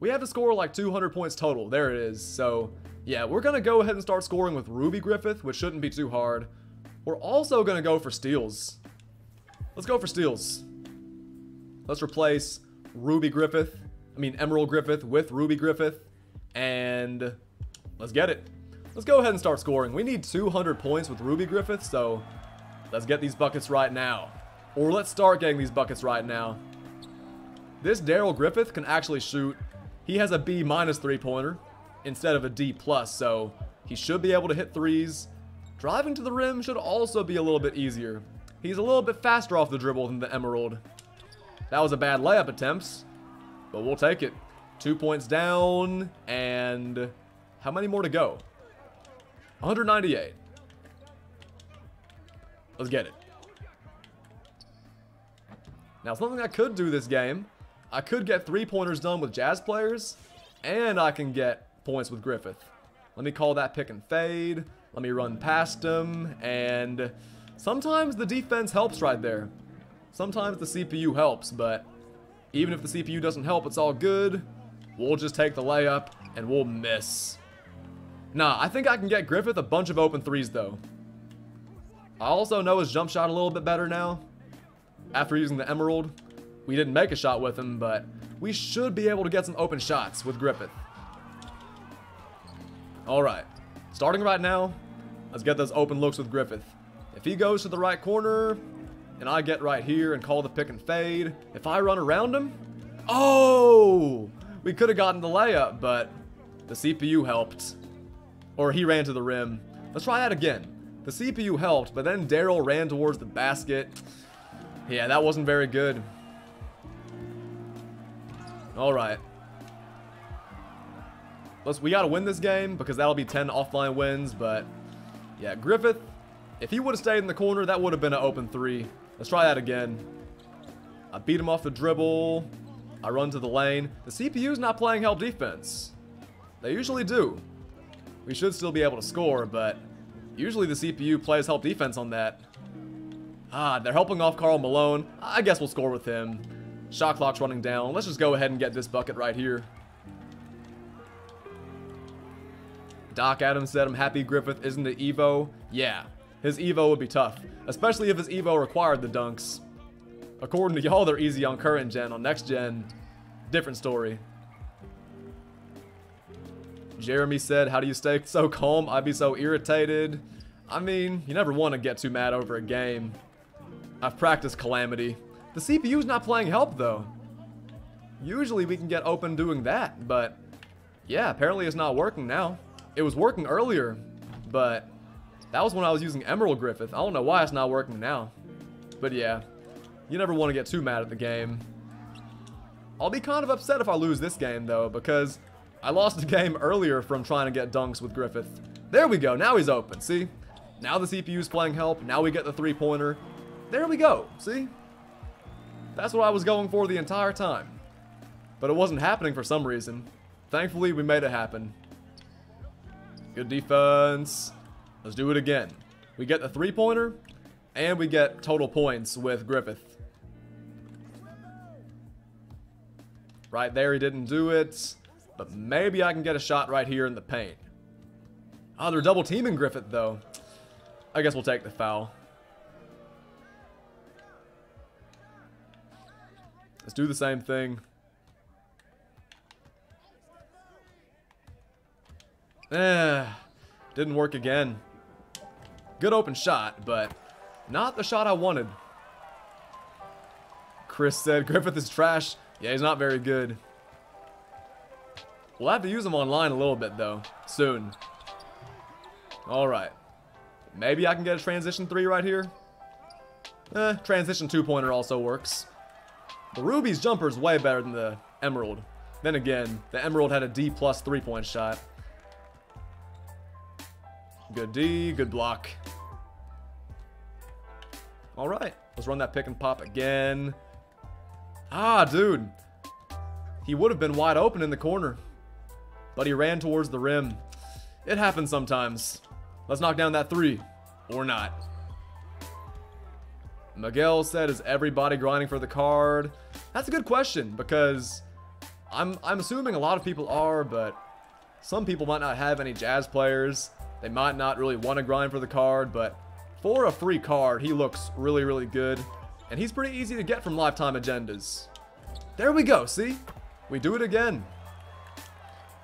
We have to score like 200 points total. There it is. So yeah, we're going to go ahead and start scoring with Ruby Griffith, which shouldn't be too hard. We're also going to go for steals. Let's go for steals. Let's replace Ruby Griffith. I mean, Emerald Griffith with Ruby Griffith. And let's get it. Let's go ahead and start scoring. We need 200 points with Ruby Griffith, so let's get these buckets right now. Or let's start getting these buckets right now. This Darrell Griffith can actually shoot. He has a B- three-pointer instead of a D+, so he should be able to hit threes. Driving to the rim should also be a little bit easier. He's a little bit faster off the dribble than the Emerald. That was a bad layup attempt, but we'll take it. 2 points down, and how many more to go? 198. Let's get it. Now, something I could do this game, I could get three-pointers done with Jazz players, and I can get points with Griffith. Let me call that pick and fade. Let me run past him, and sometimes the defense helps right there. Sometimes the CPU helps, but even if the CPU doesn't help, it's all good. We'll just take the layup, and we'll miss. Nah, I think I can get Griffith a bunch of open threes, though. I also know his jump shot a little bit better now. After using the Emerald, we didn't make a shot with him, but we should be able to get some open shots with Griffith. All right, starting right now, let's get those open looks with Griffith. If he goes to the right corner, and I get right here and call the pick and fade, if I run around him, oh, we could have gotten the layup, but the CPU helped, or he ran to the rim. Let's try that again. The CPU helped, but then Darrell ran towards the basket. Yeah, that wasn't very good. All right. We got to win this game because that'll be 10 offline wins, but yeah, Griffith, if he would have stayed in the corner, that would have been an open three. Let's try that again. I beat him off the dribble. I run to the lane. The CPU's not playing help defense. They usually do. We should still be able to score, but usually the CPU plays help defense on that. Ah, they're helping off Karl Malone. I guess we'll score with him. Shot clock's running down. Let's just go ahead and get this bucket right here. Doc Adams said, I'm happy Griffith isn't the Evo. Yeah, his Evo would be tough, especially if his Evo required the dunks. According to y'all, they're easy on current gen. On next gen, different story. Jeremy said, how do you stay so calm? I'd be so irritated. I mean, you never want to get too mad over a game. I've practiced Calamity. The CPU's not playing help, though. Usually we can get open doing that, but yeah, apparently it's not working now. It was working earlier, but that was when I was using Emerald Griffith. I don't know why it's not working now. But yeah, you never want to get too mad at the game. I'll be kind of upset if I lose this game, though, because I lost the game earlier from trying to get dunks with Griffith. There we go. Now he's open. See? Now the CPU's playing help. Now we get the three-pointer. There we go. See? That's what I was going for the entire time. But it wasn't happening for some reason. Thankfully, we made it happen. Good defense. Let's do it again. We get the three-pointer, and we get total points with Griffith. Right there, he didn't do it. But maybe I can get a shot right here in the paint. Oh, they're double-teaming Griffith, though. I guess we'll take the foul. Let's do the same thing. Didn't work again. Good open shot, but not the shot I wanted. Chris said Griffith is trash. Yeah, he's not very good. We'll have to use him online a little bit, though, soon. All right. Maybe I can get a transition three right here. Transition two-pointer also works. The Ruby's jumper is way better than the Emerald. Then again, the Emerald had a D+ three-point shot. Good D, good block. All right, let's run that pick and pop again. Ah, dude. He would have been wide open in the corner, but he ran towards the rim. It happens sometimes. Let's knock down that three, or not. Miguel said, is everybody grinding for the card? That's a good question, because I'm assuming a lot of people are, but some people might not have any Jazz players. They might not really want to grind for the card, but for a free card, he looks really, really good, and he's pretty easy to get from Lifetime Agendas. There we go, see? We do it again.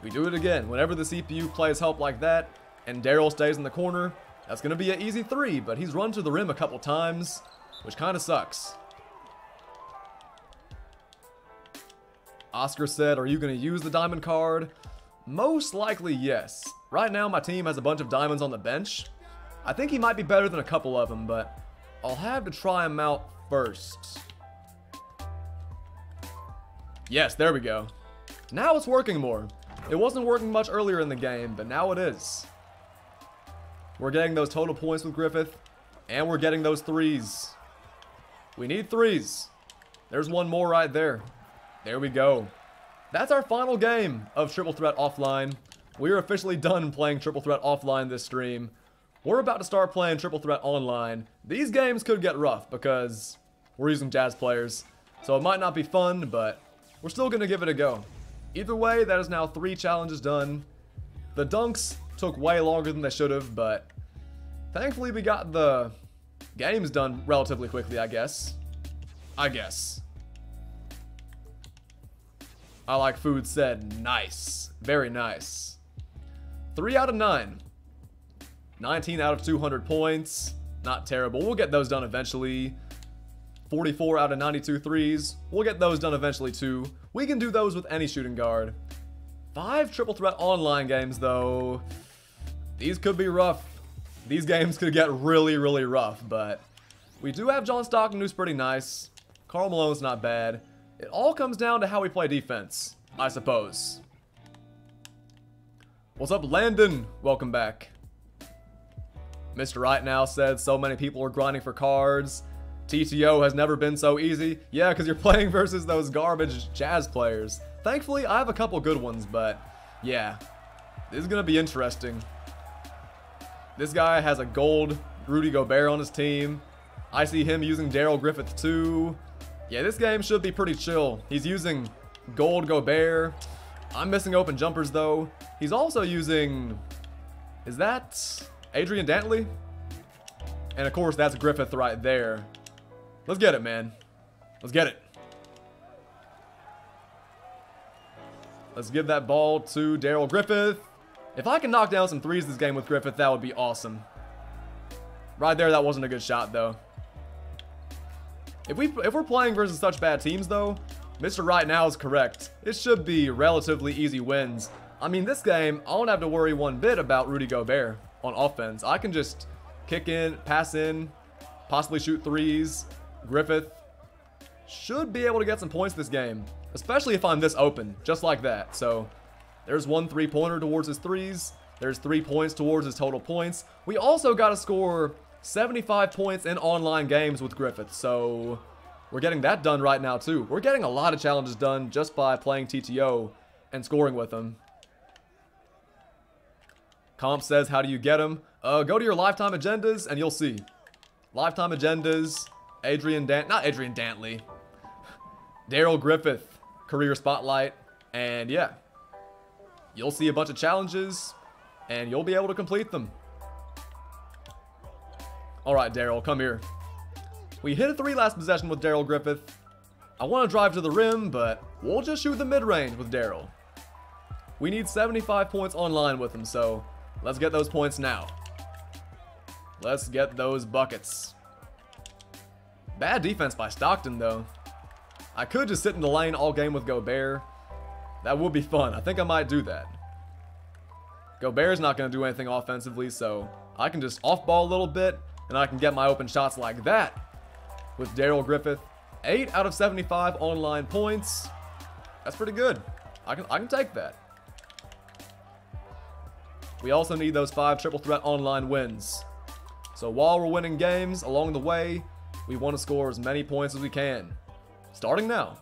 We do it again. Whenever the CPU plays help like that, and Darrell stays in the corner, that's going to be an easy three, but he's run to the rim a couple times, which kind of sucks. Oscar said, are you going to use the diamond card? Most likely, yes. Right now, my team has a bunch of diamonds on the bench. I think he might be better than a couple of them, but I'll have to try him out first. Yes, there we go. Now it's working more. It wasn't working much earlier in the game, but now it is. We're getting those total points with Griffith. And we're getting those threes. We need threes. There's one more right there. There we go. That's our final game of Triple Threat Offline. We're officially done playing Triple Threat Offline this stream. We're about to start playing Triple Threat Online. These games could get rough because we're using Jazz players. So it might not be fun, but we're still going to give it a go. Either way, that is now 3 challenges done. The dunks took way longer than they should have, but thankfully we got the games done relatively quickly, I guess. I like food said, nice. Very nice. 3 out of 9. 19 out of 200 points. Not terrible. We'll get those done eventually. 44 out of 92 threes. We'll get those done eventually too. We can do those with any shooting guard. 5 Triple Threat Online games though. These could be rough. These games could get really, really rough, but we do have John Stockton, who's pretty nice. Karl Malone's not bad. It all comes down to how we play defense, I suppose. What's up, Landon? Welcome back. Mr. Right Now said so many people are grinding for cards. TTO has never been so easy. Yeah, because you're playing versus those garbage Jazz players. Thankfully, I have a couple good ones, but yeah, this is going to be interesting. This guy has a gold Rudy Gobert on his team. I see him using Darrell Griffith too. Yeah, this game should be pretty chill. He's using gold Gobert. I'm missing open jumpers though. He's also using, is that Adrian Dantley? And of course, that's Griffith right there. Let's get it, man. Let's get it. Let's give that ball to Darrell Griffith. If I can knock down some threes this game with Griffith, that would be awesome. Right there, that wasn't a good shot, though. If we're playing versus such bad teams, though, Mr. Right Now is correct. It should be relatively easy wins. I mean, this game, I don't have to worry one bit about Rudy Gobert on offense. I can just kick in, pass in, possibly shoot threes. Griffith should be able to get some points this game, especially if I'm this open, just like that. So there's 1 3-pointer towards his threes. There's 3 points towards his total points. We also got to score 75 points in online games with Griffith. So we're getting that done right now too. We're getting a lot of challenges done just by playing TTO and scoring with him. Comp says, how do you get him? Go to your Lifetime Agendas and you'll see. Lifetime Agendas, not Adrian Dantley. Darrell Griffith, Career Spotlight. And yeah, you'll see a bunch of challenges and you'll be able to complete them. All right, Darrell, come here. We hit a 3 last possession with Darrell Griffith. I want to drive to the rim, but we'll just shoot the mid-range with Darrell. We need 75 points online with him, so let's get those points now. Let's get those buckets. Bad defense by Stockton, though. I could just sit in the lane all game with Gobert. That would be fun. I think I might do that. Gobert's not going to do anything offensively, so I can just off-ball a little bit, and I can get my open shots like that with Darrell Griffith. 8 out of 75 online points. That's pretty good. I can take that. We also need those 5 Triple Threat Online wins. So while we're winning games along the way, we want to score as many points as we can. Starting now.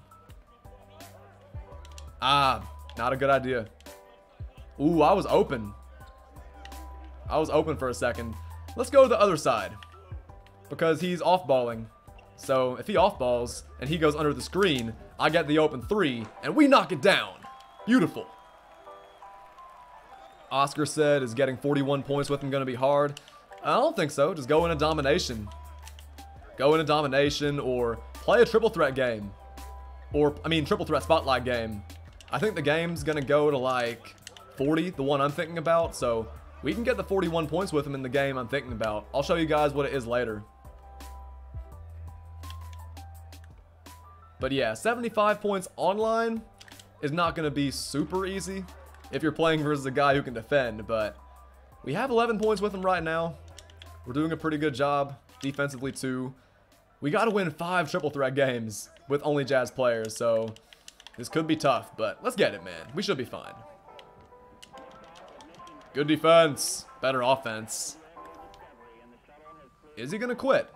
Not a good idea. Ooh, I was open. I was open for a second. Let's go to the other side because he's off-balling. So if he off-balls and he goes under the screen, I get the open 3 and we knock it down. Beautiful. Oscar said, is getting 41 points with him going to be hard? I don't think so. Just go in a domination. Go in a domination or play a triple threat game. Or, I mean, triple threat spotlight game. I think the game's going to go to like 40, the one I'm thinking about. So we can get the 41 points with him in the game I'm thinking about. I'll show you guys what it is later. But yeah, 75 points online is not going to be super easy if you're playing versus a guy who can defend. But we have 11 points with him right now. We're doing a pretty good job defensively too. We got to win 5 triple threat games with only Jazz players. So this could be tough, but let's get it, man. We should be fine. Good defense. Better offense. Is he gonna quit?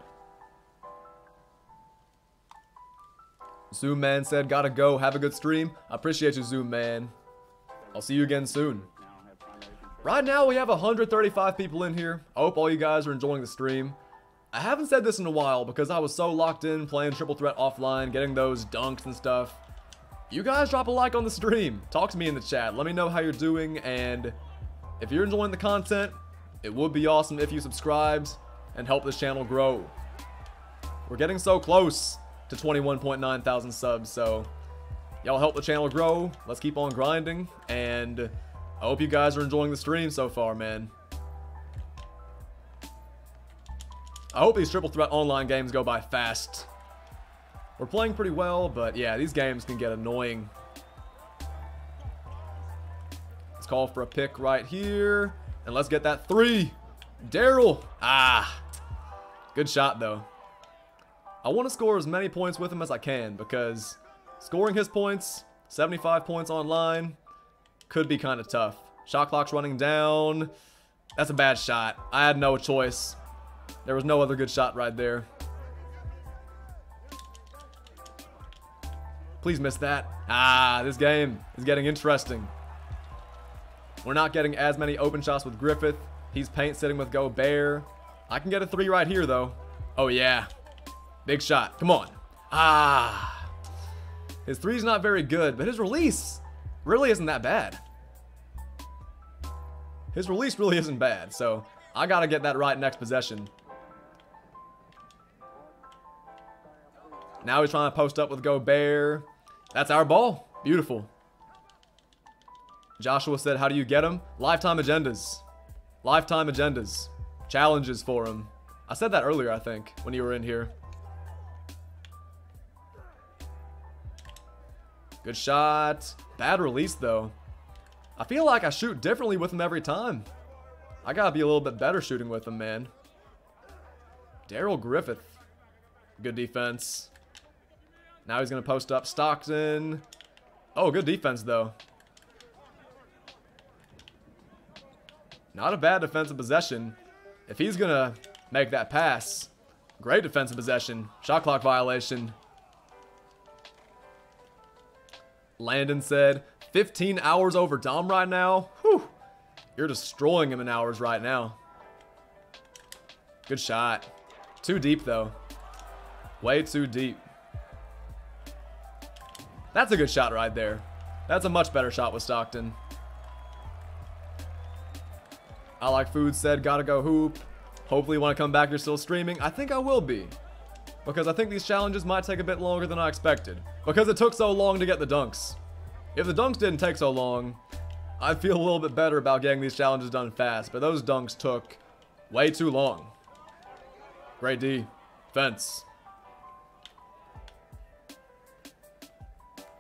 Zoom Man said, gotta go. Have a good stream. I appreciate you, Zoom Man. I'll see you again soon. Right now, we have 135 people in here. I hope all you guys are enjoying the stream. I haven't said this in a while because I was so locked in playing Triple Threat offline, getting those dunks and stuff. You guys drop a like on the stream. Talk to me in the chat. Let me know how you're doing. And if you're enjoying the content, it would be awesome if you subscribed and help this channel grow. We're getting so close to 21.9 thousand subs, so y'all help the channel grow. Let's keep on grinding, and I hope you guys are enjoying the stream so far, man. I hope these Triple Threat online games go by fast. We're playing pretty well, but yeah, these games can get annoying. Let's call for a pick right here, and let's get that three. Darrell, good shot though. I want to score as many points with him as I can, because scoring his points, 75 points online, could be kind of tough. Shot clock's running down. That's a bad shot. I had no choice. There was no other good shot right there. Please miss that. This game is getting interesting. We're not getting as many open shots with Griffith. He's paint sitting with Gobert. I can get a three right here, though. Oh, yeah. Big shot. Come on. His three's not very good, but his release really isn't that bad. His release really isn't bad, so I got to get that right next possession. Now he's trying to post up with Gobert. That's our ball. Beautiful. Joshua said, how do you get him? Lifetime Agendas. Lifetime Agendas. Challenges for him. I said that earlier, I think, when you were in here. Good shot. Bad release, though. I feel like I shoot differently with him every time. I gotta be a little bit better shooting with him, man. Darrell Griffith. Good defense. Now he's gonna post up Stockton. Oh, good defense, though. Not a bad defensive possession. If he's gonna make that pass, great defensive possession. Shot clock violation. Landon said, 15 hours over Dom right now. Whew. You're destroying him in hours right now. Good shot. Too deep, though. Way too deep. That's a good shot right there. That's a much better shot with Stockton. I Like Food said, gotta go hoop. Hopefully when I come back, you're still streaming. I think I will be, because I think these challenges might take a bit longer than I expected, because it took so long to get the dunks. If the dunks didn't take so long, I'd feel a little bit better about getting these challenges done fast, but those dunks took way too long. Great defense.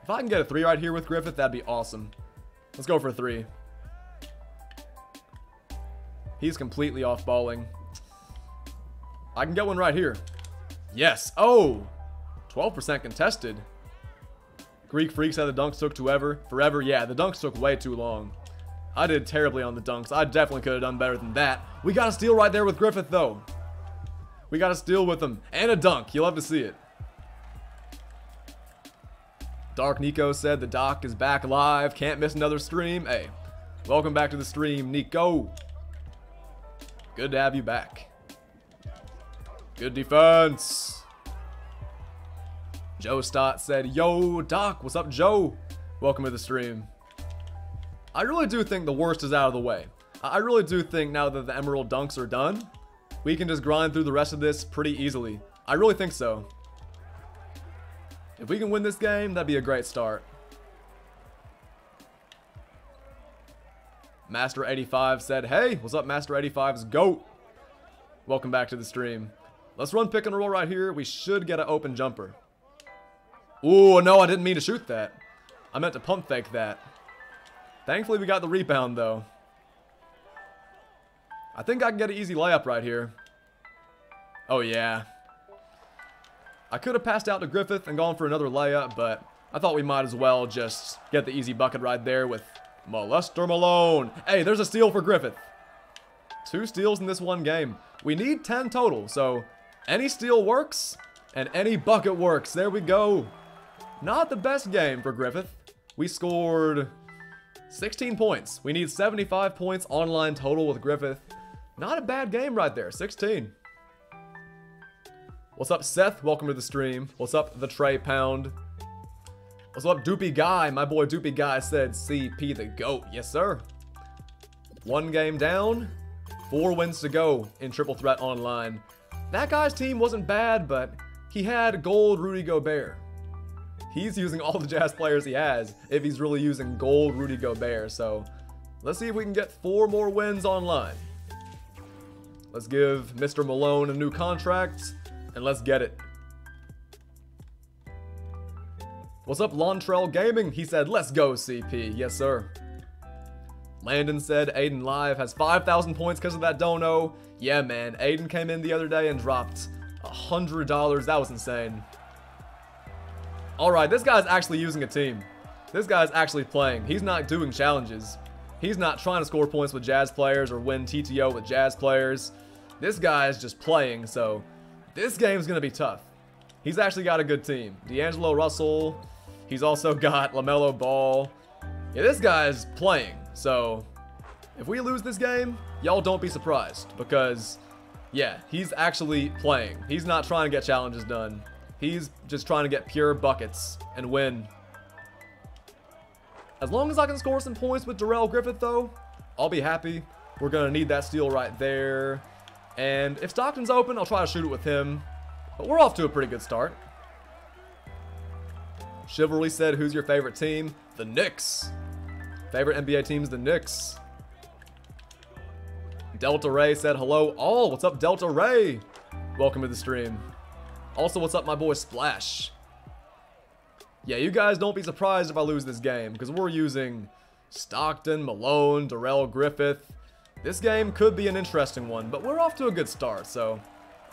If I can get a three right here with Griffith, that'd be awesome. Let's go for a three. He's completely off-balling. I can get one right here. Yes. Oh, 12% contested. Greek Freak said the dunks took forever. Yeah, the dunks took way too long. I did terribly on the dunks. I definitely could have done better than that. We got a steal right there with Griffith, though. We got a steal with him. And a dunk. You'll love to see it. Dark Nico said the Doc is back live. Can't miss another stream. Hey, welcome back to the stream, Nico. Good to have you back. Good defense. Joe Stott said, yo, Doc, what's up, Joe? Welcome to the stream. I really do think the worst is out of the way. I really do think now that the Emerald dunks are done, we can just grind through the rest of this pretty easily. I really think so. If we can win this game, that'd be a great start. Master 85 said, hey, what's up, Master 85's GOAT? Welcome back to the stream. Let's run pick and roll right here. We should get an open jumper. Ooh, no, I didn't mean to shoot that. I meant to pump fake that. Thankfully, we got the rebound, though. I think I can get an easy layup right here. Oh, yeah. I could have passed out to Griffith and gone for another layup, but I thought we might as well just get the easy bucket right there with Molester Malone. Hey, there's a steal for Griffith. 2 steals in this one game. We need 10 total, so any steal works and any bucket works. There we go. Not the best game for Griffith. We scored 16 points. We need 75 points online total with Griffith. Not a bad game right there. 16. What's up, Seth? Welcome to the stream. What's up, the Trey Pound? What's up, Doopy Guy? My boy Doopy Guy said CP the GOAT. Yes, sir. One game down, 4 wins to go in Triple Threat Online. That guy's team wasn't bad, but he had gold Rudy Gobert. He's using all the Jazz players he has if he's really using gold Rudy Gobert. So let's see if we can get 4 more wins online. Let's give Mr. Malone a new contract and let's get it. What's up, Lontrell Gaming? He said, let's go, CP. Yes, sir. Landon said, Aiden Live has 5,000 points because of that dono. Yeah, man. Aiden came in the other day and dropped $100. That was insane. All right, this guy's actually using a team. This guy's actually playing. He's not doing challenges. He's not trying to score points with Jazz players or win TTO with Jazz players. This guy is just playing, so this game's going to be tough. He's actually got a good team. D'Angelo Russell. He's also got LaMelo Ball. Yeah, this guy is playing. So, if we lose this game, y'all don't be surprised because, yeah, he's actually playing. He's not trying to get challenges done. He's just trying to get pure buckets and win. As long as I can score some points with Darrell Griffith, though, I'll be happy. We're going to need that steal right there. And if Stockton's open, I'll try to shoot it with him. But we're off to a pretty good start. Chivalry said, who's your favorite team? The Knicks. Favorite NBA team's the Knicks. Delta Ray said hello all. What's up, Delta Ray? Welcome to the stream. Also, what's up, my boy Splash? Yeah, you guys don't be surprised if I lose this game because we're using Stockton, Malone, Darrell Griffith. This game could be an interesting one, but we're off to a good start, so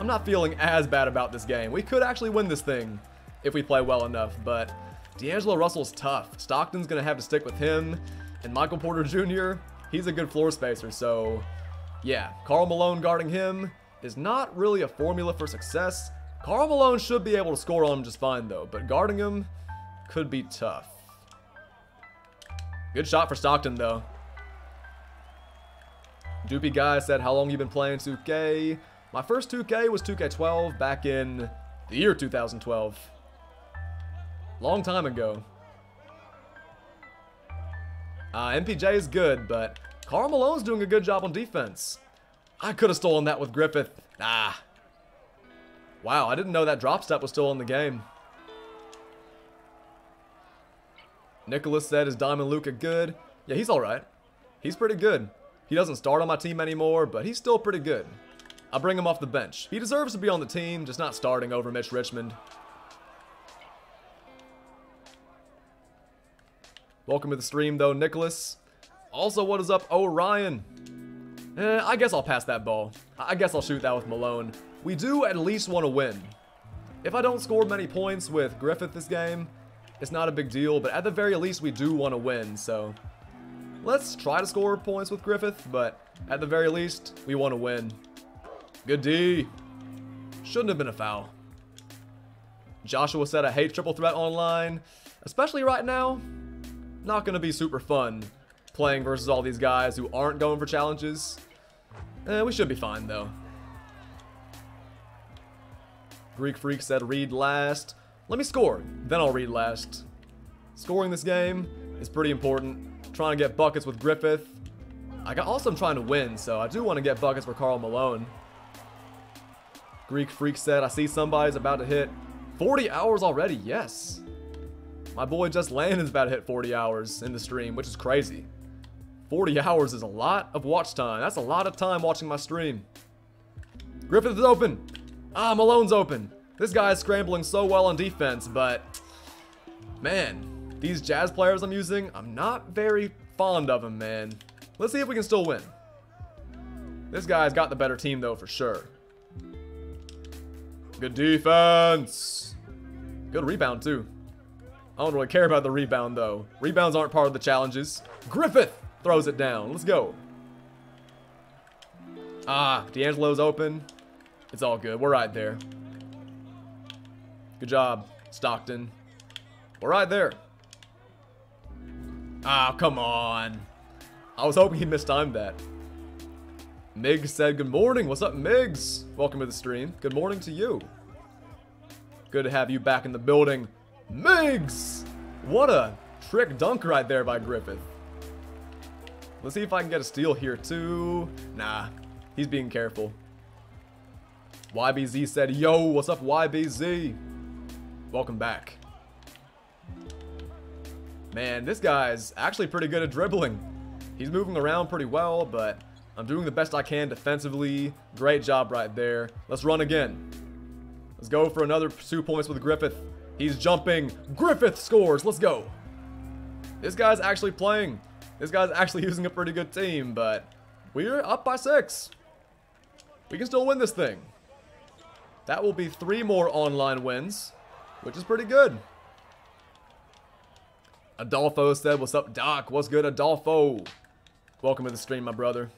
I'm not feeling as bad about this game. We could actually win this thing if we play well enough, but D'Angelo Russell's tough. Stockton's going to have to stick with him. And Michael Porter Jr., he's a good floor spacer, so yeah, Karl Malone guarding him is not really a formula for success. Karl Malone should be able to score on him just fine, though, but guarding him could be tough. Good shot for Stockton, though. Doopy Guy said, how long you been playing 2K? My first 2K was 2K12 back in the year 2012. Long time ago. MPJ is good, but Karl Malone's doing a good job on defense. I could have stolen that with Griffith. Ah. Wow, I didn't know that drop step was still in the game. Nicholas said, is Diamond Luka good? Yeah, he's all right. He's pretty good. He doesn't start on my team anymore, but he's still pretty good. I bring him off the bench. He deserves to be on the team, just not starting over Mitch Richmond. Welcome to the stream, though, Nicholas. Also, what is up, Orion? I guess I'll pass that ball. I guess I'll shoot that with Malone. We do at least want to win. If I don't score many points with Griffith this game, it's not a big deal, but at the very least, we do want to win, so let's try to score points with Griffith, but at the very least, we want to win. Good D. Shouldn't have been a foul. Joshua said, I hate Triple Threat Online, especially right now. Not going to be super fun playing versus all these guys who aren't going for challenges. We should be fine, though. Greek Freak said, read last. Let me score, then I'll read last. Scoring this game is pretty important. Trying to get buckets with Griffith. I also am trying to win, so I do want to get buckets for Karl Malone. Greek Freak said, I see somebody's about to hit 40 hours already. Yes. My boy Just Landon's about to hit 40 hours in the stream, which is crazy. 40 hours is a lot of watch time. That's a lot of time watching my stream. Griffith is open. Ah, Malone's open. This guy is scrambling so well on defense, but man, these Jazz players I'm using, I'm not very fond of them, man. Let's see if we can still win. This guy's got the better team, though, for sure. Good defense. Good rebound, too. I don't really care about the rebound, though. Rebounds aren't part of the challenges. Griffith throws it down. Let's go. Ah, D'Angelo's open. It's all good. We're right there. Good job, Stockton. We're right there. Ah, oh, come on. I was hoping he mistimed that. Miggs said good morning. What's up, Miggs? Welcome to the stream. Good morning to you. Good to have you back in the building. Miggs! What a trick dunk right there by Griffith. Let's see if I can get a steal here too. Nah, he's being careful. YBZ said, yo, what's up, YBZ? Welcome back. Man, this guy's actually pretty good at dribbling. He's moving around pretty well, but I'm doing the best I can defensively. Great job right there. Let's run again. Let's go for another 2 points with Griffith. He's jumping. Griffith scores. Let's go. This guy's actually playing. This guy's actually using a pretty good team, but we're up by 6. We can still win this thing. That will be 3 more online wins, which is pretty good. Adolfo said, what's up, Doc? What's good, Adolfo? Welcome to the stream, my brother.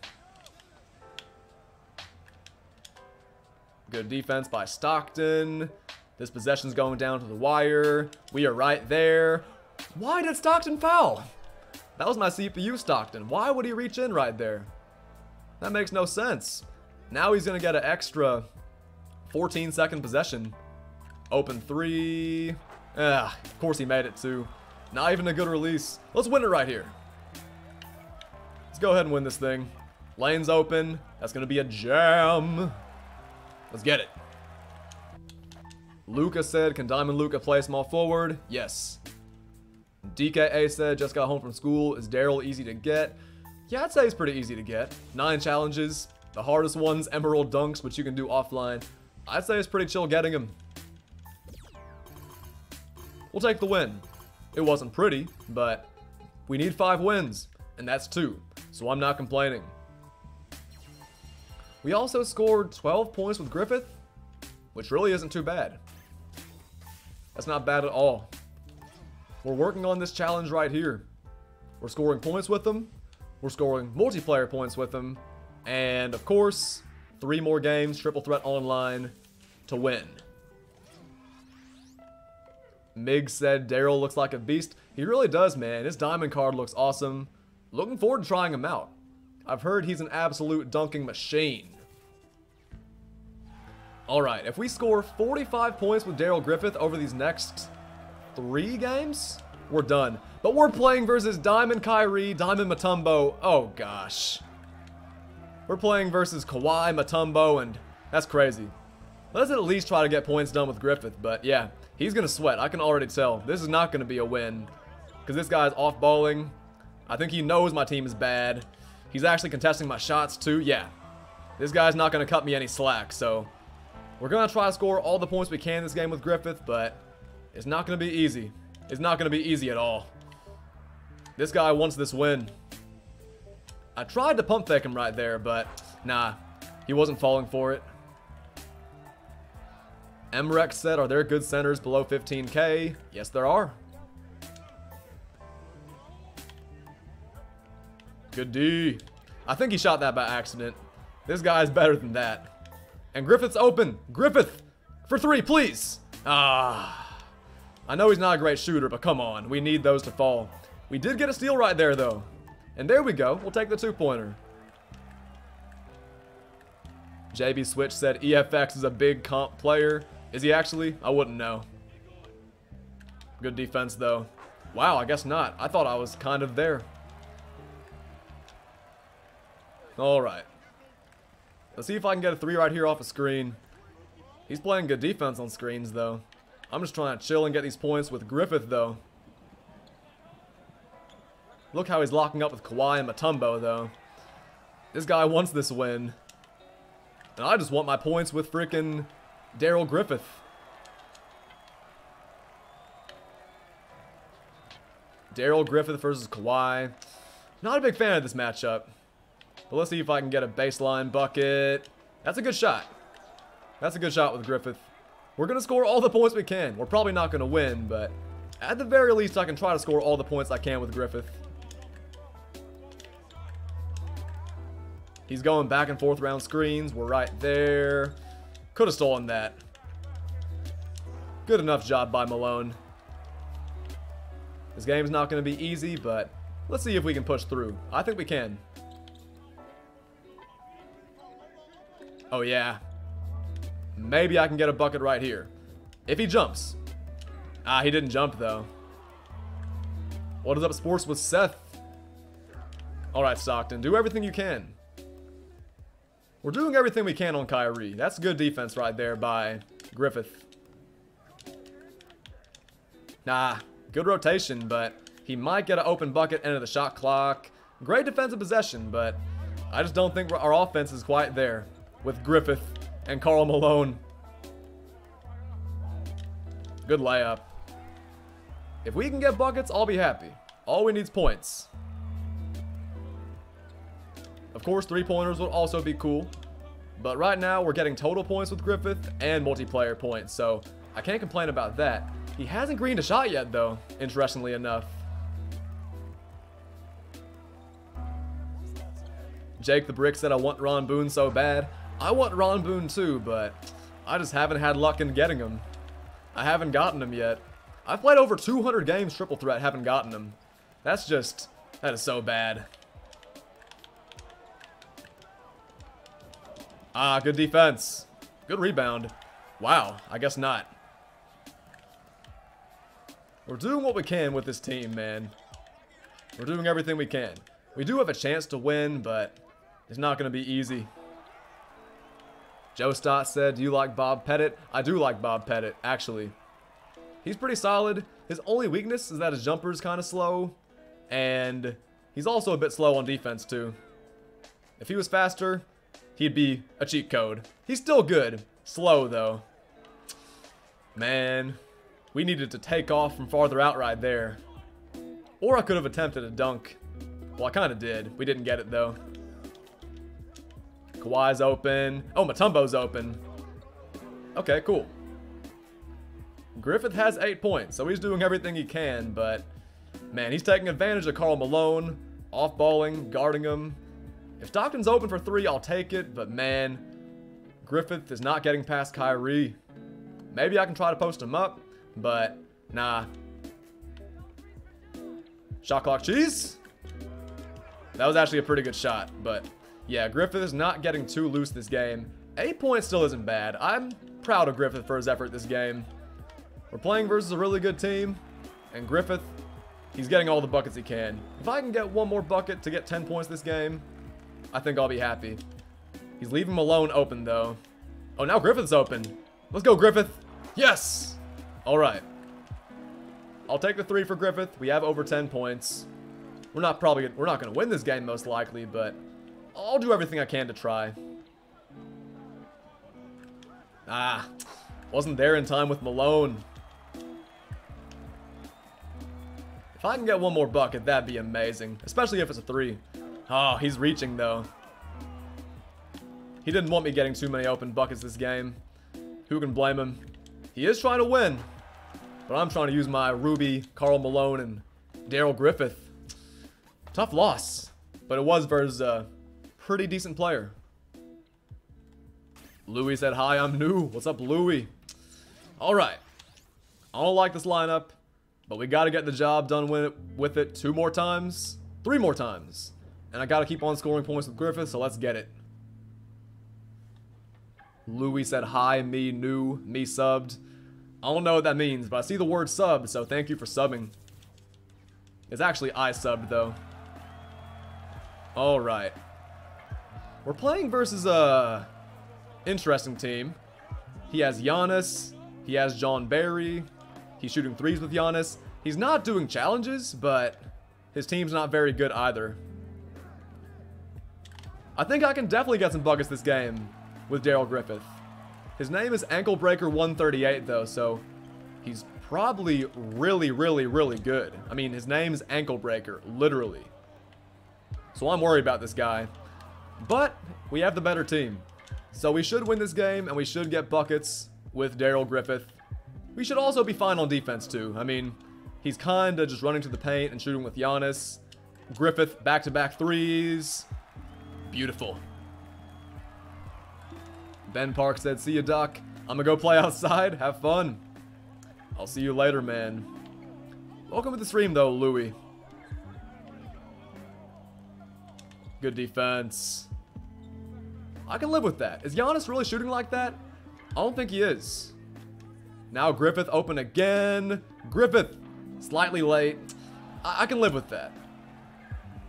Good defense by Stockton. This possession's going down to the wire. We are right there. Why did Stockton foul? That was my CPU, Stockton. Why would he reach in right there? That makes no sense. Now he's going to get an extra 14-second possession. Open 3. Of course he made it too. Not even a good release. Let's win it right here. Let's go ahead and win this thing. Lane's open. That's going to be a jam. Let's get it. Luca said, can Diamond Luca play small forward? Yes. DKA said, just got home from school. Is Darrell easy to get? Yeah, I'd say he's pretty easy to get. 9 challenges. The hardest one's Emerald Dunks, which you can do offline. I'd say it's pretty chill getting him. We'll take the win. It wasn't pretty, but we need 5 wins, and that's 2, so I'm not complaining. We also scored 12 points with Griffith, which really isn't too bad. That's not bad at all. We're working on this challenge right here. We're scoring points with them. We're scoring multiplayer points with them. And of course, 3 more games, Triple Threat Online, to win. Mig said, Darrell looks like a beast. He really does, man. His diamond card looks awesome. Looking forward to trying him out. I've heard he's an absolute dunking machine. Alright, if we score 45 points with Darrell Griffith over these next 3 games, we're done. But we're playing versus Diamond Kyrie, Diamond Mutombo. Oh, gosh. We're playing versus Kawhi, Mutombo, and that's crazy. Let's at least try to get points done with Griffith, but yeah. He's going to sweat. I can already tell. This is not going to be a win because this guy's off-balling. I think he knows my team is bad. He's actually contesting my shots too. Yeah, this guy's not going to cut me any slack. So we're going to try to score all the points we can this game with Griffith, but it's not going to be easy. It's not going to be easy at all. This guy wants this win. I tried to pump fake him right there, but nah, he wasn't falling for it. MREX said, are there good centers below 15K? Yes, there are. Good D. I think he shot that by accident. This guy's better than that. And Griffith's open. Griffith, for 3, please. Ah. I know he's not a great shooter, but come on. We need those to fall. We did get a steal right there, though. And there we go. We'll take the 2-pointer. JB Switch said, EFX is a big comp player. Is he actually? I wouldn't know. Good defense, though. Wow, I guess not. I thought I was kind of there. All right. Let's see if I can get a 3 right here off a screen. He's playing good defense on screens, though. I'm just trying to chill and get these points with Griffith, though. Look how he's locking up with Kawhi and Mutombo, though. This guy wants this win. And I just want my points with freaking Darrell Griffith. Darrell Griffith versus Kawhi. Not a big fan of this matchup. But let's see if I can get a baseline bucket. That's a good shot. That's a good shot with Griffith. We're going to score all the points we can. We're probably not going to win, but at the very least, I can try to score all the points I can with Griffith. He's going back and forth around screens. We're right there. Could have stolen that. Good enough job by Malone. This game's not going to be easy, but let's see if we can push through. I think we can. Oh, yeah. Maybe I can get a bucket right here. If he jumps. Ah, he didn't jump, though. What is up, sports, with Seth? All right, Stockton. Do everything you can. We're doing everything we can on Kyrie. That's good defense right there by Griffith. Nah, good rotation, but he might get an open bucket, end of the shot clock. Great defensive possession, but I just don't think our offense is quite there with Griffith and Karl Malone. Good layup. If we can get buckets, I'll be happy. All we need is points. Of course, three-pointers would also be cool. But right now, we're getting total points with Griffith and multiplayer points, so I can't complain about that. He hasn't greened a shot yet, though, interestingly enough. Jake the Brick said, I want Ron Boone so bad. I want Ron Boone too, but I just haven't had luck in getting him. I haven't gotten him yet. I've played over 200 games Triple Threat, haven't gotten him. That's just, that is so bad. Ah, good defense. Good rebound. Wow, I guess not. We're doing what we can with this team, man. We're doing everything we can. We do have a chance to win, but it's not going to be easy. Joe Stott said, do you like Bob Pettit? I do like Bob Pettit, actually. He's pretty solid. His only weakness is that his jumper is kind of slow. And he's also a bit slow on defense, too. If he was faster, he'd be a cheat code. He's still good. Slow, though. Man, we needed to take off from farther out right there. Or I could have attempted a dunk. Well, I kind of did. We didn't get it, though. Kawhi's open. Oh, Matumbo's open. Okay, cool. Griffith has 8 points, so he's doing everything he can, but man, he's taking advantage of Karl Malone, off-balling, guarding him. If Stockton's open for three, I'll take it, but man, Griffith is not getting past Kyrie. Maybe I can try to post him up, but nah. Shot clock cheese. That was actually a pretty good shot, but yeah, Griffith is not getting too loose this game. 8 points still isn't bad. I'm proud of Griffith for his effort this game. We're playing versus a really good team, and Griffith, he's getting all the buckets he can. If I can get one more bucket to get 10 points this game, I think I'll be happy. He's leaving Malone open, though. Oh, now Griffith's open. Let's go, Griffith. Yes! All right. I'll take the three for Griffith. We have over 10 points. We're not going to win this game, most likely, but I'll do everything I can to try. Ah, wasn't there in time with Malone. If I can get one more bucket, that'd be amazing, especially if it's a three. Oh, he's reaching, though. He didn't want me getting too many open buckets this game. Who can blame him? He is trying to win, but I'm trying to use my Ruby, Karl Malone, and Darrell Griffith. Tough loss, but it was versus a pretty decent player. Louis said, hi, I'm new. What's up, Louis? All right. I don't like this lineup, but we got to get the job done with it two more times, three more times. And I got to keep on scoring points with Griffith, so let's get it. Louis said, hi, me new, me subbed. I don't know what that means, but I see the word sub, so thank you for subbing. It's actually I subbed, though. All right. We're playing versus a interesting team. He has Giannis. He has John Barry. He's shooting threes with Giannis. He's not doing challenges, but his team's not very good either. I think I can definitely get some buckets this game with Darrell Griffith. His name is Anklebreaker138, though, so he's probably really, really, really good. I mean, his name's Anklebreaker, literally. So I'm worried about this guy. But we have the better team. So we should win this game, and we should get buckets with Darrell Griffith. We should also be fine on defense, too. I mean, he's kind of just running to the paint and shooting with Giannis. Griffith, back-to-back threes. Beautiful. Ben Park said, see you, Doc. I'm gonna go play outside. Have fun. I'll see you later, man. Welcome to the stream, though, Louie. Good defense. I can live with that. Is Giannis really shooting like that? I don't think he is. Now Griffith open again. Griffith, slightly late. I can live with that.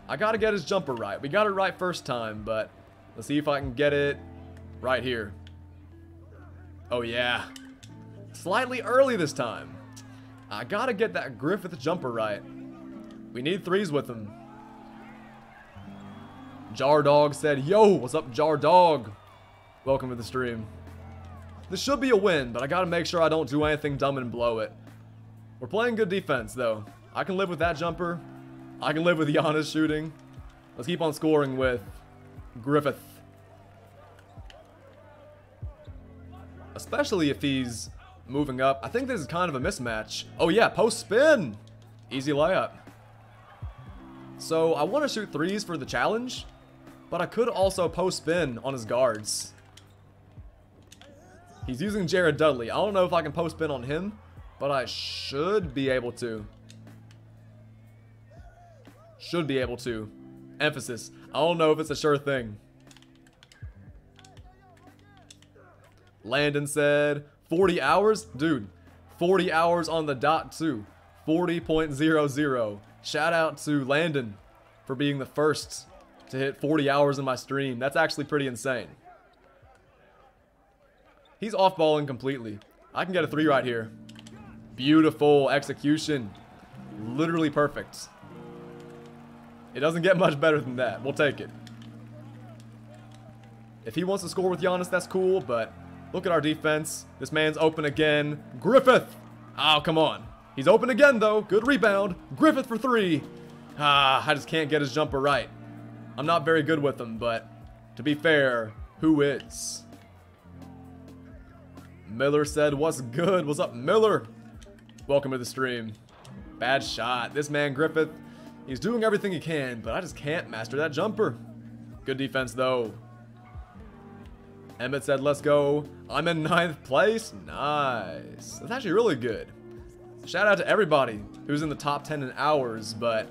I gotta get his jumper right. We got it right first time, but let's see if I can get it right here. Oh yeah, slightly early this time. I gotta get that Griffith jumper right. We need threes with him. Jar Dog said, yo, what's up, Jar Dog? Welcome to the stream. This should be a win, but I gotta make sure I don't do anything dumb and blow it. We're playing good defense, though. I can live with that jumper. I can live with Giannis shooting. Let's keep on scoring with Griffith. Especially if he's moving up. I think this is kind of a mismatch. Oh yeah, post spin. Easy layup. So I want to shoot threes for the challenge, but I could also post spin on his guards. He's using Jared Dudley. I don't know if I can post spin on him, but I should be able to. Should be able to. Emphasis. I don't know if it's a sure thing. Landon said, 40 hours? Dude, 40 hours on the dot too. 40.00. Shout out to Landon for being the first to hit 40 hours in my stream. That's actually pretty insane. He's off-balling completely. I can get a three right here. Beautiful execution. Literally perfect. It doesn't get much better than that. We'll take it. If he wants to score with Giannis, that's cool, but look at our defense. This man's open again. Griffith! Oh, come on. He's open again, though. Good rebound. Griffith for three. Ah, I just can't get his jumper right. I'm not very good with him, but to be fair, who is? Miller said, what's good? What's up, Miller? Welcome to the stream. Bad shot. This man, Griffith, he's doing everything he can, but I just can't master that jumper. Good defense, though. Emmett said, let's go. I'm in 9th place. Nice. That's actually really good. Shout out to everybody who's in the top 10 in hours, but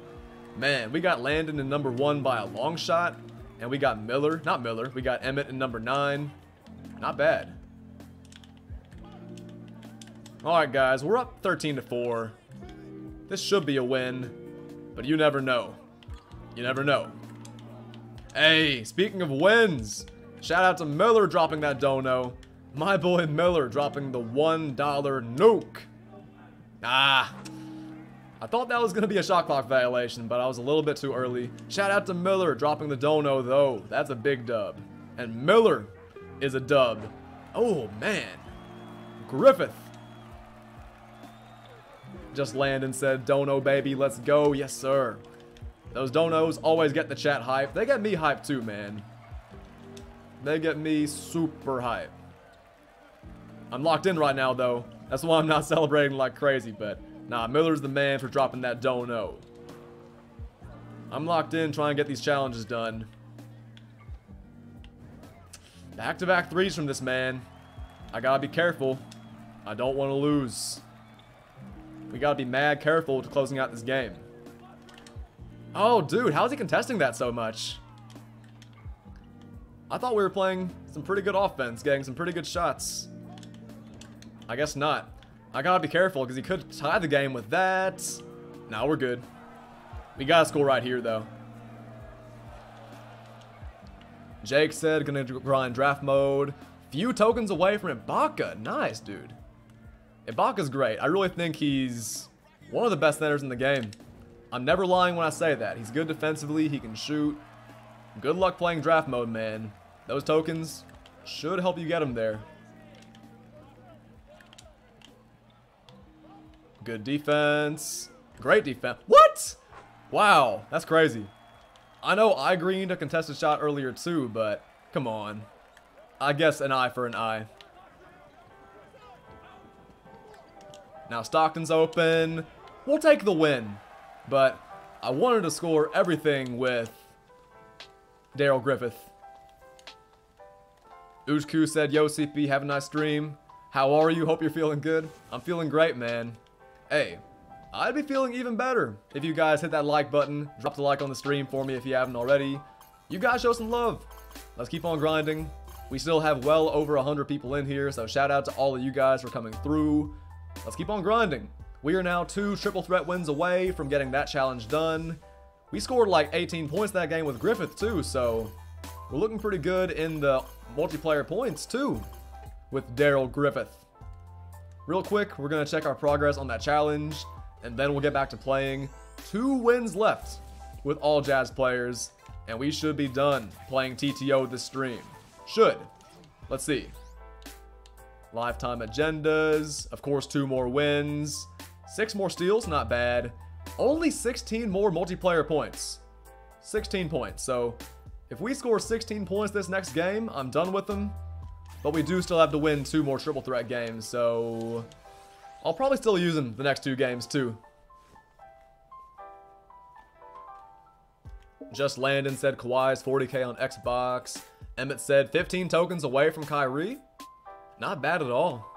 man, we got Landon in number 1 by a long shot, and we got Miller. Not Miller. We got Emmett in number 9. Not bad. Alright guys, we're up 13-4. This should be a win, but you never know. You never know. Hey, speaking of wins, shout out to Miller dropping that dono. My boy Miller dropping the $1 nuke. Ah, I thought that was going to be a shot clock violation, but I was a little bit too early. Shout out to Miller dropping the dono though. That's a big dub. And Miller is a dub. Oh man. Griffith. Just Landon said, dono baby, let's go. Yes sir. Those donos always get the chat hype. They get me hype too, man. They get me super hype. I'm locked in right now though. That's why I'm not celebrating like crazy, but nah, Miller's the man for dropping that dono. I'm locked in trying to get these challenges done. Back-to-back threes from this man. I gotta be careful. I don't want to lose. We gotta be mad careful to closing out this game. Oh, dude, how is he contesting that so much? I thought we were playing some pretty good offense, getting some pretty good shots. I guess not. I gotta be careful because he could tie the game with that. Nah, we're good. We gotta score right here, though. Jake said, gonna grind draft mode. Few tokens away from Ibaka. Nice, dude. Ibaka's great. I really think he's one of the best centers in the game. I'm never lying when I say that. He's good defensively. He can shoot. Good luck playing draft mode, man. Those tokens should help you get him there. Good defense. Great defense. What? Wow. That's crazy. I know I greened a contested shot earlier too, but come on. I guess an eye for an eye. Now Stockton's open. We'll take the win. But I wanted to score everything with Darrell Griffith. Ushku said, yo, CP, have a nice stream. How are you? Hope you're feeling good. I'm feeling great, man. Hey, I'd be feeling even better if you guys hit that like button. Drop the like on the stream for me if you haven't already. You guys show some love. Let's keep on grinding. We still have well over 100 people in here, so shout out to all of you guys for coming through. Let's keep on grinding. We are now 2 triple threat wins away from getting that challenge done. We scored like 18 points that game with Griffith too, so we're looking pretty good in the multiplayer points too with Darrell Griffith. Real quick, we're gonna check our progress on that challenge and then we'll get back to playing. 2 wins left with all Jazz players and we should be done playing TTO this stream. Should. Let's see. Lifetime agendas. Of course, 2 more wins. 6 more steals. Not bad. Only 16 more multiplayer points. 16 points. So if we score 16 points this next game, I'm done with them. But we do still have to win 2 more triple threat games. So I'll probably still use them the next 2 games too. Just Landon said Kawhi's 40K on Xbox. Emmett said 15 tokens away from Kyrie. Not bad at all.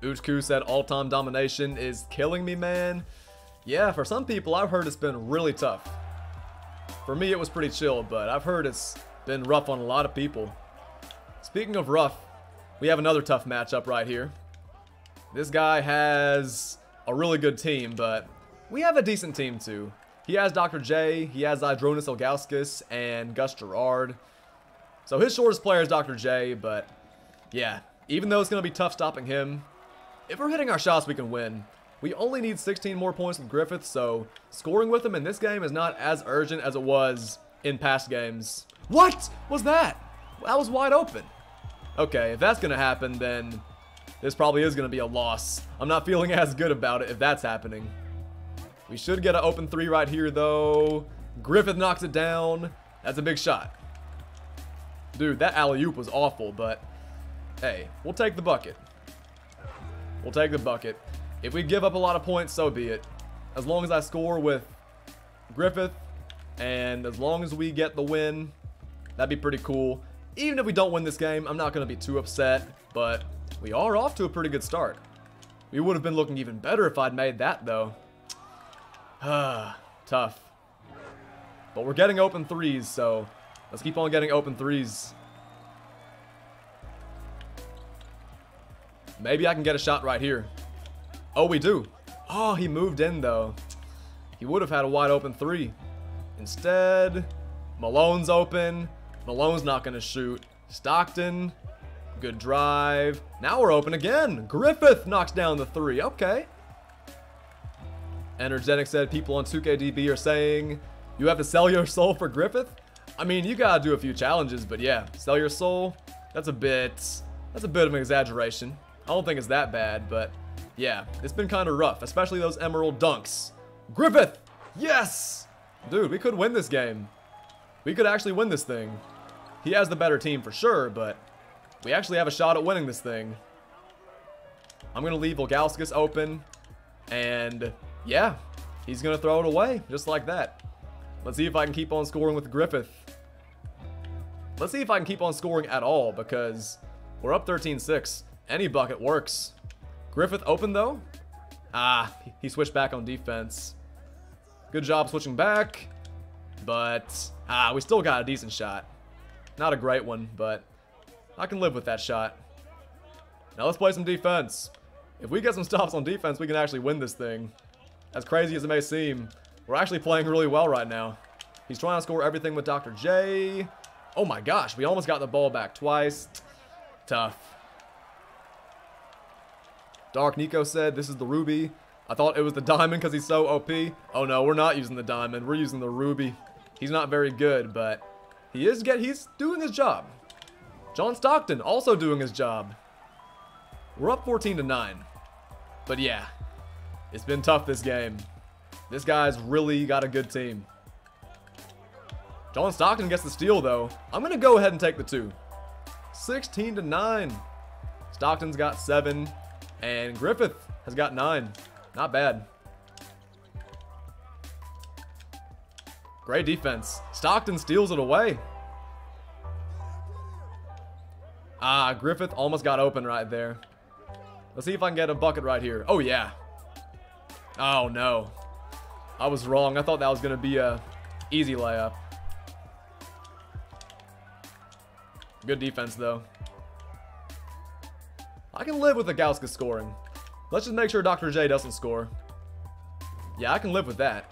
Uchku said all-time domination is killing me, man. Yeah, for some people, I've heard it's been really tough. For me, it was pretty chill, but I've heard it's been rough on a lot of people. Speaking of rough, we have another tough matchup right here. This guy has a really good team, but we have a decent team too. He has Dr. J, he has Idronis Ilgauskas, and Gus Gerard. So his shortest player is Dr. J, but yeah, even though it's going to be tough stopping him, if we're hitting our shots, we can win. We only need 16 more points than Griffith, so scoring with him in this game is not as urgent as it was in past games. What was that? That was wide open. Okay, if that's going to happen, then this probably is going to be a loss. I'm not feeling as good about it if that's happening. We should get an open 3 right here, though. Griffith knocks it down. That's a big shot. Dude, that alley-oop was awful, but hey, we'll take the bucket. We'll take the bucket. If we give up a lot of points, so be it. As long as I score with Griffith and as long as we get the win, that'd be pretty cool. Even if we don't win this game, I'm not going to be too upset, but we are off to a pretty good start. We would have been looking even better if I'd made that, though. Tough. But we're getting open threes, so let's keep on getting open threes. Maybe I can get a shot right here. Oh, we do. Oh, he moved in, though. He would have had a wide open 3. Instead, Malone's open. Malone's not going to shoot. Stockton, good drive. Now we're open again. Griffith knocks down the 3. Okay. Energetic said people on 2KDB are saying, you have to sell your soul for Griffith? I mean, you got to do a few challenges, but yeah, sell your soul, that's a bit of an exaggeration. I don't think it's that bad, but yeah, it's been kind of rough, especially those Emerald dunks. Griffith! Yes! Dude, we could win this game. We could actually win this thing. He has the better team for sure, but we actually have a shot at winning this thing. I'm going to leave Ilgauskas open, and yeah, he's going to throw it away just like that. Let's see if I can keep on scoring with Griffith. Let's see if I can keep on scoring at all, because we're up 13-6. Any bucket works. Griffith open, though. Ah, he switched back on defense. Good job switching back. But, we still got a decent shot. Not a great one, but I can live with that shot. Now let's play some defense. If we get some stops on defense, we can actually win this thing. As crazy as it may seem, we're actually playing really well right now. He's trying to score everything with Dr. J. Oh my gosh, we almost got the ball back twice. Tough. Dark Nico said, this is the Ruby. I thought it was the Diamond because he's so OP. Oh no, we're not using the Diamond. We're using the Ruby. He's not very good, but he's doing his job. John Stockton also doing his job. We're up 14-9. But yeah, it's been tough this game. This guy's really got a good team. John Stockton gets the steal, though. I'm going to go ahead and take the 2. 16-9. Stockton's got 7 and Griffith has got 9. Not bad. Great defense. Stockton steals it away. Ah, Griffith almost got open right there. Let's see if I can get a bucket right here. Oh, yeah. Oh, no. I was wrong. I thought that was going to be a easy layup. Good defense, though. I can live with Gauska scoring. Let's just make sure Dr. J doesn't score. Yeah, I can live with that.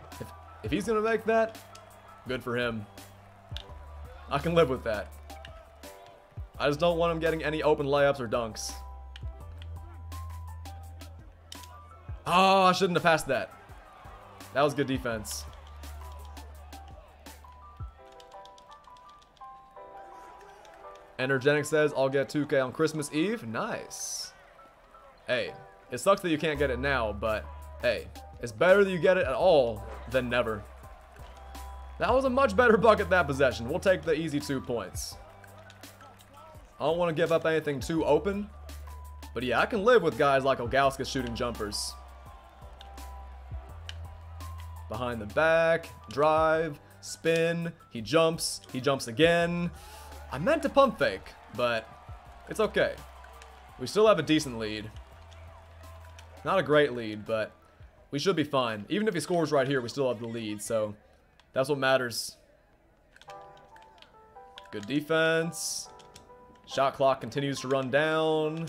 If he's going to make that, good for him. I can live with that. I just don't want him getting any open layups or dunks. Oh, I shouldn't have passed that. That was good defense. Energetic says, I'll get 2K on Christmas Eve. Nice. Hey, it sucks that you can't get it now, but hey, it's better that you get it at all than never. That was a much better bucket that possession. We'll take the easy 2 points. I don't want to give up anything too open, but yeah, I can live with guys like Ogalska shooting jumpers. Behind the back, drive, spin, he jumps again. I meant to pump fake, but it's okay. We still have a decent lead. Not a great lead, but we should be fine. Even if he scores right here, we still have the lead, so that's what matters. Good defense. Shot clock continues to run down.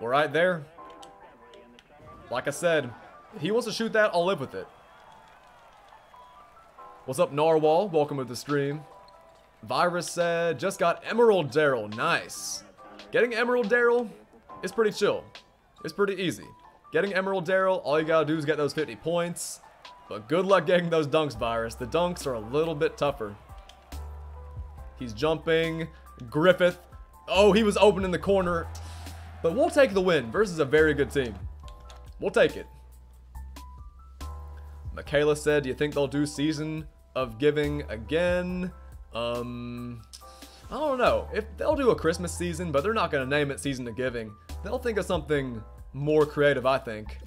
We're right there. Like I said, if he wants to shoot that, I'll live with it. What's up, Narwhal? Welcome to the stream. Virus said, just got Emerald Darrell. Nice. Getting Emerald Darrell is pretty chill. It's pretty easy. Getting Emerald Darrell, all you gotta do is get those 50 points. But good luck getting those dunks, Virus. The dunks are a little bit tougher. He's jumping. Griffith. Oh, he was open in the corner. But we'll take the win versus a very good team. We'll take it. Michaela said, do you think they'll do Season of Giving again? I don't know. If they'll do a Christmas season, but they're not going to name it Season of Giving. They'll think of something more creative, I think.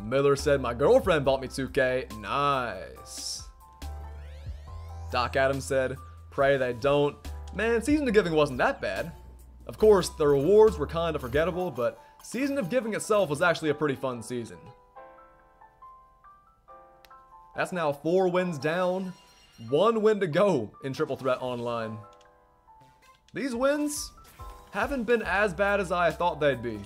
Miller said, my girlfriend bought me 2K. Nice. Doc Adams said, pray they don't. Man, Season of Giving wasn't that bad. Of course, the rewards were kind of forgettable, but Season of Giving itself was actually a pretty fun season. That's now 4 wins down, 1 win to go in Triple Threat Online. These wins haven't been as bad as I thought they'd be.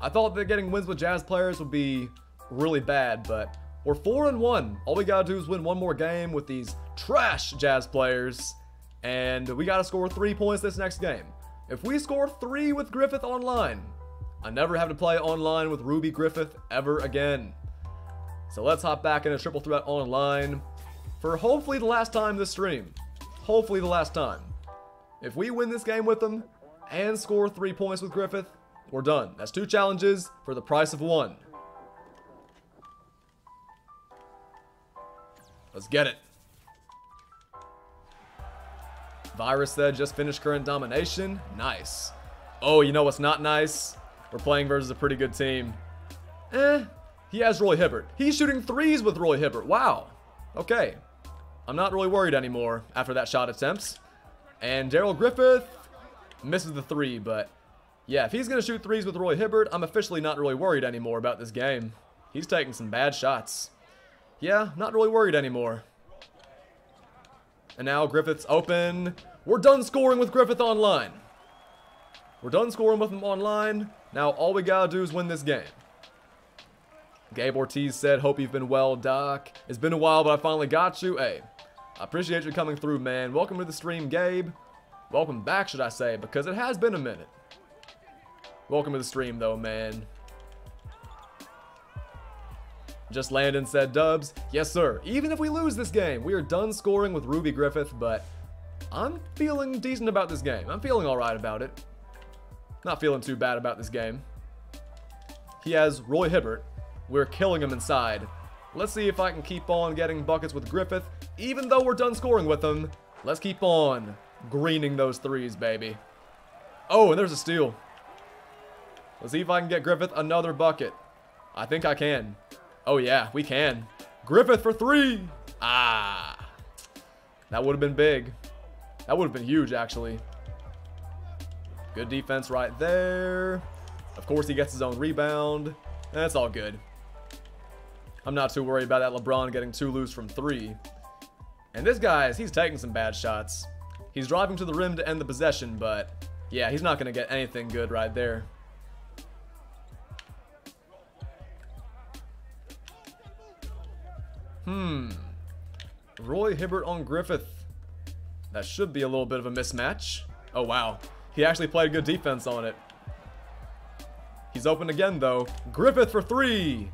I thought that getting wins with Jazz players would be really bad, but we're 4-1. All we gotta do is win 1 more game with these trash Jazz players, and we gotta score 3 points this next game. If we score 3 with Griffith online, I never have to play online with Ruby Griffith ever again. So let's hop back into Triple Threat Online for hopefully the last time this stream. Hopefully the last time. If we win this game with them and score 3 points with Griffith, we're done. That's 2 challenges for the price of 1. Let's get it. Virus said, just finished current domination. Nice. Oh, you know what's not nice? We're playing versus a pretty good team. He has Roy Hibbert. He's shooting 3s with Roy Hibbert. Wow. Okay. I'm not really worried anymore after that shot attempts. And Darrell Griffith misses the 3, but yeah, if he's going to shoot 3s with Roy Hibbert, I'm officially not really worried anymore about this game. He's taking some bad shots. Yeah, not really worried anymore. And now Griffith's open. We're done scoring with Griffith online. We're done scoring with him online. Now all we gotta do is win this game. Gabe Ortiz said, hope you've been well, Doc. It's been a while, but I finally got you. Hey, I appreciate you coming through, man. Welcome to the stream, Gabe. Welcome back, should I say, because it has been a minute. Welcome to the stream, though, man. Just Landon said, Dubs, yes sir, even if we lose this game, we are done scoring with Ruby Griffith, but I'm feeling decent about this game. I'm feeling alright about it. Not feeling too bad about this game. He has Roy Hibbert. We're killing him inside. Let's see if I can keep on getting buckets with Griffith, even though we're done scoring with him. Let's keep on greening those 3s, baby. Oh, and there's a steal. Let's see if I can get Griffith another bucket. I think I can. Oh yeah, we can. Griffith for 3. Ah, that would have been big. That would have been huge, actually. Good defense right there. Of course, he gets his own rebound. That's all good. I'm not too worried about that LeBron getting too loose from three. And this guy, he's taking some bad shots. He's driving to the rim to end the possession, but yeah, he's not going to get anything good right there. Roy Hibbert on Griffith. That should be a little bit of a mismatch. Oh, wow. He actually played good defense on it. He's open again, though. Griffith for three.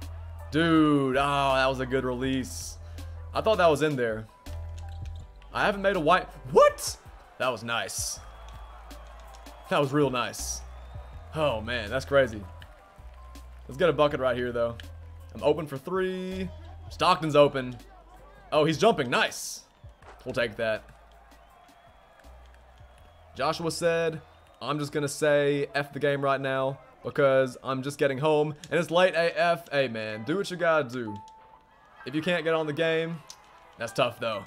Dude, oh, that was a good release. I thought that was in there. I haven't made a white... What? That was nice. That was real nice. Oh, man, that's crazy. Let's get a bucket right here, though. I'm open for three. Stockton's open. Oh, he's jumping. Nice. We'll take that. Joshua said, I'm just going to say F the game right now because I'm just getting home and it's late AF. Hey, man, do what you got to do. If you can't get on the game, that's tough, though.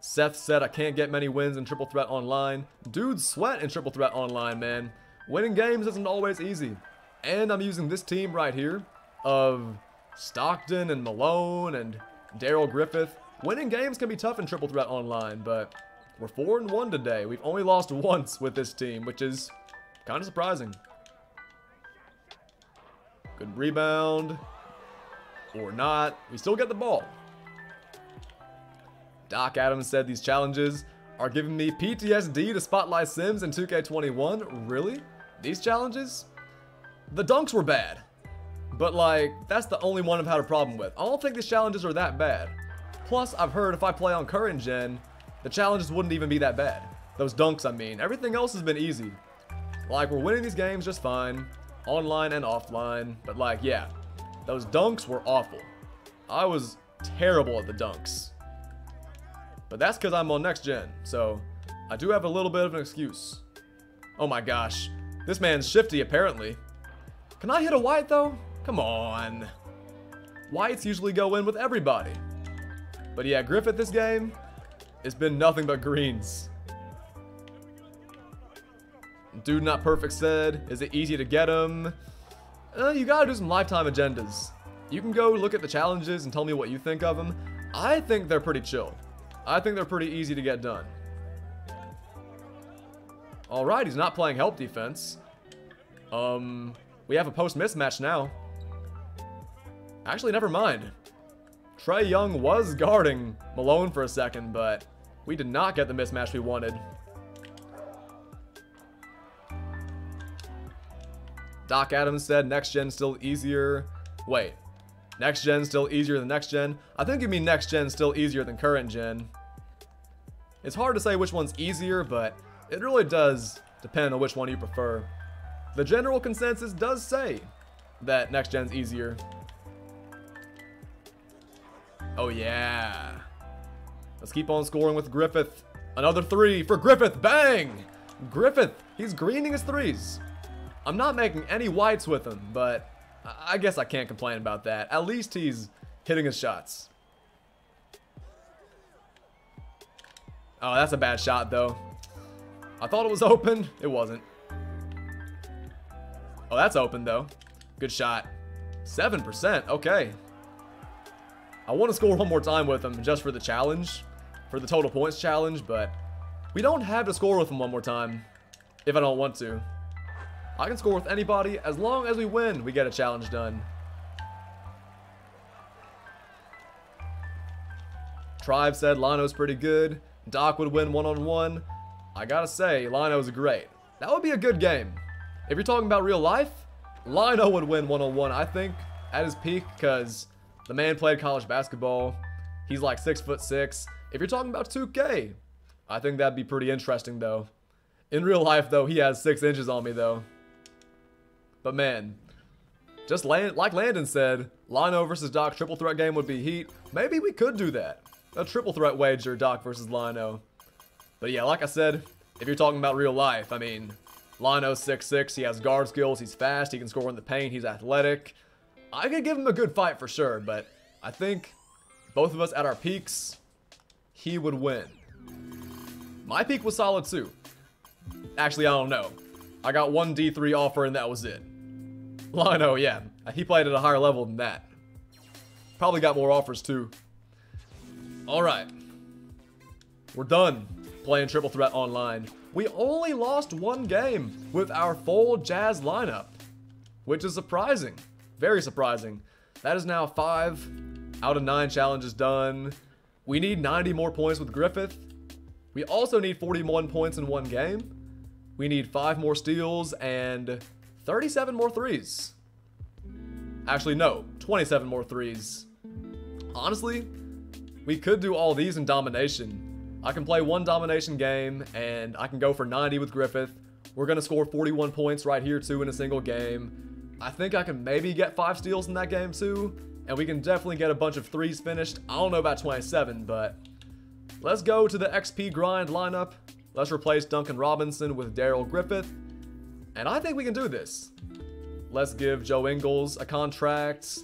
Seth said, I can't get many wins in Triple Threat Online. Dudes sweat in Triple Threat Online, man. Winning games isn't always easy. And I'm using this team right here of Stockton and Malone and Darrell Griffith. Winning games can be tough in Triple Threat Online, but we're 4-1 today. We've only lost once with this team, which is kind of surprising. Good rebound. Or not. We still get the ball. Doc Adams said these challenges are giving me PTSD to spotlight Sims in 2K21. Really? These challenges? The dunks were bad. But, like, that's the only one I've had a problem with. I don't think these challenges are that bad. Plus, I've heard if I play on current gen, the challenges wouldn't even be that bad. Those dunks, I mean. Everything else has been easy. Like, we're winning these games just fine. Online and offline. But, like, yeah. Those dunks were awful. I was terrible at the dunks. But that's because I'm on next gen. So, I do have a little bit of an excuse. Oh, my gosh. This man's shifty, apparently. Can I hit a white, though? Come on. Whites usually go in with everybody. But yeah, Griffith this game, it's been nothing but greens. Dude Not Perfect said, is it easy to get him? You gotta do some Lifetime Agendas. You can go look at the challenges and tell me what you think of them. I think they're pretty chill. I think they're pretty easy to get done. Alright, he's not playing help defense. We have a post mismatch now. Actually, never mind. Trae Young was guarding Malone for a second, but we did not get the mismatch we wanted. Doc Adams said, next gen still easier. Wait, next gen still easier than next gen? I think you mean next gen still easier than current gen. It's hard to say which one's easier, but it really does depend on which one you prefer. The general consensus does say that next gen's easier. Oh, yeah. Let's keep on scoring with Griffith. Another three for Griffith. Bang! Griffith, he's greening his threes. I'm not making any whites with him, but I guess I can't complain about that. At least he's hitting his shots. Oh, that's a bad shot, though. I thought it was open. It wasn't. Oh, that's open, though. Good shot. 7%. Okay. I want to score one more time with him just for the challenge, for the total points challenge, but we don't have to score with him one more time if I don't want to. I can score with anybody. As long as we win, we get a challenge done. Tribe said Lino's pretty good. Doc would win one-on-one. I gotta say, Lino's great. That would be a good game. If you're talking about real life, Lino would win one-on-one, I think, at his peak, because the man played college basketball. He's like 6'6". If you're talking about 2K, I think that'd be pretty interesting, though. In real life, though, he has 6 inches on me, though. But, man, just like Landon said, Lino versus Doc triple threat game would be heat. Maybe we could do that. A triple threat wager, Doc versus Lino. But, yeah, like I said, if you're talking about real life, I mean, Lino's 6'6". He has guard skills. He's fast. He can score in the paint. He's athletic. I could give him a good fight for sure, but I think both of us at our peaks, he would win. My pick was solid too. Actually, I don't know. I got one D3 offer and that was it. Lino, yeah. He played at a higher level than that. Probably got more offers too. Alright. We're done playing Triple Threat Online. We only lost one game with our full Jazz lineup, which is surprising. Very surprising. That is now 5 out of 9 challenges done. We need 90 more points with Griffith. We also need 41 points in one game. We need 5 more steals and 37 more threes. Actually, no, 27 more threes. Honestly, we could do all these in domination. I can play one domination game and I can go for 90 with Griffith. We're gonna score 41 points right here too in a single game. I think I can maybe get 5 steals in that game too. And we can definitely get a bunch of threes finished. I don't know about 27, but let's go to the XP grind lineup. Let's replace Duncan Robinson with Darrell Griffith. And I think we can do this. Let's give Joe Ingles a contract.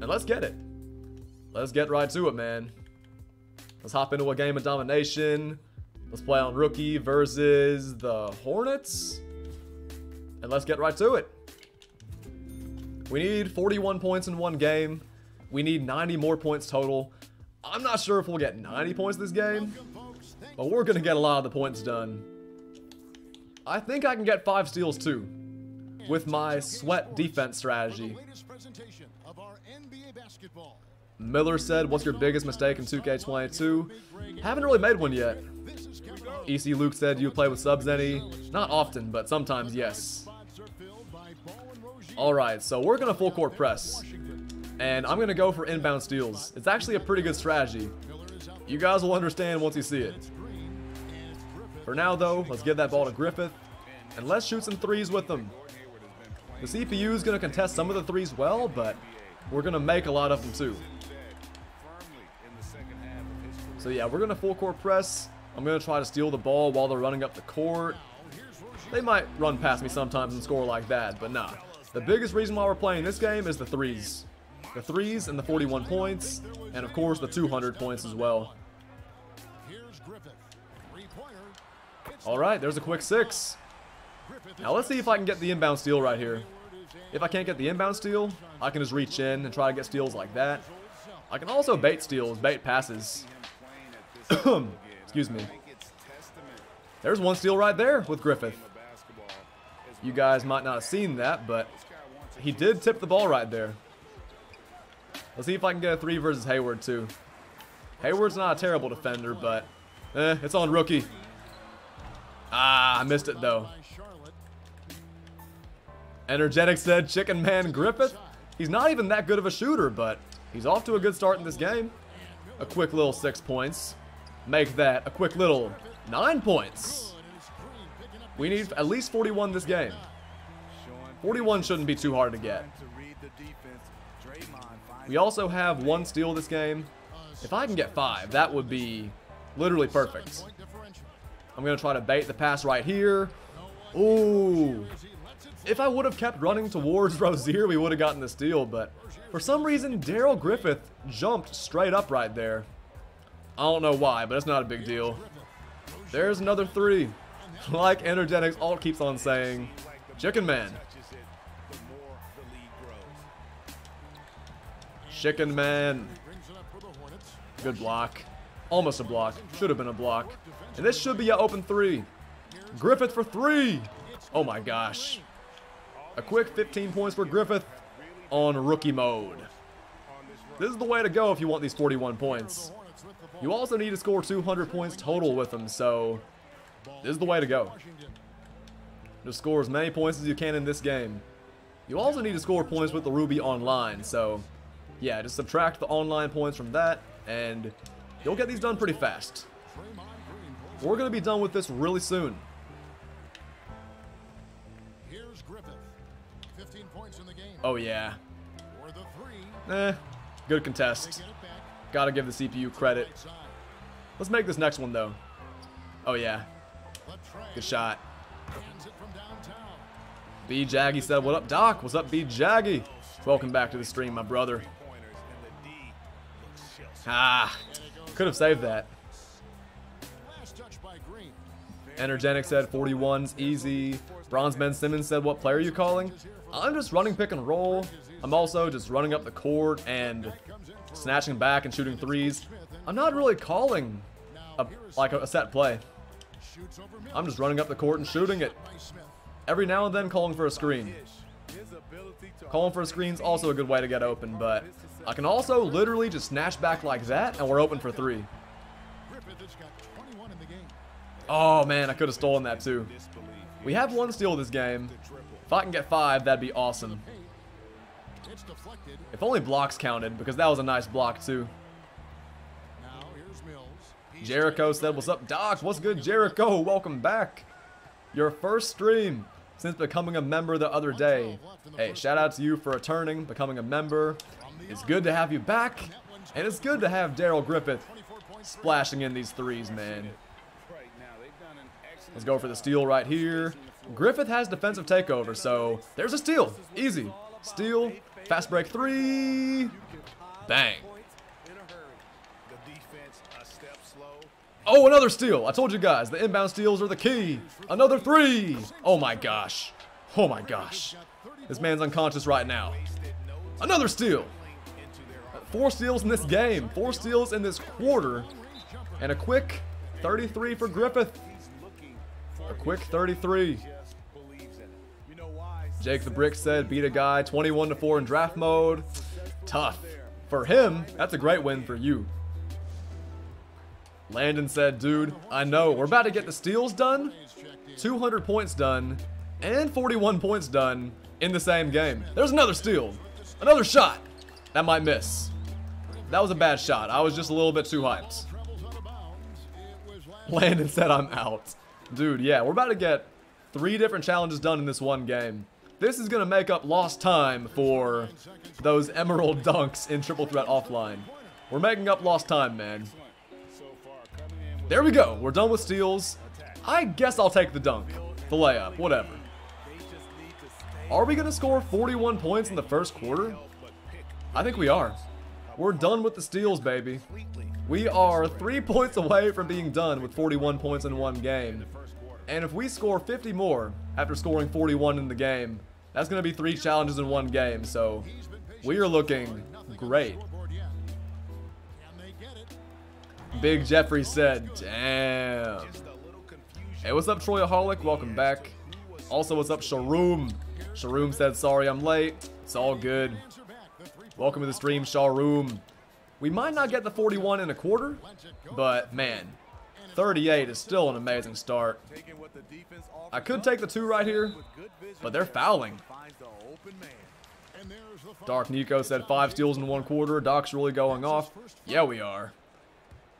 And let's get it. Let's get right to it, man. Let's hop into a game of domination. Let's play on Rookie versus the Hornets. And let's get right to it. We need 41 points in one game. We need 90 more points total. I'm not sure if we'll get 90 points this game, but we're going to get a lot of the points done. I think I can get 5 steals too with my sweat defense strategy. Miller said, what's your biggest mistake in 2K22? Haven't really made one yet. EC Luke said, you play with subs any? Not often, but sometimes yes. Alright, so we're going to full court press. And I'm going to go for inbound steals. It's actually a pretty good strategy. You guys will understand once you see it. For now though, let's give that ball to Griffith. And let's shoot some threes with them. The CPU is going to contest some of the threes well, but we're going to make a lot of them too. So yeah, we're going to full court press. I'm going to try to steal the ball while they're running up the court. They might run past me sometimes and score like that, but nah. The biggest reason why we're playing this game is the threes. The threes and the 41 points, and of course the 200 points as well. Alright, there's a quick 6. Now let's see if I can get the inbound steal right here. If I can't get the inbound steal, I can just reach in and try to get steals like that. I can also bait steals, bait passes. Excuse me. There's one steal right there with Griffith. You guys might not have seen that, but he did tip the ball right there. Let's see if I can get a 3 versus Hayward, too. Hayward's not a terrible defender, but it's on Rookie. Ah, I missed it, though. Energetic said, Chicken Man Griffith. He's not even that good of a shooter, but he's off to a good start in this game. A quick little 6 points. Make that a quick little 9 points. We need at least 41 this game. 41 shouldn't be too hard to get. We also have 1 steal this game. If I can get 5, that would be literally perfect. I'm going to try to bait the pass right here. Ooh. If I would have kept running towards Rozier, we would have gotten the steal, but for some reason, Darrell Griffith jumped straight up right there. I don't know why, but it's not a big deal. There's another 3. Like Energetics Alt keeps on saying, Chicken Man. Chicken Man. Good block. Almost a block. Should have been a block. And this should be an open 3. Griffith for 3. Oh my gosh. A quick 15 points for Griffith on rookie mode. This is the way to go if you want these 41 points. You also need to score 200 points total with them, so this is the way to go. Just score as many points as you can in this game. You also need to score points with the Ruby online, so yeah, just subtract the online points from that, and you'll get these done pretty fast. We're going to be done with this really soon. Oh yeah. Good contest. Gotta give the CPU credit. Let's make this next one, though. Oh yeah. Good shot. B Jaggy said, what up, Doc? What's up, B Jaggy? Welcome back to the stream, my brother. Ah, could have saved that. Energenic said 41's easy. Bronze Ben Simmons said, what player are you calling? I'm just running pick and roll. I'm also just running up the court and snatching back and shooting threes. I'm not really calling a set play. I'm just running up the court and shooting it. Every now and then calling for a screen. Calling for a screen is also a good way to get open, but I can also literally just snatch back like that and we're open for three. Oh man, I could have stolen that too. We have one steal this game. If I can get 5, that'd be awesome. If only blocks counted, because that was a nice block too. Jericho said, what's up, Doc? What's good, Jericho? Welcome back. Your first stream since becoming a member the other day. Hey, shout out to you for returning, becoming a member. It's good to have you back, and it's good to have Darrell Griffith splashing in these threes, man. Let's go for the steal right here. Griffith has defensive takeover, so there's a steal. Easy. Steal. Fast break three. Bang. Oh, another steal. I told you guys, the inbound steals are the key. Another three. Oh, my gosh. Oh, my gosh. This man's unconscious right now. Another steal. 4 steals in this game. 4 steals in this quarter. And a quick 33 for Griffith. A quick 33. Jake the Brick said, beat a guy 21-4 in draft mode. Tough. For him, that's a great win for you. Landon said, dude, I know. We're about to get the steals done, 200 points done, and 41 points done in the same game. There's another steal. Another shot. That might miss. That was a bad shot. I was just a little bit too hyped. Landon said, I'm out. Dude, yeah, we're about to get 3 different challenges done in this one game. This is going to make up lost time for those Emerald dunks in Triple Threat Offline. We're making up lost time, man. There we go. We're done with steals. I guess I'll take the dunk, the layup, whatever. Are we going to score 41 points in the first quarter? I think we are. We're done with the steals, baby. We are 3 points away from being done with 41 points in one game. And if we score 50 more after scoring 41 in the game, that's going to be 3 challenges in one game. So we are looking great. Big Jeffrey said, damn. Hey, what's up, Troy Harlick? Welcome back. Also, what's up, Sharoom? Sharoom said, sorry I'm late. It's all good. Welcome to the stream, Sharoom. We might not get the 41 in a quarter, but man, 38 is still an amazing start. I could take the 2 right here, but they're fouling. Dark Nico said 5 steals in one quarter. Doc's really going off. Yeah, we are.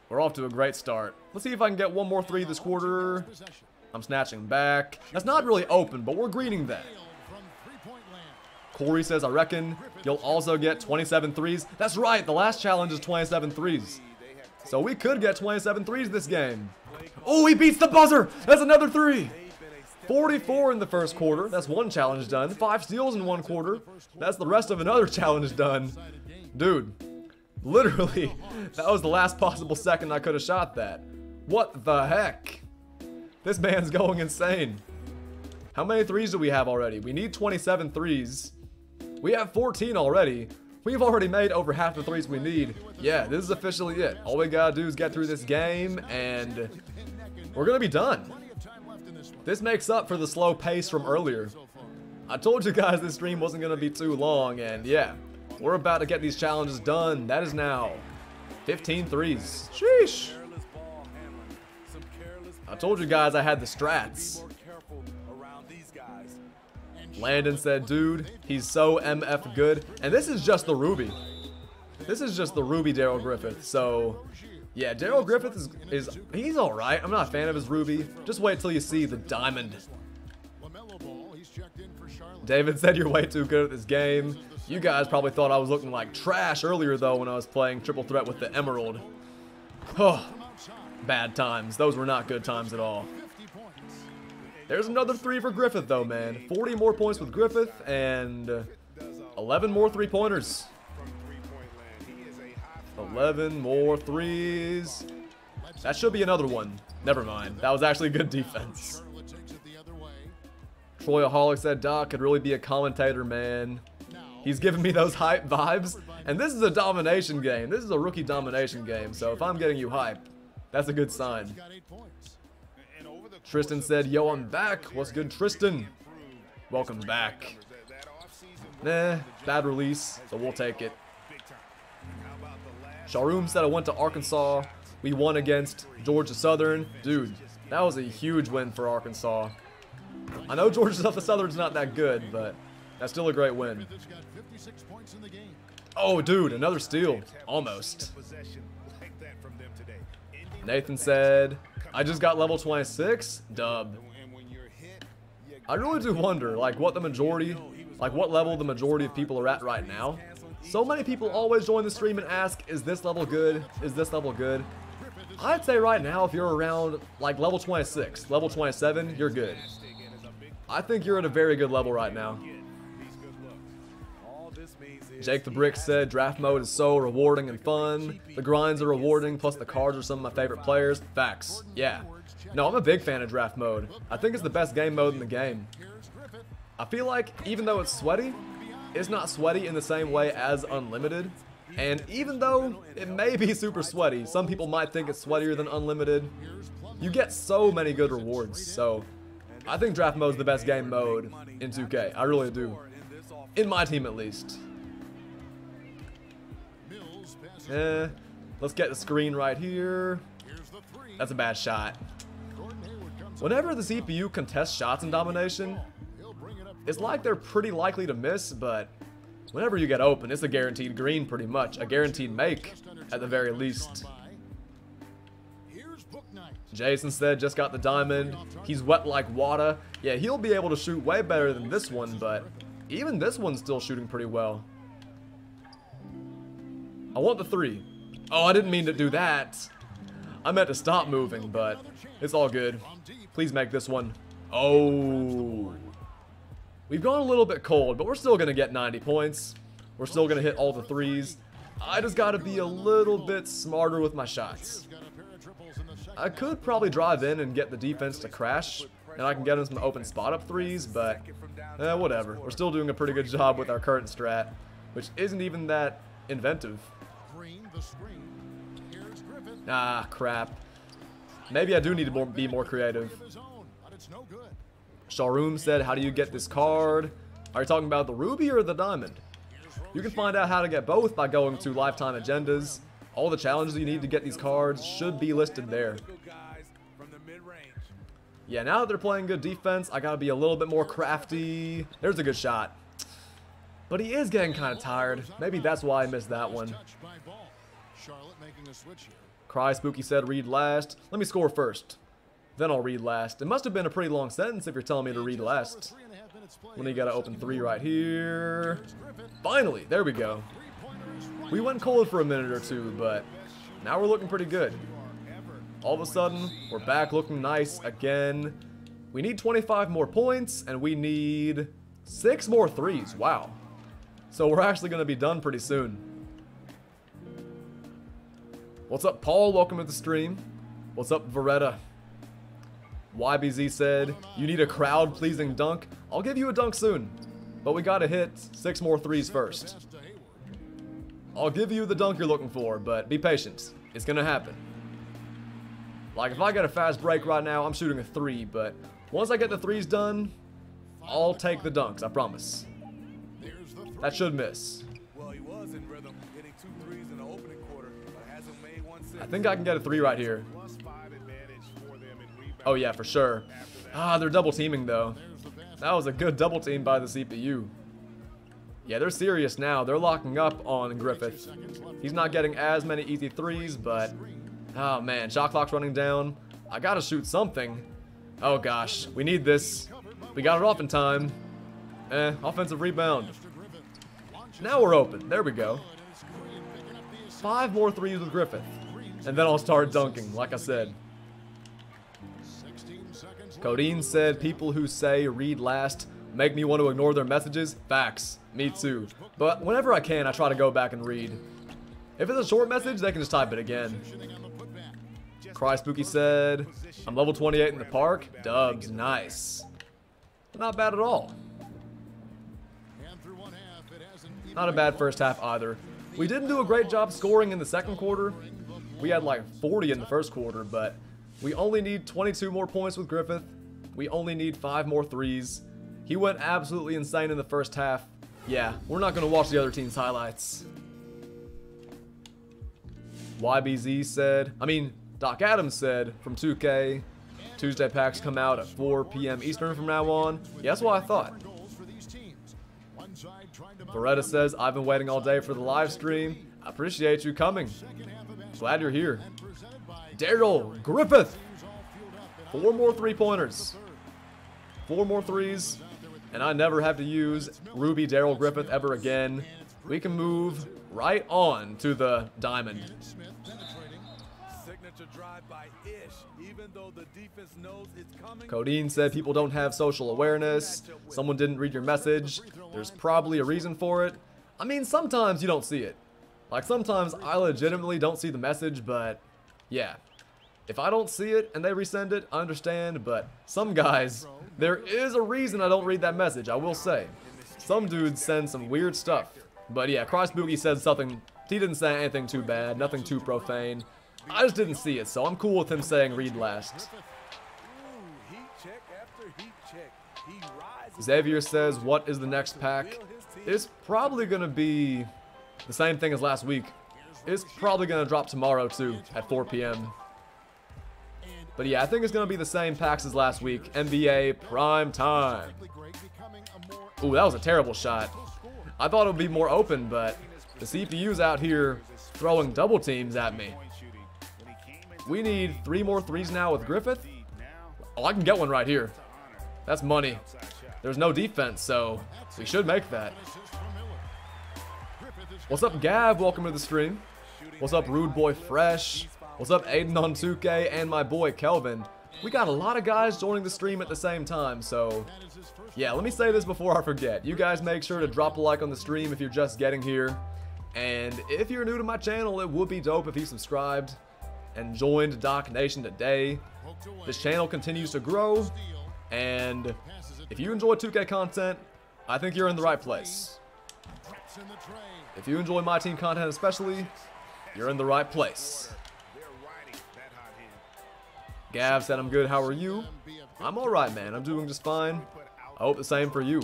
We're off to a great start. Let's see if I can get one more 3 this quarter. I'm snatching back. That's not really open, but we're greeting that. Corey says, I reckon you'll also get 27 threes. That's right, the last challenge is 27 threes. So we could get 27 threes this game. Oh, he beats the buzzer. That's another 3. 44 in the first quarter. That's one challenge done. 5 steals in one quarter. That's the rest of another challenge done. Dude. Literally, that was the last possible second I could have shot that. What the heck? This man's going insane. How many threes do we have already? We need 27 threes. We have 14 already. We've already made over half the threes we need. Yeah, this is officially it. All we gotta do is get through this game, and we're gonna be done. This makes up for the slow pace from earlier. I told you guys this stream wasn't gonna be too long, and yeah. We're about to get these challenges done. That is now 15 threes. Sheesh. I told you guys I had the strats. Landon said, dude, he's so MF good. And this is just the Ruby. This is just the Ruby Darrell Griffith. So, yeah, Darrell Griffith is he's all right. I'm not a fan of his Ruby. Just wait till you see the Diamond. David said, you're way too good at this game. You guys probably thought I was looking like trash earlier, though, when I was playing Triple Threat with the Emerald. Oh, bad times. Those were not good times at all. There's another 3 for Griffith, though, man. 40 more points with Griffith and 11 more three-pointers. 11 more threes. That should be another one. Never mind. That was actually good defense. Troyaholic said, Doc could really be a commentator, man. He's giving me those hype vibes. And this is a domination game. This is a rookie domination game. So if I'm getting you hype, that's a good sign. Tristan said, yo, I'm back. What's good, Tristan? Welcome back. Nah, bad release, so we'll take it. Sharoom said, I went to Arkansas. We won against Georgia Southern. Dude, that was a huge win for Arkansas. I know Georgia Southern's not that good, but that's still a great win. Oh, dude, another steal. Almost. Nathan said, I just got level 26. Dub. I really do wonder, like, what level the majority of people are at right now. So many people always join the stream and ask, is this level good? Is this level good? I'd say right now, if you're around, like, level 26, level 27, you're good. I think you're at a very good level right now. Jake the Brick said, draft mode is so rewarding and fun. The grinds are rewarding, plus the cards are some of my favorite players. Facts. Yeah. No, I'm a big fan of draft mode. I think it's the best game mode in the game. I feel like even though it's sweaty, it's not sweaty in the same way as Unlimited. And even though it may be super sweaty, some people might think it's sweatier than Unlimited. You get so many good rewards. So I think draft mode is the best game mode in 2K. I really do. In my team, at least. Let's get the screen right here. That's a bad shot. Whenever the CPU contests shots in domination, it's like they're pretty likely to miss, but whenever you get open, it's a guaranteed green pretty much. A guaranteed make, at the very least. Jason said, just got the diamond. He's wet like water. Yeah, he'll be able to shoot way better than this one, but even this one's still shooting pretty well. I want the three. Oh, I didn't mean to do that. I meant to stop moving, but it's all good. Please make this one. Oh. We've gone a little bit cold, but we're still going to get 90 points. We're still going to hit all the threes. I just got to be a little bit smarter with my shots. I could probably drive in and get the defense to crash, and I can get in some open spot-up threes, but whatever. We're still doing a pretty good job with our current strat, which isn't even that inventive. Ah, crap. Maybe I do need to be more creative. Sharoom said, how do you get this card? Are you talking about the Ruby or the Diamond? You can find out how to get both by going to Lifetime Agendas. All the challenges you need to get these cards should be listed there. Yeah, now that they're playing good defense, I gotta be a little bit more crafty. There's a good shot. But he is getting kind of tired. Maybe that's why I missed that one. CrySpooky said, read last. Let me score first. Then I'll read last. It must have been a pretty long sentence if you're telling me to read last. When you got to open three right here. Finally, there we go. We went cold for a minute or two, but now we're looking pretty good. All of a sudden, we're back looking nice again. We need 25 more points, and we need 6 more threes. Wow. So we're actually going to be done pretty soon. What's up, Paul? Welcome to the stream. What's up, Veretta? YBZ said, you need a crowd-pleasing dunk. I'll give you a dunk soon, but we gotta hit 6 more threes first. I'll give you the dunk you're looking for, but be patient. It's gonna happen. Like, if I get a fast break right now, I'm shooting a 3, but once I get the threes done, I'll take the dunks, I promise. That should miss. I think I can get a 3 right here. Oh, yeah, for sure. Ah, they're double teaming, though. That was a good double team by the CPU. Yeah, they're serious now. They're locking up on Griffith. He's not getting as many easy threes, but... oh, man. Shot clock's running down. I gotta shoot something. Oh, gosh. We need this. We got it off in time. Offensive rebound. Now we're open. There we go. 5 more threes with Griffith. And then I'll start dunking, like I said. Codeine said, people who say read last make me want to ignore their messages. Facts. Me too. But whenever I can, I try to go back and read. If it's a short message, they can just type it again. CrySpooky said, I'm level 28 in the park. Dubs, nice. Not bad at all. Not a bad first half either. We didn't do a great job scoring in the second quarter. We had like 40 in the first quarter, but we only need 22 more points with Griffith. We only need 5 more threes. He went absolutely insane in the first half. Yeah, we're not going to watch the other team's highlights. YBZ said, Doc Adams said from 2K, Tuesday packs come out at 4 p.m. Eastern from now on. Yeah, that's what I thought. Beretta says, I've been waiting all day for the live stream. I appreciate you coming. Glad you're here. Darrell Griffith. 4 more three-pointers. 4 more threes. And I never have to use Ruby Darrell Griffith ever again. We can move right on to the Diamond. Codeine said people don't have social awareness. Someone didn't read your message. There's probably a reason for it. I mean, sometimes you don't see it. Like, sometimes I legitimately don't see the message, but yeah. If I don't see it and they resend it, I understand, but some guys, there is a reason I don't read that message, I will say. Some dudes send some weird stuff. But yeah, CrySpooky said something. He didn't say anything too bad, nothing too profane. I just didn't see it, so I'm cool with him saying read last. Xavier says, what is the next pack? It's probably going to be the same thing as last week. It's probably going to drop tomorrow, too, at 4 p.m. But yeah, I think it's going to be the same packs as last week. NBA Prime Time. Ooh, that was a terrible shot. I thought it would be more open, but the CPU's out here throwing double teams at me. We need 3 more threes now with Griffith. Oh, I can get one right here. That's money. There's no defense, so we should make that. What's up, Gav? Welcome to the stream. What's up, Rude Boy Fresh? What's up, Aiden on 2K and my boy Kelvin? We got a lot of guys joining the stream at the same time, so yeah, let me say this before I forget. You guys make sure to drop a like on the stream if you're just getting here. And if you're new to my channel, it would be dope if you subscribed and joined Doc Nation today. This channel continues to grow, and if you enjoy 2K content, I think you're in the right place. If you enjoy my team content especially, you're in the right place. Gav said, I'm good, how are you? I'm alright, man, I'm doing just fine. I hope the same for you.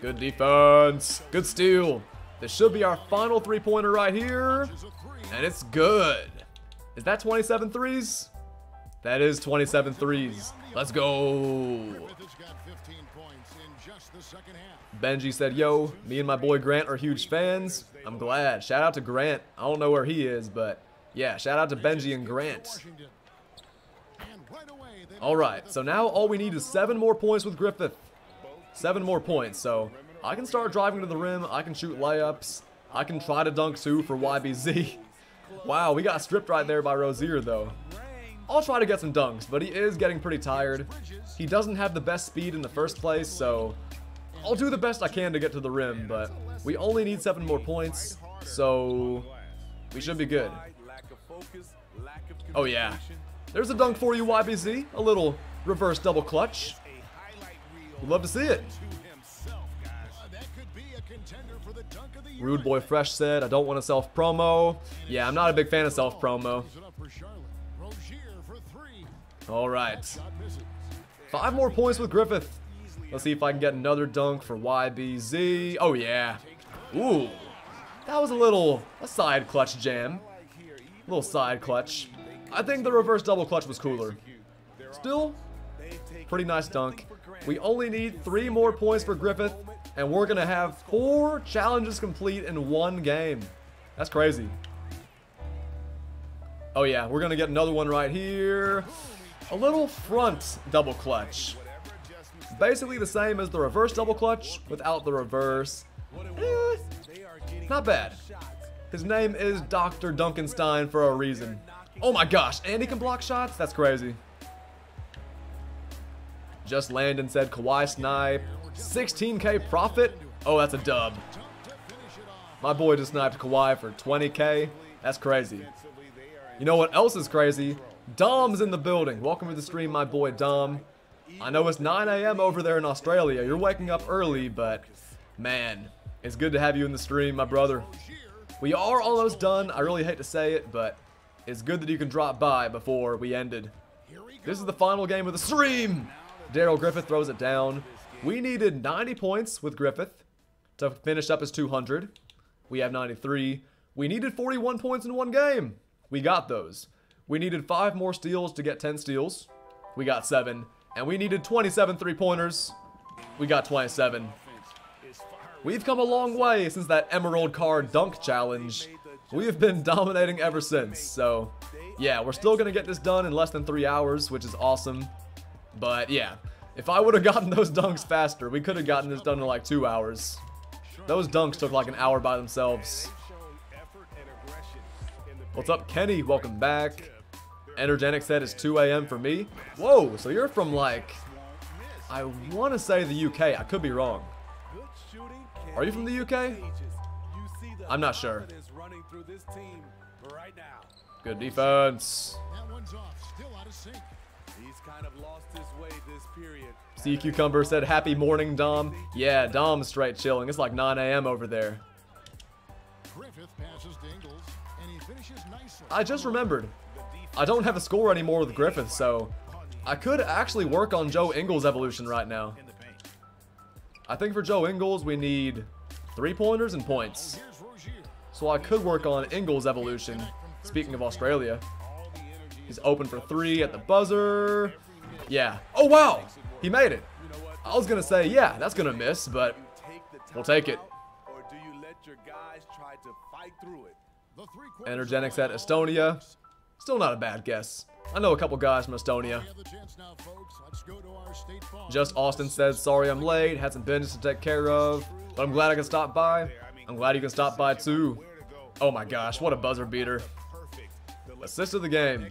Good defense, good steal. This should be our final three-pointer right here. And it's good. Is that 27 threes? That is 27 threes. Let's go. Benji said, yo, me and my boy Grant are huge fans. I'm glad. Shout out to Grant. I don't know where he is, but yeah, shout out to Benji and Grant. All right, so now all we need is 7 more points with Griffith. 7 more points, so I can start driving to the rim. I can shoot layups. I can try to dunk too for YBZ. Wow, we got stripped right there by Rozier, though. I'll try to get some dunks, but he is getting pretty tired. He doesn't have the best speed in the first place, so I'll do the best I can to get to the rim, but we only need 7 more points, so we should be good. Oh, yeah. There's a dunk for you, YBZ. A little reverse double clutch. We'd love to see it. Rude Boy Fresh said, I don't want to self-promo. Yeah, I'm not a big fan of self-promo. All right. 5 more points with Griffith. Let's see if I can get another dunk for YBZ. Oh, yeah. Ooh. That was a side clutch jam. A little side clutch. I think the reverse double clutch was cooler. Still, pretty nice dunk. We only need 3 more points for Griffith, and we're going to have 4 challenges complete in 1 game. That's crazy. Oh, yeah. We're going to get another one right here. A little front double clutch. Basically the same as the reverse double clutch without the reverse. Not bad. His name is Dr. Duncanstein for a reason. Oh, my gosh. And he can block shots? That's crazy. Just Landon said Kawhi snipe. 16K profit? Oh, that's a dub. My boy just sniped Kawhi for 20K. That's crazy. You know what else is crazy? Dom's in the building. Welcome to the stream, my boy Dom. I know it's 9 a.m. over there in Australia. You're waking up early, but man, it's good to have you in the stream, my brother. We are almost done. I really hate to say it, but it's good that you can drop by before we ended. This is the final game of the stream. Darrell Griffith throws it down. We needed 90 points with Griffith to finish up his 200. We have 93. We needed 41 points in one game. We got those. We needed 5 more steals to get 10 steals. We got 7. And we needed 27 three-pointers. We got 27. We've come a long way since that Emerald card dunk challenge. We've been dominating ever since. So, yeah, we're still going to get this done in less than 3 hours, which is awesome. But, yeah, if I would have gotten those dunks faster, we could have gotten this done in like 2 hours. Those dunks took like an hour by themselves. What's up, Kenny? Welcome back. Energenic said it's 2 a.m. for me. Whoa, so you're from like, I want to say the UK. I could be wrong. Are you from the UK? I'm not sure. Good defense. Sea Cucumber said, happy morning, Dom. Yeah, Dom's straight chilling. It's like 9 a.m. over there. I just remembered. I don't have a score anymore with Griffith, so I could actually work on Joe Ingles' evolution right now. I think for Joe Ingles, we need three-pointers and points. So I could work on Ingles' evolution. Speaking of Australia, he's open for 3 at the buzzer. Yeah. Oh, wow. He made it. I was going to say, yeah, that's going to miss, but we'll take it. Energenics at Estonia. Still not a bad guess. I know a couple guys from Estonia. Just Austin says, sorry I'm late. Had some business to take care of. But I'm glad I can stop by. I'm glad you can stop by too. Oh my gosh, what a buzzer beater. Assist of the game.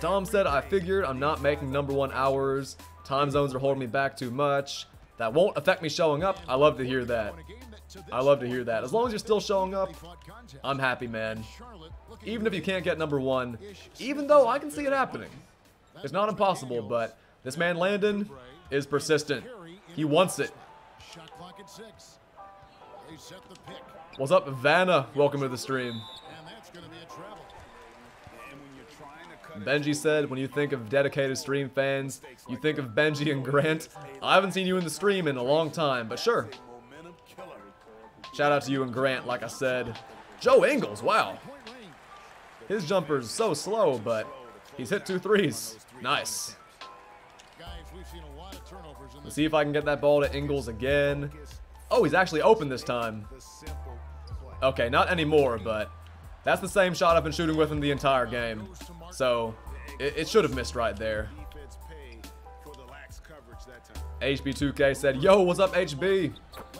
Tom said, I figured I'm not making #1 hours. Time zones are holding me back too much. That won't affect me showing up. I love to hear that. I love to hear that. As long as you're still showing up, I'm happy, man. Even if you can't get #1, even though I can see it happening. It's not impossible, but this man Landon is persistent. He wants it. What's up, Vanna? Welcome to the stream. Benji said, when you think of dedicated stream fans, you think of Benji and Grant. I haven't seen you in the stream in a long time, but sure. Shout out to you and Grant, like I said. Joe Ingles, wow. His jumper's so slow, but he's hit 2 threes. Nice. Let's see if I can get that ball to Ingles again. Oh, he's actually open this time. Okay, not anymore, but that's the same shot I've been shooting with him the entire game. So, it should have missed right there. HB2K said, yo, what's up, HB?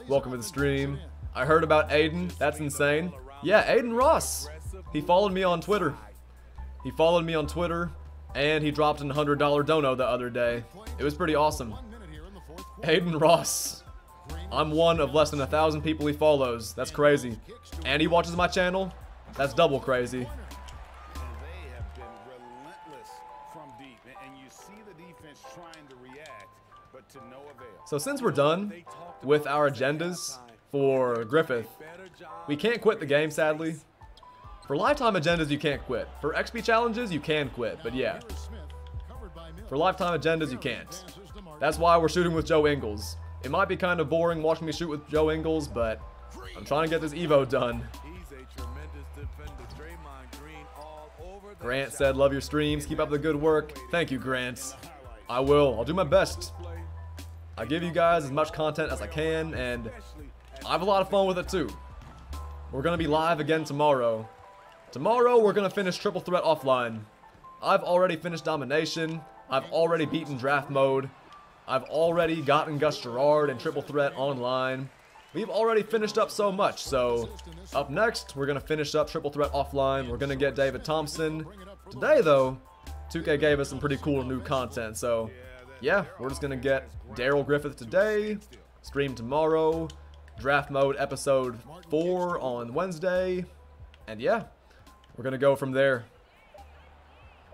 Welcome to the stream. I heard about Aiden. That's insane. Yeah, Aiden Ross. He followed me on Twitter. He followed me on Twitter, and he dropped an $100 dono the other day. It was pretty awesome. Aiden Ross. I'm one of less than 1,000 people he follows. That's crazy. And he watches my channel. That's double crazy. So since we're done with our agendas for Griffith, we can't quit the game, sadly. For Lifetime Agendas, you can't quit. For XP Challenges, you can quit, but yeah. For Lifetime Agendas, you can't. That's why we're shooting with Joe Ingles. It might be kind of boring watching me shoot with Joe Ingles, but I'm trying to get this Evo done. Grant said, love your streams. Keep up the good work. Thank you, Grant. I will. I'll do my best. I give you guys as much content as I can, and I have a lot of fun with it too. We're going to be live again tomorrow. Tomorrow, we're going to finish Triple Threat offline. I've already finished Domination. I've already beaten Draft Mode. I've already gotten Gus Gerard and Triple Threat online. We've already finished up so much, so up next, we're going to finish up Triple Threat offline. We're going to get David Thompson. Today, though, 2K gave us some pretty cool new content, so yeah, we're just going to get Darrell Griffith today, stream tomorrow, Draft Mode episode 4 on Wednesday, and yeah, We're going to go from there.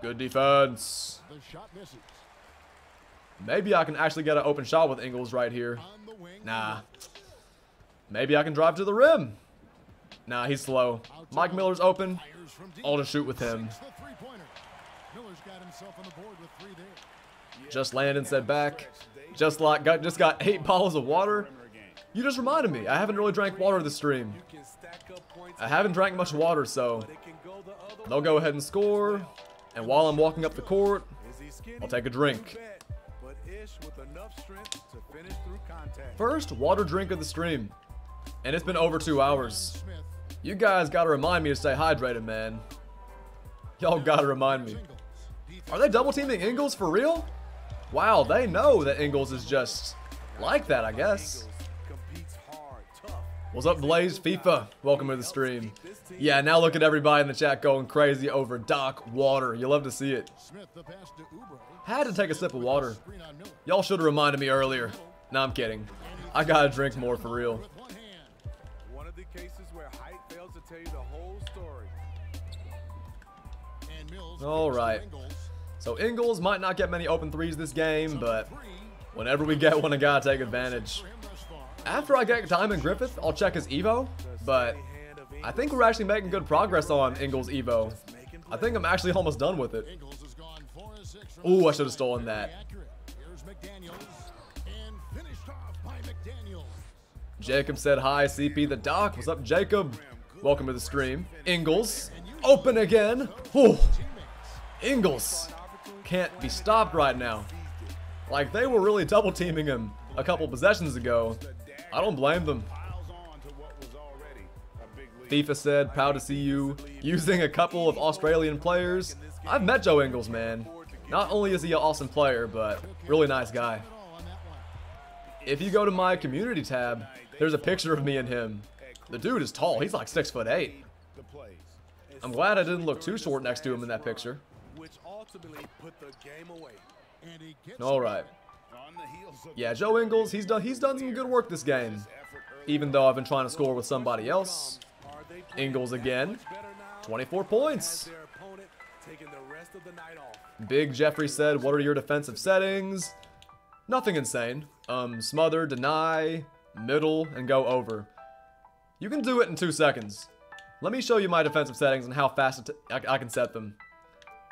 Good defense. The shot misses. Maybe I can actually get an open shot with Ingles right here. Nah. Maybe I can drive to the rim. Nah, he's slow. Mike Miller's open. I'll just shoot with him. Just Landon said back. Just got 8 bottles of water. You just reminded me. I haven't really drank water this stream. I haven't drank much water, so they'll go ahead and score. And while I'm walking up the court, I'll take a drink. First water drink of the stream. And it's been over 2 hours. You guys gotta remind me to stay hydrated, man. Y'all gotta remind me. Are they double teaming Ingles for real? Wow, they know that Ingles is just like that, I guess. What's up, Blaze FIFA? Welcome to the stream. Yeah, now look at everybody in the chat going crazy over Doc water. You love to see it. Had to take a sip of water. Y'all should have reminded me earlier. Nah, I'm kidding. I gotta drink more for real. All right. So Ingles might not get many open threes this game, but whenever we get one, I gotta take advantage. After I get Diamond Griffith, I'll check his Evo, but I think we're actually making good progress on Ingles' Evo. I think I'm actually almost done with it. Ooh, I should have stolen that. Jacob said hi, CP The Doc. What's up, Jacob? Welcome to the stream. Ingles, open again. Ooh. Ingles can't be stopped right now. Like, they were really double teaming him a couple possessions ago. I don't blame them. FIFA said, proud to see you using a couple of Australian players. I've met Joe Ingles, man. Not only is he an awesome player, but really nice guy. If you go to my community tab, there's a picture of me and him. The dude is tall. He's like 6'8". I'm glad I didn't look too short next to him in that picture. All right. Yeah, Joe Ingles, he's done some good work this game. Even though I've been trying to score with somebody else. Ingles again. 24 points. Big Jeffrey said, what are your defensive settings? Nothing insane. Smother, deny, middle, and go over. You can do it in 2 seconds. Let me show you my defensive settings and how fast I can set them.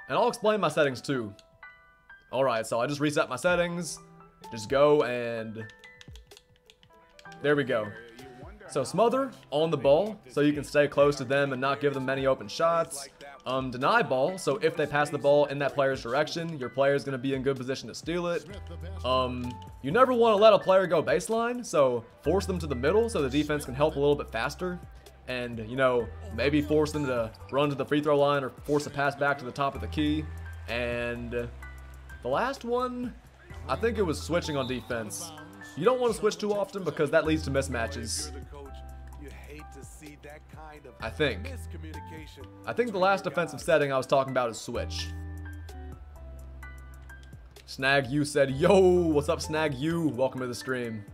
And I'll explain my settings too. Alright, so I just reset my settings. Just go and... there we go. So smother on the ball, so you can stay close to them and not give them many open shots. Deny ball, so if they pass the ball in that player's direction, your player's going to be in good position to steal it. You never want to let a player go baseline, so force them to the middle so the defense can help a little bit faster. And, you know, maybe force them to run to the free throw line or force a pass back to the top of the key. And the last one, I think it was switching on defense. You don't want to switch too often because that leads to mismatches. I think the last defensive setting I was talking about is switch. Snag U said, yo, what's up, Snag U? Welcome to the stream.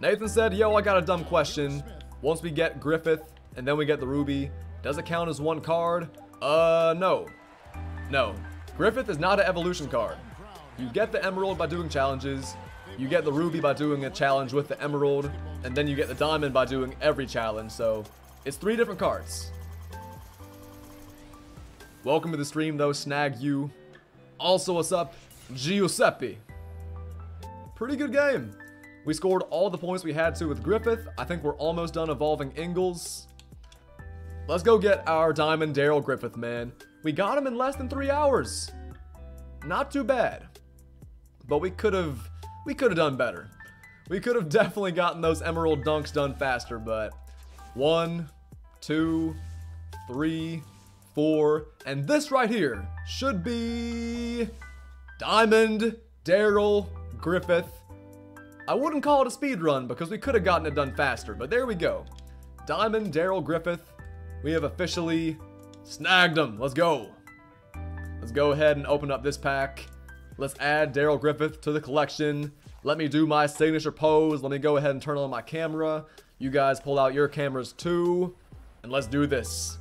Nathan said, yo, I got a dumb question. Once we get Griffith and then we get the Ruby, does it count as one card? No. No. Griffith is not an evolution card. You get the Emerald by doing challenges. You get the Ruby by doing a challenge with the Emerald. And then you get the Diamond by doing every challenge. So it's 3 different cards. Welcome to the stream though, Snag You. Also, what's up, Giuseppe? Pretty good game. We scored all the points we had to with Griffith. I think we're almost done evolving Ingles. Let's go get our Diamond Darrell Griffith, man. We got him in less than 3 hours. Not too bad. But we could have done better. We could have definitely gotten those Emerald dunks done faster, but 1, 2, 3, 4, and this right here should be Diamond Darrell Griffith. I wouldn't call it a speed run because we could have gotten it done faster, but there we go. Diamond Darrell Griffith. We have officially snagged him. Let's go. Let's go ahead and open up this pack. Let's add Darrell Griffith to the collection. Let me do my signature pose. Let me go ahead and turn on my camera. You guys pull out your cameras too. And let's do this.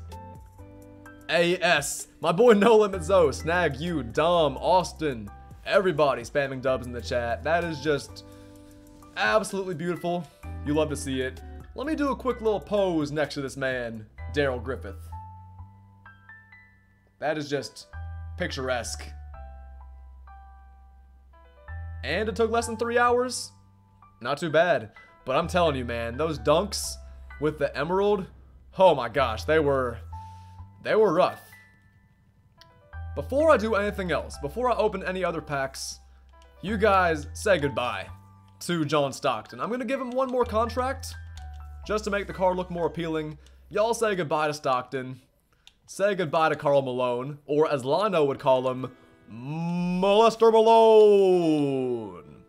AS. My boy No Limit Zoe, Snag You, Dom, Austin, everybody spamming dubs in the chat. That is just absolutely beautiful. You love to see it. Let me do a quick little pose next to this man, Darrell Griffith. That is just picturesque. And it took less than 3 hours. Not too bad. But I'm telling you, man, those dunks with the Emerald, oh my gosh, they were rough. Before I do anything else, before I open any other packs, you guys say goodbye to John Stockton. I'm going to give him one more contract just to make the card look more appealing. Y'all say goodbye to Stockton. Say goodbye to Karl Malone, or as Lino would call him, Molester Malone.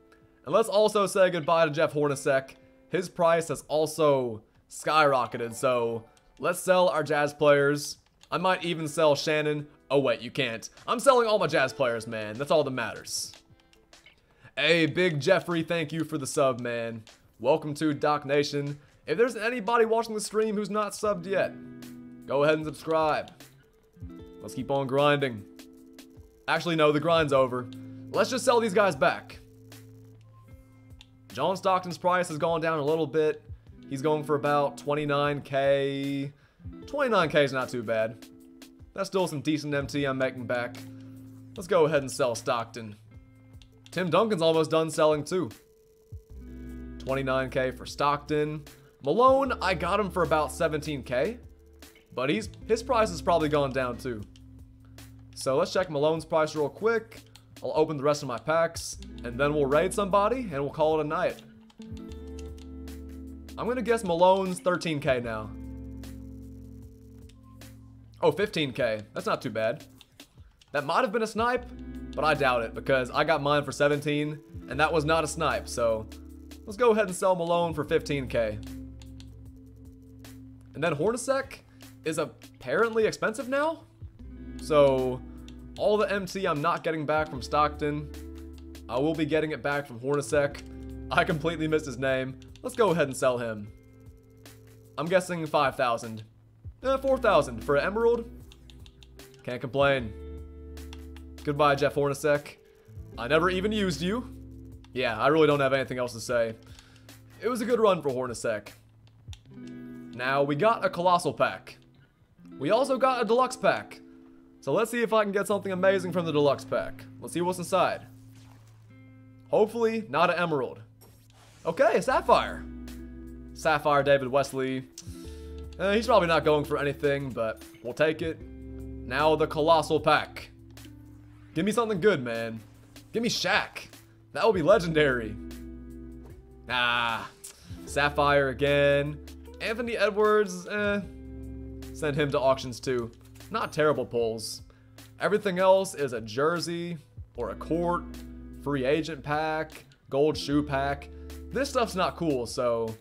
And let's also say goodbye to Jeff Hornacek. His price has also skyrocketed, so let's sell our Jazz players. I might even sell Shannon. Oh wait, you can't. I'm selling all my Jazz players, man. That's all that matters. Hey, Big Jeffrey, thank you for the sub, man. Welcome to Doc Nation. If there's anybody watching the stream who's not subbed yet, go ahead and subscribe. Let's keep on grinding. Actually, no, the grind's over. Let's just sell these guys back. John Stockton's price has gone down a little bit. He's going for about 29K. 29K is not too bad. That's still some decent MT I'm making back. Let's go ahead and sell Stockton. Tim Duncan's almost done selling too. 29K for Stockton. Malone, I got him for about 17K. But his price has probably gone down too. So let's check Malone's price real quick. I'll open the rest of my packs, and then we'll raid somebody, and we'll call it a night. I'm going to guess Malone's 13K now. Oh, 15K. That's not too bad. That might have been a snipe, but I doubt it, because I got mine for 17, and that was not a snipe. So let's go ahead and sell Malone for 15K. And then Hornacek is apparently expensive now. So all the MT I'm not getting back from Stockton, I will be getting it back from Hornacek. I completely missed his name. Let's go ahead and sell him. I'm guessing 5,000. 4,000 for Emerald. Can't complain. Goodbye, Jeff Hornacek. I never even used you. Yeah, I really don't have anything else to say. It was a good run for Hornacek. Now, we got a Colossal pack. We also got a Deluxe pack. So let's see if I can get something amazing from the Deluxe pack. Let's see what's inside. Hopefully, not an Emerald. Okay, a Sapphire. Sapphire David Wesley. He's probably not going for anything, but we'll take it. Now the Colossal pack. Give me something good, man. Give me Shaq. That would be legendary. Nah. Sapphire again. Anthony Edwards. Send him to auctions too. Not terrible pulls. Everything else is a jersey or a court, free agent pack, gold shoe pack. This stuff's not cool, so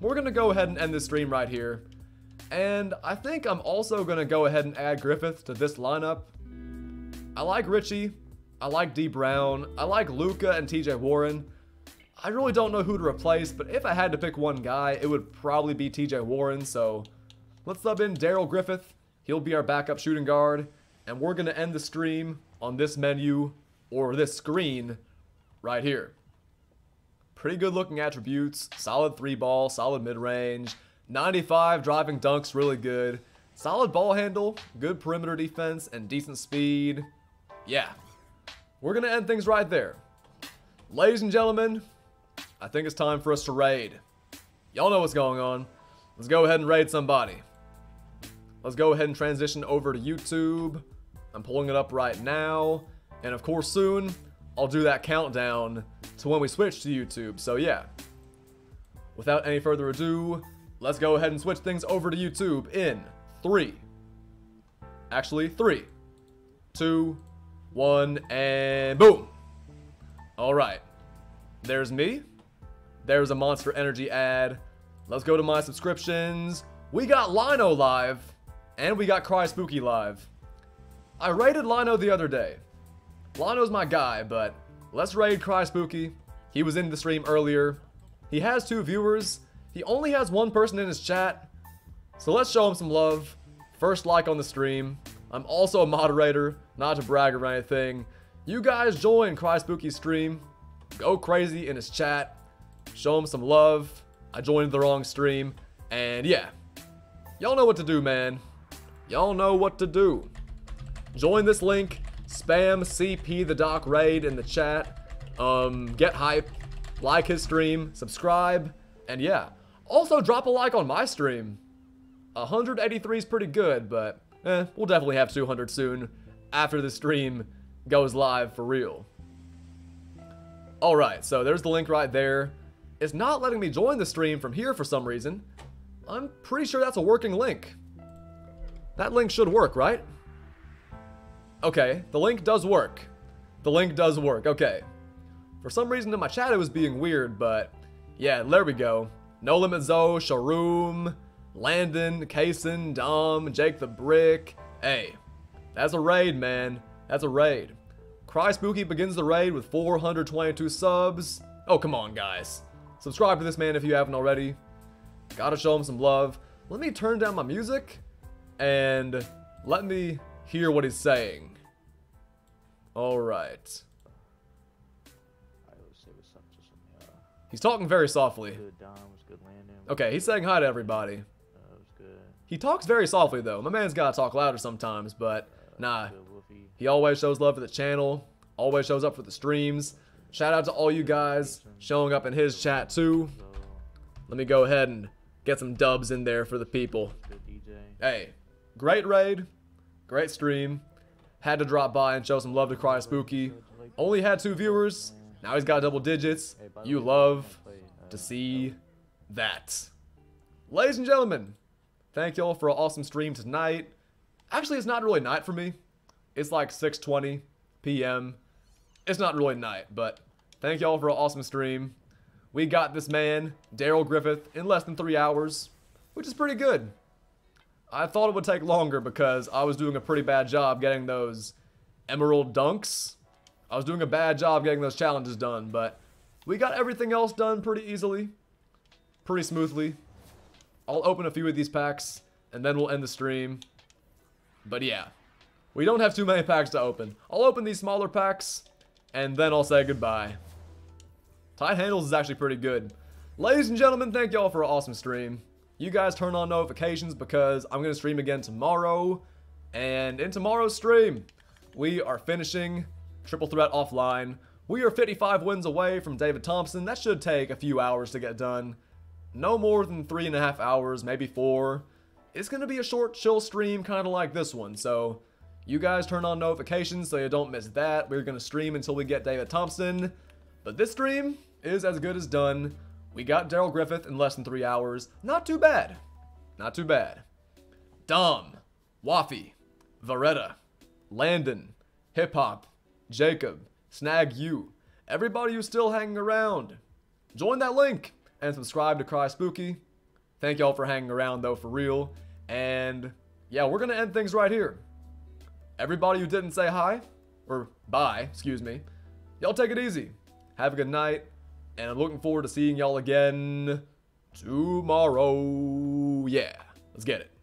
we're going to go ahead and end this stream right here. And I think I'm also going to go ahead and add Griffith to this lineup. I like Richie. I like D Brown. I like Luka and TJ Warren. I really don't know who to replace, but if I had to pick one guy, it would probably be TJ Warren. So let's sub in Darrell Griffith. He'll be our backup shooting guard. And we're going to end the stream on this menu or this screen right here. Pretty good looking attributes. Solid 3-ball, solid mid-range. 95 driving dunks, really good. Solid ball handle, good perimeter defense, and decent speed. Yeah. We're going to end things right there. Ladies and gentlemen, I think it's time for us to raid. Y'all know what's going on. Let's go ahead and raid somebody. Let's go ahead and transition over to YouTube. I'm pulling it up right now. And of course soon, I'll do that countdown to when we switch to YouTube. So yeah, without any further ado, let's go ahead and switch things over to YouTube in 3, 2, 1, and boom. All right, there's me. There's a Monster Energy ad. Let's go to my subscriptions. We got Lino live, and we got CrySpooky live. I rated Lino the other day. Lino's my guy, but let's raid CrySpooky. He was in the stream earlier. He has 2 viewers. He only has 1 person in his chat. So let's show him some love. first like on the stream. I'm also a moderator, not to brag or anything. You guys join CrySpooky's stream. Go crazy in his chat. Show him some love. I joined the wrong stream. And yeah, y'all know what to do, man. Y'all know what to do. Join this link. Spam CP The Doc raid in the chat. Get hype. Like his stream. Subscribe. And yeah. Also, drop a like on my stream. 183 is pretty good, but we'll definitely have 200 soon after the stream goes live for real. Alright, so there's the link right there. It's not letting me join the stream from here for some reason. I'm pretty sure that's a working link. That link should work, right? Okay, the link does work. The link does work, okay. For some reason in my chat it was being weird, but yeah, there we go. No Limit Zoe, Sharoom, Landon, Kaysen, Dom, Jake the Brick. Hey, that's a raid, man. That's a raid. CrySpooky begins the raid with 422 subs. Oh, come on, guys. Subscribe to this man if you haven't already. Gotta show him some love. Let me turn down my music and let me hear what he's saying. All right. He's talking very softly. Okay, he's saying hi to everybody. He talks very softly, though. My man's gotta talk louder sometimes, but nah. He always shows love for the channel. Always shows up for the streams. Shout out to all you guys showing up in his chat, too. Let me go ahead and get some dubs in there for the people. Hey, great raid. Great stream. Had to drop by and show some love to CrySpooky. Only had 2 viewers. Now he's got double digits. You love to see that. Ladies and gentlemen, thank y'all for an awesome stream tonight. Actually, it's not really night for me. It's like 6:20 p.m. It's not really night, but thank y'all for an awesome stream. We got this man, Darrell Griffith, in less than 3 hours, which is pretty good. I thought it would take longer because I was doing a pretty bad job getting those Emerald dunks. I was doing a bad job getting those challenges done, but we got everything else done pretty easily, pretty smoothly. I'll open a few of these packs, and then we'll end the stream. But yeah, we don't have too many packs to open. I'll open these smaller packs, and then I'll say goodbye. Tight Handles is actually pretty good. Ladies and gentlemen, thank y'all for an awesome stream. You guys turn on notifications because I'm going to stream again tomorrow, and in tomorrow's stream, we are finishing Triple Threat offline. We are 55 wins away from David Thompson. That should take a few hours to get done. No more than 3.5 hours, maybe 4. It's going to be a short, chill stream, kind of like this one. So you guys turn on notifications so you don't miss that. We're going to stream until we get David Thompson. But this stream is as good as done. We got Darrell Griffith in less than 3 hours. Not too bad. Not too bad. Dom, Waffy, Varetta, Landon, Hip Hop, Jacob, Snag You, everybody who's still hanging around, join that link and subscribe to CrySpooky. Thank y'all for hanging around, though, for real. And yeah, we're gonna end things right here. Everybody who didn't say hi or bye, excuse me, y'all take it easy, have a good night, and I'm looking forward to seeing y'all again tomorrow. Yeah, let's get it.